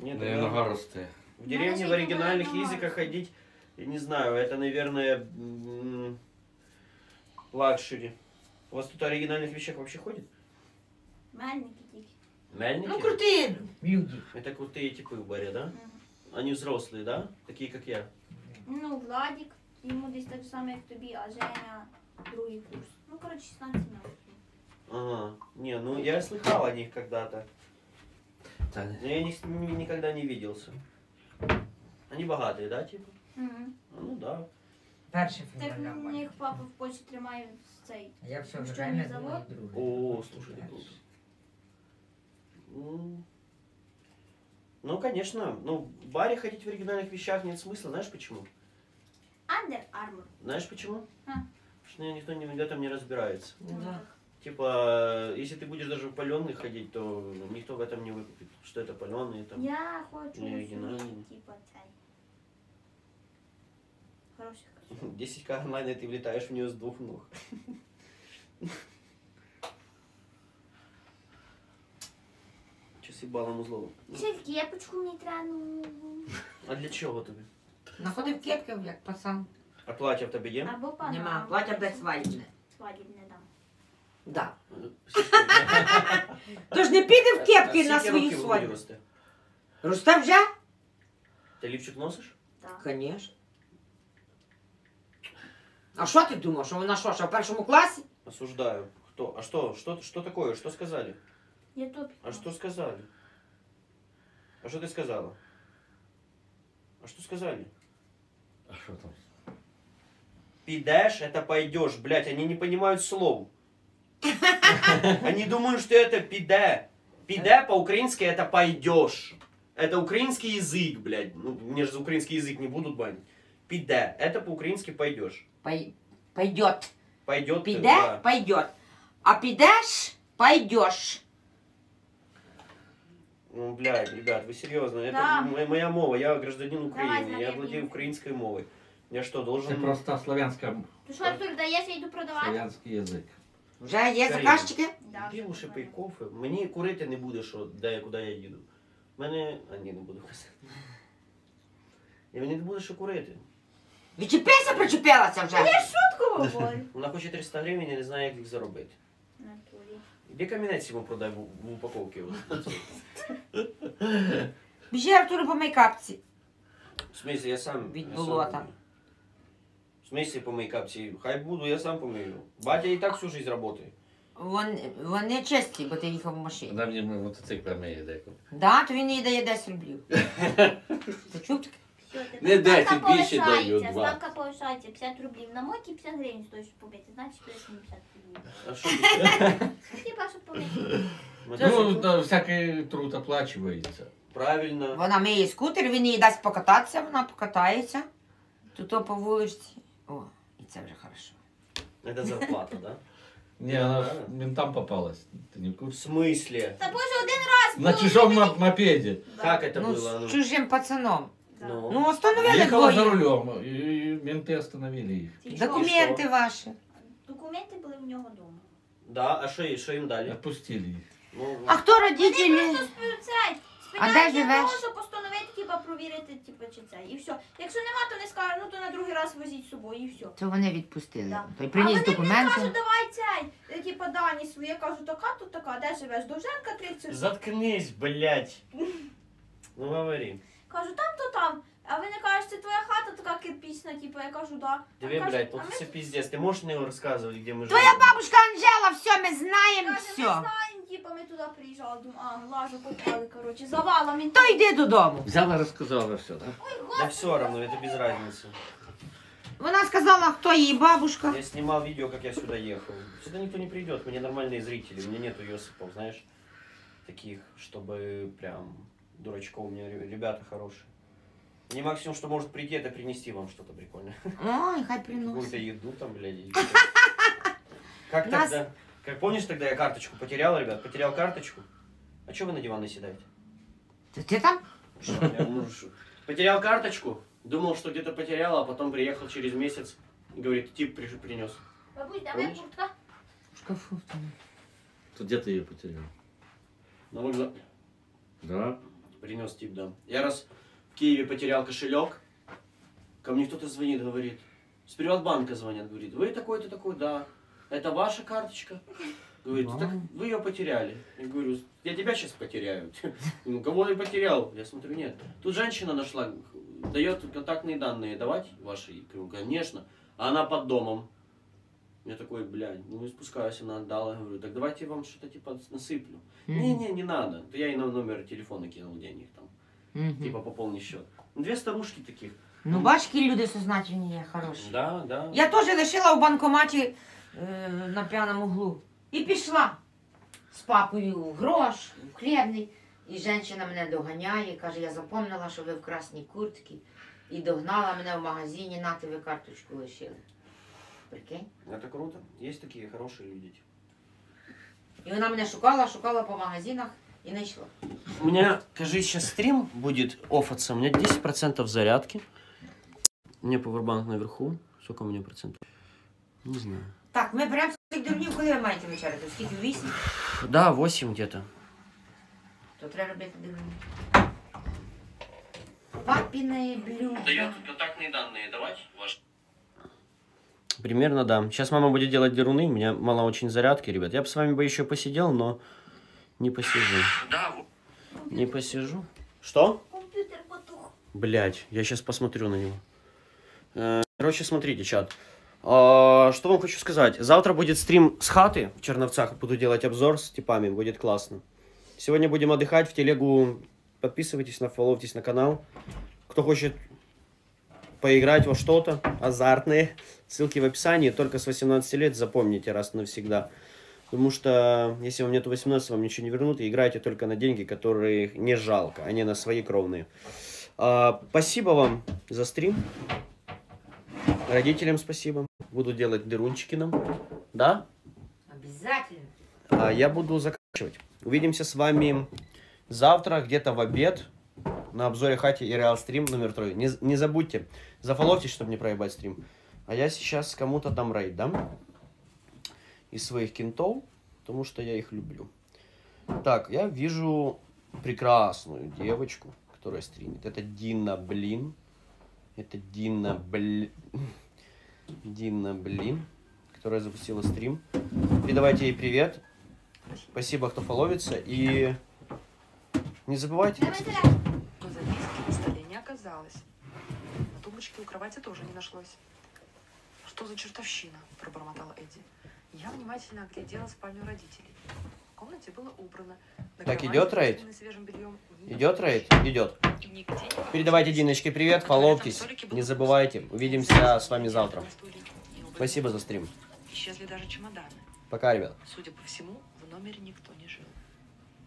Нет, наверное, горстые. В деревне в оригинальных языках ходить, я не знаю, это, наверное, лакшери. У вас тут о оригинальных вещах вообще ходит? Маленькие тики. Маленькие? Ну, крутые. Это крутые типы в баре, да? Они взрослые, да? Такие, как я? Ну, Владик, ему здесь так же самое, как тебе, а Женя другой курс. Ну, короче, 16 минут. Ага. Не, ну, я слыхал о них когда-то. Да. Но я их никогда не виделся. Они богатые, да, типа? Ну, да. Так мне их папа в Польше тримает в цей. Я все время думаю, о, слушай, круто. Ну, конечно, ну, в баре ходить в оригинальных вещах нет смысла, знаешь почему? Under Armor. Знаешь почему? Потому что никто никогда там не разбирается. Да. Типа, если ты будешь даже в паленых ходить, то никто в этом не выкупит, что это паленые там. Я хочу оригинальные. Типа, 10к онлайн, и ты влетаешь в нее с двух ног. Съебалому злому. Ще кепочку мне трану. А для чего тебе? Находи в кетках, как пацан. А платье в тебе є? Або пана. Нема, платье в тебе свадебне. Свадебне, да. Да. Тож не піде в кепки на свої свадьбу. Рустам вже? Ти лівчик носиш? Так. Конечно. А що ти думав, що вона що, в першому класі? Осуждаю. Хто? А що? Що такое? Що сказали? Я топить. А что сказали? А что ты сказала? А что сказали? А что там? Пидешь, это пойдешь, блядь, они не понимают слов. Они думают, что это пиде. Пиде по-украински это пойдешь. Это украинский язык, блядь. Ну, мне же за украинский язык не будут банить. Пиде, это по-украински пойдешь. Пойдет. Пойдет. Пиде, да. Пойдет. А пидешь, пойдешь. Ну, блядь, ребят, вы серьезно? Да. Это моя мова, я гражданин Украины, давай, я владею украинской мовой. Я что, должен... Это просто славянская... Ты что, Артур, да я иду продавать? Славянский язык. Уже есть заказчики? Да. Где лучше пей кофе? Мне курить не будешь, куда я еду. Мене... А, не буду казать. И мне не будешь курить. Вичепися, причепилась уже! Я шутку говорю. Она хочет 300 гривен, я не знаю, как их заработать. Где каменец ему продай в упаковке? Бежи, Артур, по моей капце. В смысле, я сам... Ведь болото. В смысле, по моей капце? Хай буду, я сам помою. Батя и так всю жизнь работает. Он не чистый, бо ты ехал в машине. Она мне мотоцикл миє. Да, то він не дає 10 рублів. Ты чув таке? Не 10, більше даю, 2. Ставка повышается, 50 рублей на мойке, 50 гривен стоит, чтобы помыть. Значит, что не 50 рублей. А что это? Типа, чтобы помыть. Ну, всякий труд оплачивается. Правильно. Вона миє скутер, він їй дасть покататися, вона покатається. Тут по вулиці. О, і це вже хорошо. Це зарплата, да? Ні, вона ж ментам попалась. Ти не в курсі? В смислі? Та боже, один раз було. На чужому мопеді. Як це було? Ну, з чужим пацаном. Ну, остановили двоих. Ехала за рулем, и менты остановили их. Документы ваши. Документы были у него дома. Да, а что им дали? Отпустили их. Ну, а кто родители? Они просто спитают. Спитают для того, чтобы остановить, типа, проверить, типа, чи це. И все. Если нема, то не скажут, ну, то на другий раз возить с собой, и все. То вони відпустили. Да. То й приніс документи. А вони давай цей, типа, дані свої. Я кажу, така, тут така, де живеш? Довженка 30. Заткнись, блядь. Ну, говори. Кажу, там-то там. А вы не кажете, твоя хата такая кирпичная, типа, я кажу, да. Две, блядь, тут все пиздец, ты можешь мне рассказывать, где мы живем? Твоя бабушка Анжела, все, мы знаем, все. Мы знаем, типа, мы туди приїжджала, думаю, лажу попали, коротше, завалами. Та йди додому. Взяла, розказала все, так? Да? Да все равно, это без разницы. Вона сказала, кто ей бабушка. Я снимал видео, как я сюда ехал. Сюда никто не придет, у меня нормальные зрители, у меня нету ёсипов, знаешь, таких, чтобы прям дурачков, у меня ребята хорошие. Не максимум, что может прийти, это принести вам что-то прикольное. Ой, хай приносит. Какую-то еду там, блядь. Как тогда? Как помнишь, тогда я карточку потерял, ребят? Потерял карточку. А чё вы на диван наседаете? Ты там? Потерял карточку, думал, что где-то потерял, а потом приехал через месяц. Говорит, тип принес. Бабуль, давай куртка. В шкафу там. Тут где-то ее потерял. На вокзал. Да. Принес тип, да. Я раз в Киеве потерял кошелек. Ко мне кто-то звонит, говорит. С Приват Банка звонят, говорит. Вы такой-то такой, да. Это ваша карточка? Говорит, так вы ее потеряли. Я говорю, я тебя сейчас потеряю. Ну, кого я потерял? Я смотрю, нет. Тут женщина нашла, дает контактные данные давать ваши. Конечно. А она под домом. Я такой, блядь, ну и спускаюсь, она отдала. Я говорю, так давайте я вам что-то типа насыплю. Не-не, не надо. То я ей на номер телефона кинул денег там. Типа пополни счет. Две старушки таких. Ну, бачки люди сознательные, хорошие. Да, да. Я тоже лишила в банкомате на пьяном углу. И пішла з папою в грош, в хлібний. І жінка мене доганяє, каже, я запомнила, що ви в красній куртці. І догнала мене в магазині, на тебе карточку лишили. Прикинь? Це круто. Є такі хороші люди. І вона мене шукала, шукала по магазинах і знайшла. У мене, кажи, зараз стрім буде офатися. У мене 10% зарядки. У мене павербанк наверху. Скільки у мене процентів? Не знаю. Так, мы прям с этих дурнів, коли вы маете вечерять? Сколько, 8? Да, 8 где-то. То треба робити дурнів. Папины блюда. Дает контактные данные давать? Ваш. Примерно, да. Сейчас мама будет делать деруны, у меня мало очень зарядки, ребят. Я бы с вами бы еще посидел, но не посижу. Да. Не посижу. Что? Компьютер потух. Блять, я сейчас посмотрю на него. Короче, смотрите, чат. Что вам хочу сказать. Завтра будет стрим с хаты в Черновцах. Буду делать обзор с типами. Будет классно. Сегодня будем отдыхать в телегу. Подписывайтесь, фоловьтесь на канал. Кто хочет поиграть во что-то азартное, ссылки в описании. Только с 18 лет запомните раз и навсегда. Потому что если вам нету 18, вам ничего не вернут. И играйте только на деньги, которые не жалко. А не на свои кровные. Спасибо вам за стрим. Родителям спасибо. Буду делать дырунчики нам. Да? Обязательно. А я буду заканчивать. Увидимся с вами завтра, где-то в обед, на обзоре хати и реал стрим номер 3. Не забудьте, зафоловьтесь, чтобы не проебать стрим. А я сейчас кому-то дам рейд, да? Из своих кентов, потому что я их люблю. Так, я вижу прекрасную девочку, которая стримит. Это Дина, блин. Это Дина, блин, которая запустила стрим. Передавайте ей привет. Спасибо, кто фоловится. И не забывайте. Но записки на столе не оказалось. На тумбочке у кровати тоже не нашлось. Что за чертовщина? Пробормотала Эдди. Я внимательно оглядела спальню родителей. В комнате было убрано. Так, идет рейд? Идет рейд? Идет. Передавайте Диночке привет, фоловьтесь, не забывайте. Увидимся с вами завтра. Спасибо за стрим. Исчезли даже чемоданы. Пока, ребят. Судя по всему, в номере никто не жил.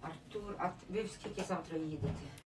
Артур, а вы в сколько завтра едете?